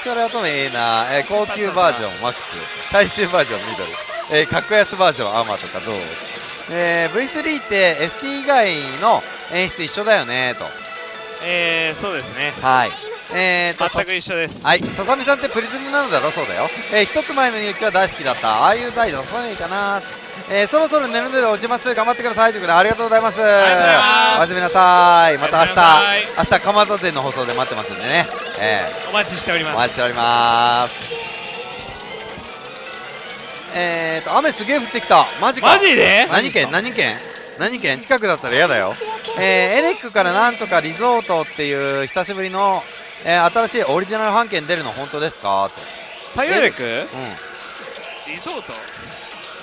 原乙女ええな。高級バージョンマックス、大衆バージョンミドル、格安バージョンアマとかどう。V3 って ST 以外の演出一緒だよねと。そうですね。はい、全く一緒です。はい、ささみさんってプリズムなのだろ、そうだよ。一つ前の勇気は大好きだった。ああいう台出さないかな。そろそろ寝るので落ちます。頑張ってくださいということで、ありがとうございます。おやすみなさい。また明日蒲田店の放送で待ってますんでね。お待ちしております。お待ちしております。雨すげえ降ってきた。マジか。マジで何県近くだったら嫌だよ。エレックからなんとかリゾートっていう久しぶりの、新しいオリジナル版権出るの本当ですかと。タイエレック、リゾート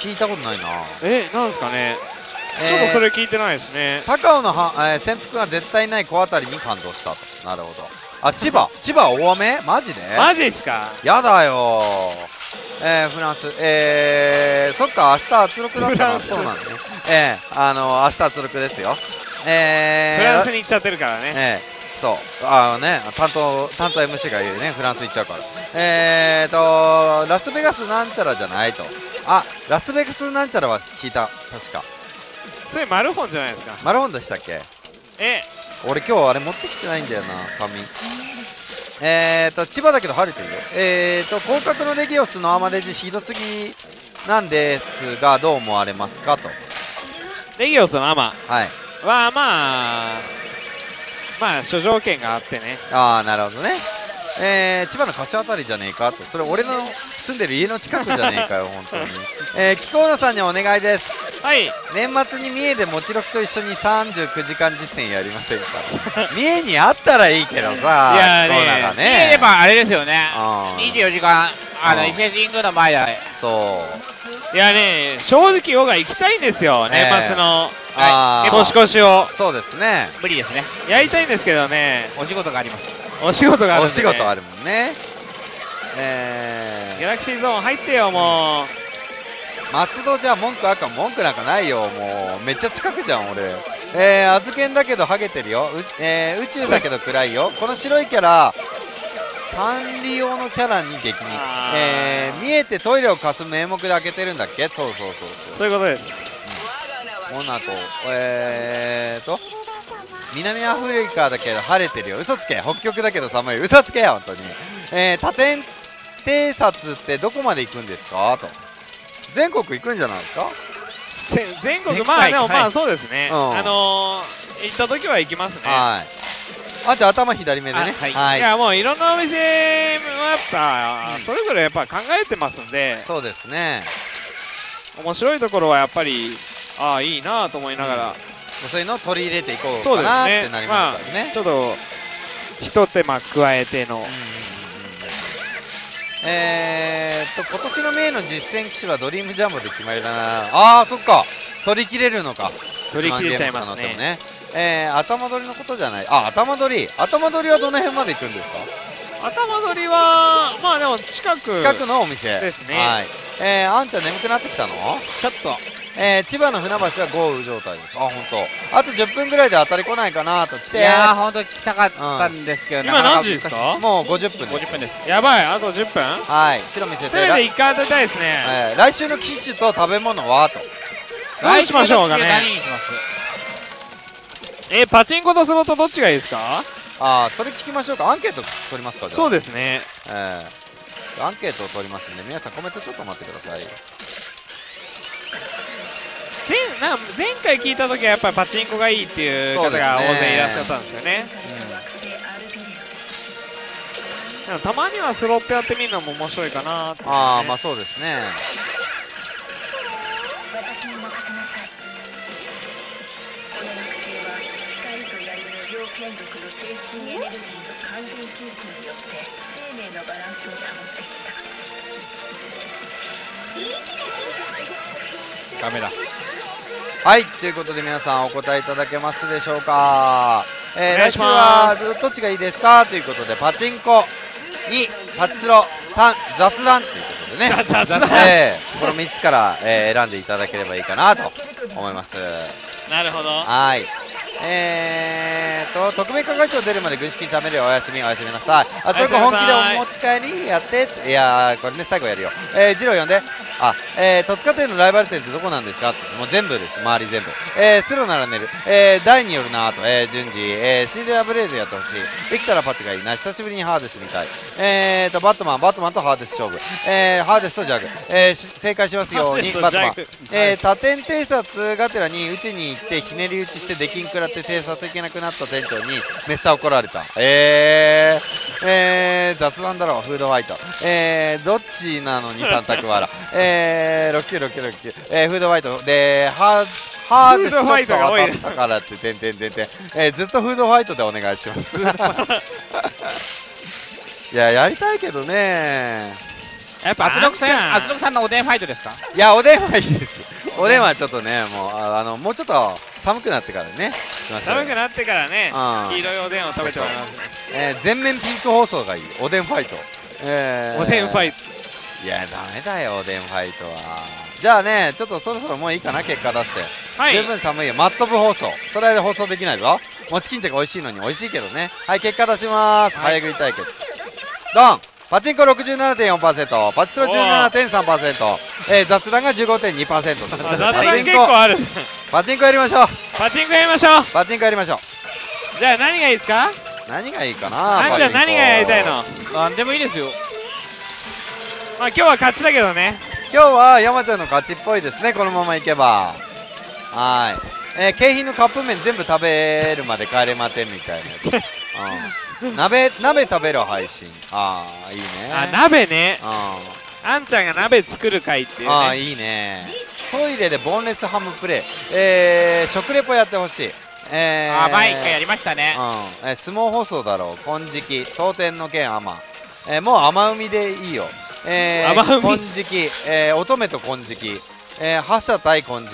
聞いたことないな。なんですかね、ちょっとそれ聞いてないですね。高尾の潜伏が絶対ない小当たりに感動したと。なるほど。あ、千葉大雨。マジでっすか。やだよ。フランス、そっか、明日圧力だったらそうなんですね。明日圧力ですよ。フランスに行っちゃってるからね。そう、担当 MC が言うね、フランス行っちゃうから。ラスベガスなんちゃらじゃないと。あ、ラスベガスなんちゃらは聞いた、確か。それマルホンじゃないですか。マルホンでしたっけ。俺今日あれ持ってきてないんだよな、紙。千葉だけど晴れてるよ。広角のレギオスのアマデジひどすぎなんですがどう思われますかと。レギオスのアマはまあまあ諸条件があってね。ああなるほどね。千葉の柏辺りじゃねえかと、それ俺の住んでる家の近くじゃねえかよ本当に。貴公子さんにお願いです。はい、年末に三重でもちろきと一緒に39時間実践やりませんか。三重にあったらいいけどさ。いやーね、三重はあれですよね、24時間伊勢神宮の前だね。そう、いやね、正直僕は行きたいんですよ、年末の年越しを。そうですね、無理ですね、やりたいんですけどね、お仕事があります。お仕事がある、お仕事あるもんね。ギャラクシーゾーン入ってよもう。松戸じゃ文句あかん、文句なんかないよ、もうめっちゃ近くじゃん俺。あずけんだけどハゲてるよ、宇宙だけど暗いよ、この白いキャラサンリオのキャラに激似、見えてトイレをかす名目で開けてるんだっけ。そうそうそうそう、そういうことです。モナコ、南アフリカだけど晴れてるよ、嘘つけ。北極だけど寒い、嘘つけよ本当に。多点偵察ってどこまで行くんですかと。全国行くんじゃないですか。全国、まあでもまあそうですね、行った時は行きますね。はい、あ、じゃあ頭左目でね。はい、いやもういろんなお店もやっぱそれぞれやっぱ考えてますんで。そうですね、面白いところはやっぱりああいいなと思いながら、そういうのを取り入れていこうかなってなりますからね。ちょっとひと手間加えての、今年のメインの実践機種はドリームジャンボで決まりだな。あーそっか、取り切れるのか、取り切れちゃいますね。頭取りのことじゃない。あ、頭取り、頭取りはどの辺まで行くんですか。頭取りはまあでも近くのお店ですね。はい、あんちゃん眠くなってきたのちょっと。千葉の船橋は豪雨状態です。あ、本当。あと10分ぐらいで当たり来ないかなと来て。いやー、本当来たかったんですけど。今何時ですか？もう50分です。やばい、あと10分。はい、白見せて。それで一回当てたいですね。来週の機種と食べ物はと。どうしましょうかね。パチンコとスロットどっちがいいですか？ああ、それ聞きましょうか。アンケート取りますか。そうですね。アンケートを取りますんで、皆さんコメントちょっと待ってください。前回聞いた時はやっぱりパチンコがいいっていう方が大勢いらっしゃったんですよね。でもたまにはスロットやってみるのも面白いかなって。ああ、まあそうですね。ダメだ。はい、ということで皆さんお答えいただけますでしょうか。来週はどっちがいいですかということで、パチンコ2、パチスロ3、雑談ということでね、この3つから選んでいただければいいかなと思います。なるほど。はい、特命係長出るまで軍資金貯めるよ、おやすみ、おやすみなさい。あ、それか本気でお持ち帰りやって、いやーこれね、最後やるよ。ジロー呼んで。あ、戸塚店のライバル店ってどこなんですかって。もう全部です、周り全部。スロ並んでる。第2よるなーと。順次、シンデレラブレイズやってほしい。できたらパッチがいいな、久しぶりにハーデスみたい。バットマンとハーデス勝負。ハーデスとジャグ。正解しますように、バットマン。多点偵察がてらに、うちに行ってひねり打ちしてできんくらって偵察いけなくなった店長にめっちゃ怒られた。雑談だろう、フードファイト。どっちなのに3択はら。6969、フードファイトでハーデスちょっと当たったからって点ずっとフードファイトでお願いします。いや、やりたいけどね。やっぱアズロクさんのおでんファイトですか。いや、おでんファイトです。おでんはちょっとね、もうちょっと寒くなってからね、寒くなってからね、黄色いおでんを食べてもらいます。全面ピンク放送がいい、おでんファイト。おでんファイト、いやダメだよ、おでんファイトは。じゃあね、ちょっとそろそろもういいかな、結果出して。十分寒いよ、マット部放送、それで放送できないぞ。もち巾着美味しいのに、美味しいけどね。はい、結果出します。早食い対決、ドン。パチンコ 67.4%、 パチスロ 17.3%、雑談が 15.2%。 雑談結構ある。パチンコやりましょう、パチンコやりましょう、パチンコやりましょう。じゃあ何がいいですか。何がいいかな。あんちゃん何がやりたいの。何でもいいですよ。まあ今日は勝ちだけどね。今日は山ちゃんの勝ちっぽいですね、このままいけば。はい、景品のカップ麺全部食べるまで帰れまてみたいなやつ鍋食べる配信。ああいいね。あ、鍋ね。あんちゃんが鍋作る会っていうね。ああいいね。トイレでボンレスハムプレイ、食レポやってほしい。あ、前1回やりましたね。相撲放送だろう。金色蒼天の剣甘、もう甘海でいいよ。金色、乙女と金色、覇者対金色、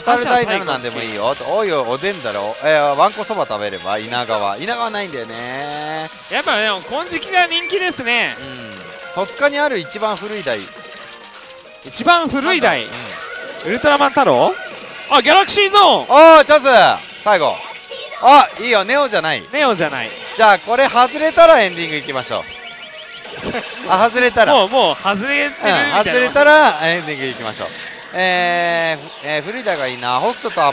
当たる対なるなんでもいいよ。おいよおでんだろ、わんこそば食べれば。稲川ないんだよね。やっぱでも金色が人気ですね。戸塚にある一番古い台。一番古い台、ウルトラマン太郎。あ、ギャラクシーゾーン。ああチャンス最後。あいいよ。ネオじゃない、ネオじゃない。じゃあこれ外れたらエンディングいきましょう。あ、外れたらもう外れてるみたいな。外れたらエンディングいきましょう。古いだがいいな。北斗と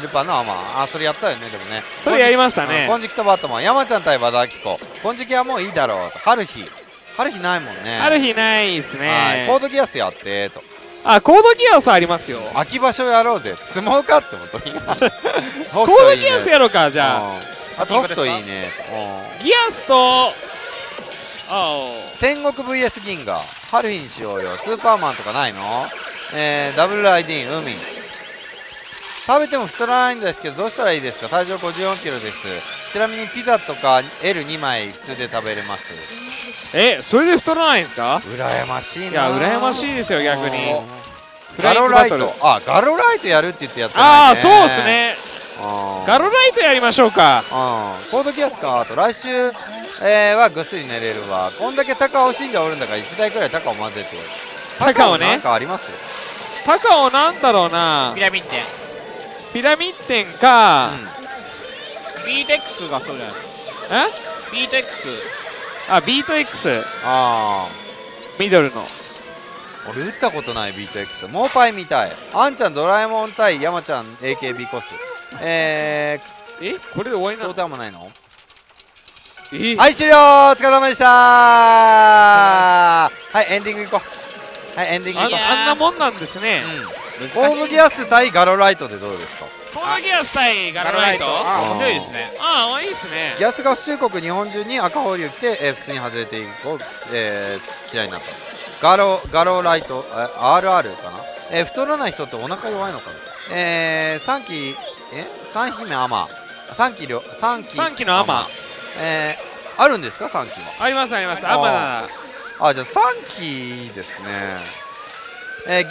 ルパンのアマー。あ、それやったよね。でもね、それやりましたね。金色とバットマン。山ちゃん対和田アキ子。金色はもういいだろう。春日ないもんね。春日ないっすね。コードギアスやってと。あ、コードギアスありますよ。秋場所やろうぜ。相撲かってこと。コードギアスやろうか。じゃあ北斗いいね。ギアスと戦国 vs 銀河。春日にしようよ。スーパーマンとかないの。ダブルライディン海。食べても太らないんですけどどうしたらいいですか。体重54キロです。ちなみにピザとか L2 枚普通で食べれます。それで太らないんですか。羨ましいな。いや羨ましいですよ逆に。ガロライト。あ、ガロライトやるって言ってやってないね。ああそうですね。ガロライトやりましょうか。コードギアスか。あと来週はぐっすり寝れるわ。こんだけタカオ信者おるんだから1台くらいタカを混ぜて。タカオね、なんかあります。タカオなんだろうな。ピラミッテン。ピラミッテンか。BTX がそうじゃないですか。BTX。あ、BTX。ああ。ミドルの。俺打ったことない BTX。モーパイみたい。あんちゃんドラえもん対山ちゃん AKB コス。これで終わりなの。そうでもないの。はい終了。お疲れ様でした。はいエンディングいこう。はい、エンディング。あんなもんなんですね。コードギアス対ガロライトでどうですか。コードギアス対ガロライト。面白いですね。ああ、いいですね。ギアスが中国、日本中に赤保留来て、普通に外れていくを、嫌いになった。ガロライト、RR かな。太らない人ってお腹弱いのかな。三期、三姫アマ。三期のアマ。あるんですか、三期は。あります、あります。アマ。あ、じゃあ3期ですね。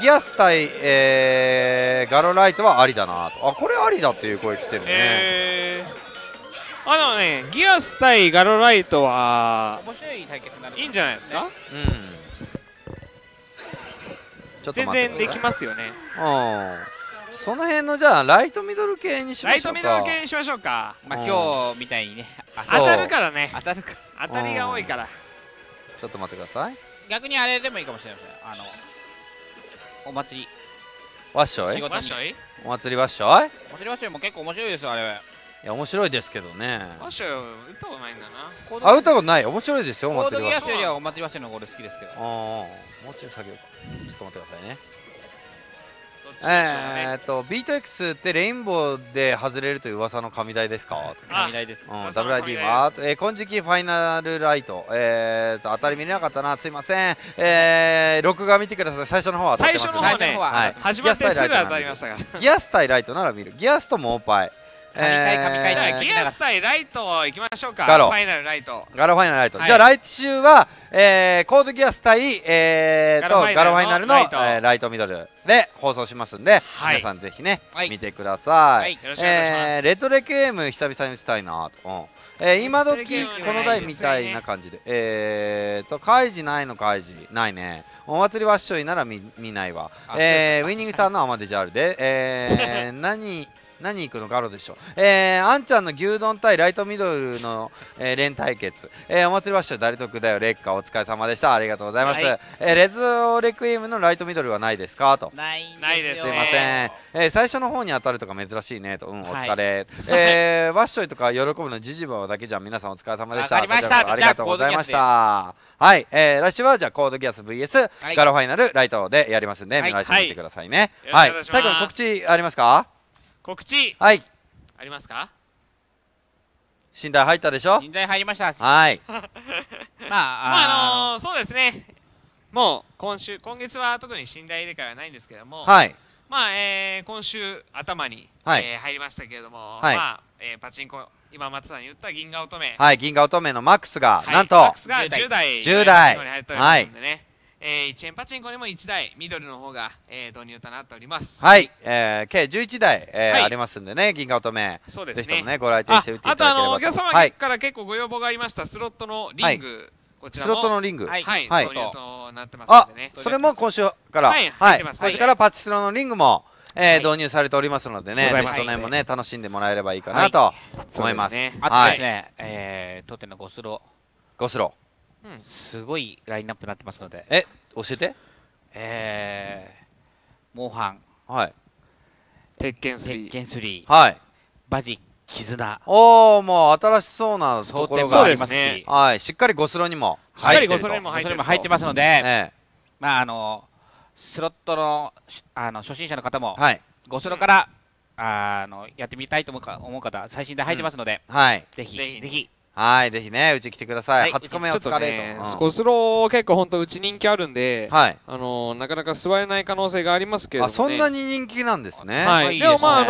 ギアス対、ガロライトはありだなと。あ、これありだっていう声来てるね。あのね、ギアス対ガロライトは面白い対決になる。いいんじゃないですか。全然できますよね。その辺のじゃあライトミドル系にしましょうか。まあ今日みたいにね、当たるからね。当たりが多いから。ちょっと待ってください。逆にあれでもいいかもしれません。お祭りわっしょい。お祭りわっしょい。も結構面白いですよあれ。いや面白いですけどね。わっしょい打ったことないんだな。あ、打ったことない。面白いですよ。お祭りわっしょいよりはお祭りわっしょいのゴール好きですけど。もうちょい下げようか。ちょっと待ってくださいね。BTX ってレインボーで外れるという噂の神台ですか。神台です。ダブル ID は金色ファイナルライト。当たり見れなかったな、すいません。録画見てください。最初の方は当たってます。最初の方ね。始まってすぐ当たりましたから。ギアス対ライトなら見る。ギアスとモーパイ。ギアス対ライトいきましょうか。ガロファイナルライト。じゃあ来週はコードギアス対ガロファイナルのライトミドルで放送しますんで、皆さんぜひね見てください。レトレゲーム久々に打ちたいなと。今時この台みたいな感じでカイジないの。カイジないね。お祭りわっしょいなら見ないわ。ウィニングターンのアマデジャールで何行くのガロでしょ。あんちゃんの牛丼対ライトミドルの連対決。お祭り場所誰得だよ。レッカお疲れ様でした。ありがとうございます。レトレクイームのライトミドルはないですかと。ないです。すいません。最初の方に当たるとか珍しいねと。お疲れ。ワッショイとか喜ぶのジジババだけじゃん。皆さんお疲れ様でした。ありがとうございました。はい。来週はじゃあコードギアス VS ガロファイナルライトでやりますんで、皆さん見てくださいね。はい。最後に告知ありますか。告知、はい、ありますか？新台入ったでしょ？新台入りました。はい。まあそうですね。もう今月は特に新台入れ替えはないんですけども、はい。まあ今週頭に入りましたけれども、まあパチンコ今松さん言った銀河乙女、はい銀河乙女のマックスがなんと10台に入っておりますんでね。1円パチンコにも1台、緑の方が導入となっております。はい、計11台ありますんでね、銀河乙女、ぜひともね、ご来店して打っていただければと。あと、お客様から結構ご要望がありました、スロットのリング、こちらもスロットのリング、はい、導入となってますんでね。それも今週から、今週からパチスロのリングも導入されておりますのでね、ぜひその辺もね、楽しんでもらえればいいかなと思います。あとですね、当店の5スロ。5スロ。すごいラインナップになってますので、教えて。モーハン、はい、鉄拳3、はい、バジ絆、おお、もう新しそうなところがありますし、はい、しっかりゴスロにも入ってますので、まあスロットの初心者の方もゴスロからやってみたいと思う方、最新で入ってますので、ぜひぜひ。はい、ぜひね、うち来てください。初コメを使われると。ゴスロー結構本当うち人気あるんで、なかなか座れない可能性がありますけど。そんなに人気なんですね。はい。でもまあ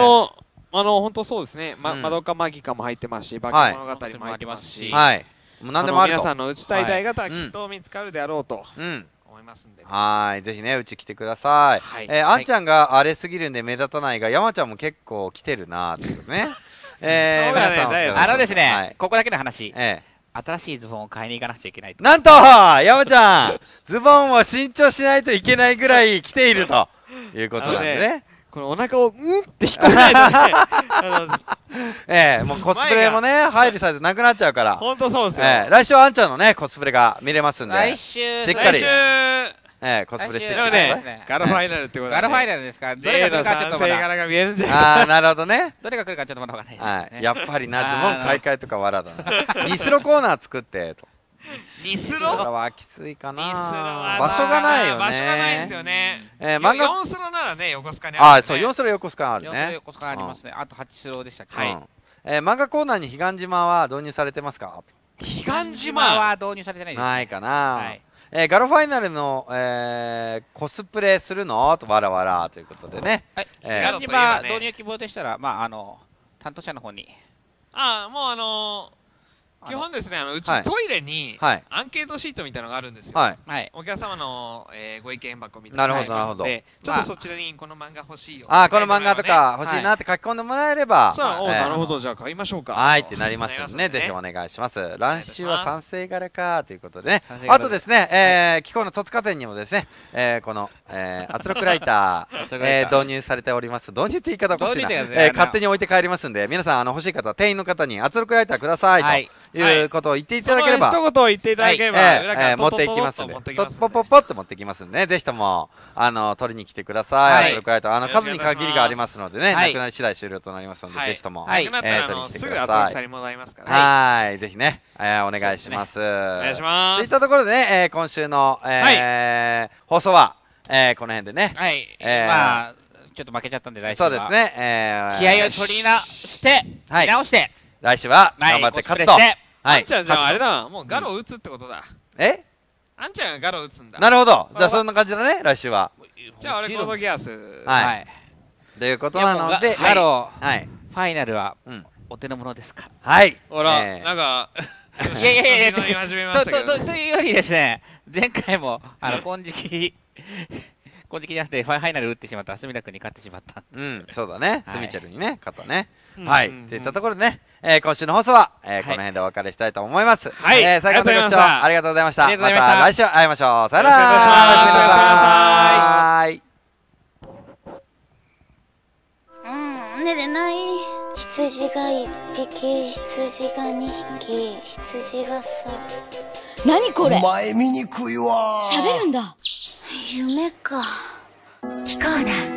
本当そうですね。マドカマギカも入ってますし、バケ物語も入ってますし、はい。もう何でもあると。皆さんの打ちたい台型はきっと見つかるであろうと。うん。思いますんで、はい、ぜひねうち来てください。あんちゃんが荒れすぎるんで目立たないが、山ちゃんも結構来てるなっていうね。ですね、ここだけの話、新しいズボンを買いに行かなくちゃいけないと。なんと山ちゃんズボンを新調しないといけないぐらい来ているということなんでね、このお腹をうんって引かないともうコスプレもね入るサイズなくなっちゃうから、本当そうですね。来週はあんちゃんのねコスプレが見れますんで、しっかりコスプレしてるのでガラファイナルってことで、ガラファイナルですから、どれが来るかちょっとまだ、なるほどね、どれが来るかちょっとまだわからないです。やっぱりな、ズボン買い替えとかわらだな。ニスロコーナー作ってと。ニスロはきついかな。場所がないよね。場所がないんですよね。漫画4スロならね、横須賀にある。あ、そう4スロ横須賀あるね。4スロ横須賀ありますね。あと8スロでしたっけ。漫画コーナーに彼岸島は導入されてますか？彼岸島は導入されてないです。ないかな。ガロファイナルのコスプレするのとわらわらということでね。はい。今導入希望でしたら、まあ担当者の方に。ああ、もう基本ですね、うちトイレにアンケートシートみたいなのがあるんですよ。はい。お客様のご意見箱みたいなのがありますので、ちょっとそちらにこの漫画欲しいよ。ああ、この漫画とか欲しいなって書き込んでもらえれば。さあ、お、なるほど、じゃあ買いましょうか。はいってなりますのでね、ぜひお願いします。来週は賛成柄かということでね。あとですね、機構の戸塚店にもですね、この圧力ライター導入されております。導入って言い方おかしいな。勝手に置いて帰りますんで、皆さん欲しい方、店員の方に圧力ライターくださいと。いうことを言っていただければ、一言言っていただければ持っていきますんで、ポッポッポッと持ってきますんで、ぜひとも取りに来てください。数に限りがありますのでね、なくなり次第終了となりますので、ぜひとも取りに来てください。はい、ぜひねお願いします。といったところでね、今週の放送はこの辺でね。まあちょっと負けちゃったんで来週はそうですね、気合を取り直して。来週は頑張って勝つと。あんちゃんじゃああれだ、もうガロを打つってことだ。あんちゃんがガロを打つんだ。なるほど、じゃあそんな感じだね、来週は。じゃあ俺コードギアス。はい。ということなので、ガロファイナルはお手の物ですか。はい。ほら、なんか。いやいやいや、というよりですね、前回も金色じゃなくてファイナル打ってしまった、隅田君に勝ってしまった。うん、そうだね、スミチェルにね、勝ったね。はい、といったところでね、今週の放送はこの辺でお別れしたいと思います。はい、最後までご視聴ありがとうございました。また来週会いましょう。さよなら。寝れない。羊が1匹、羊が2匹、羊が3。何これ？前見にくいわ。喋るんだ。夢か。聞こうな。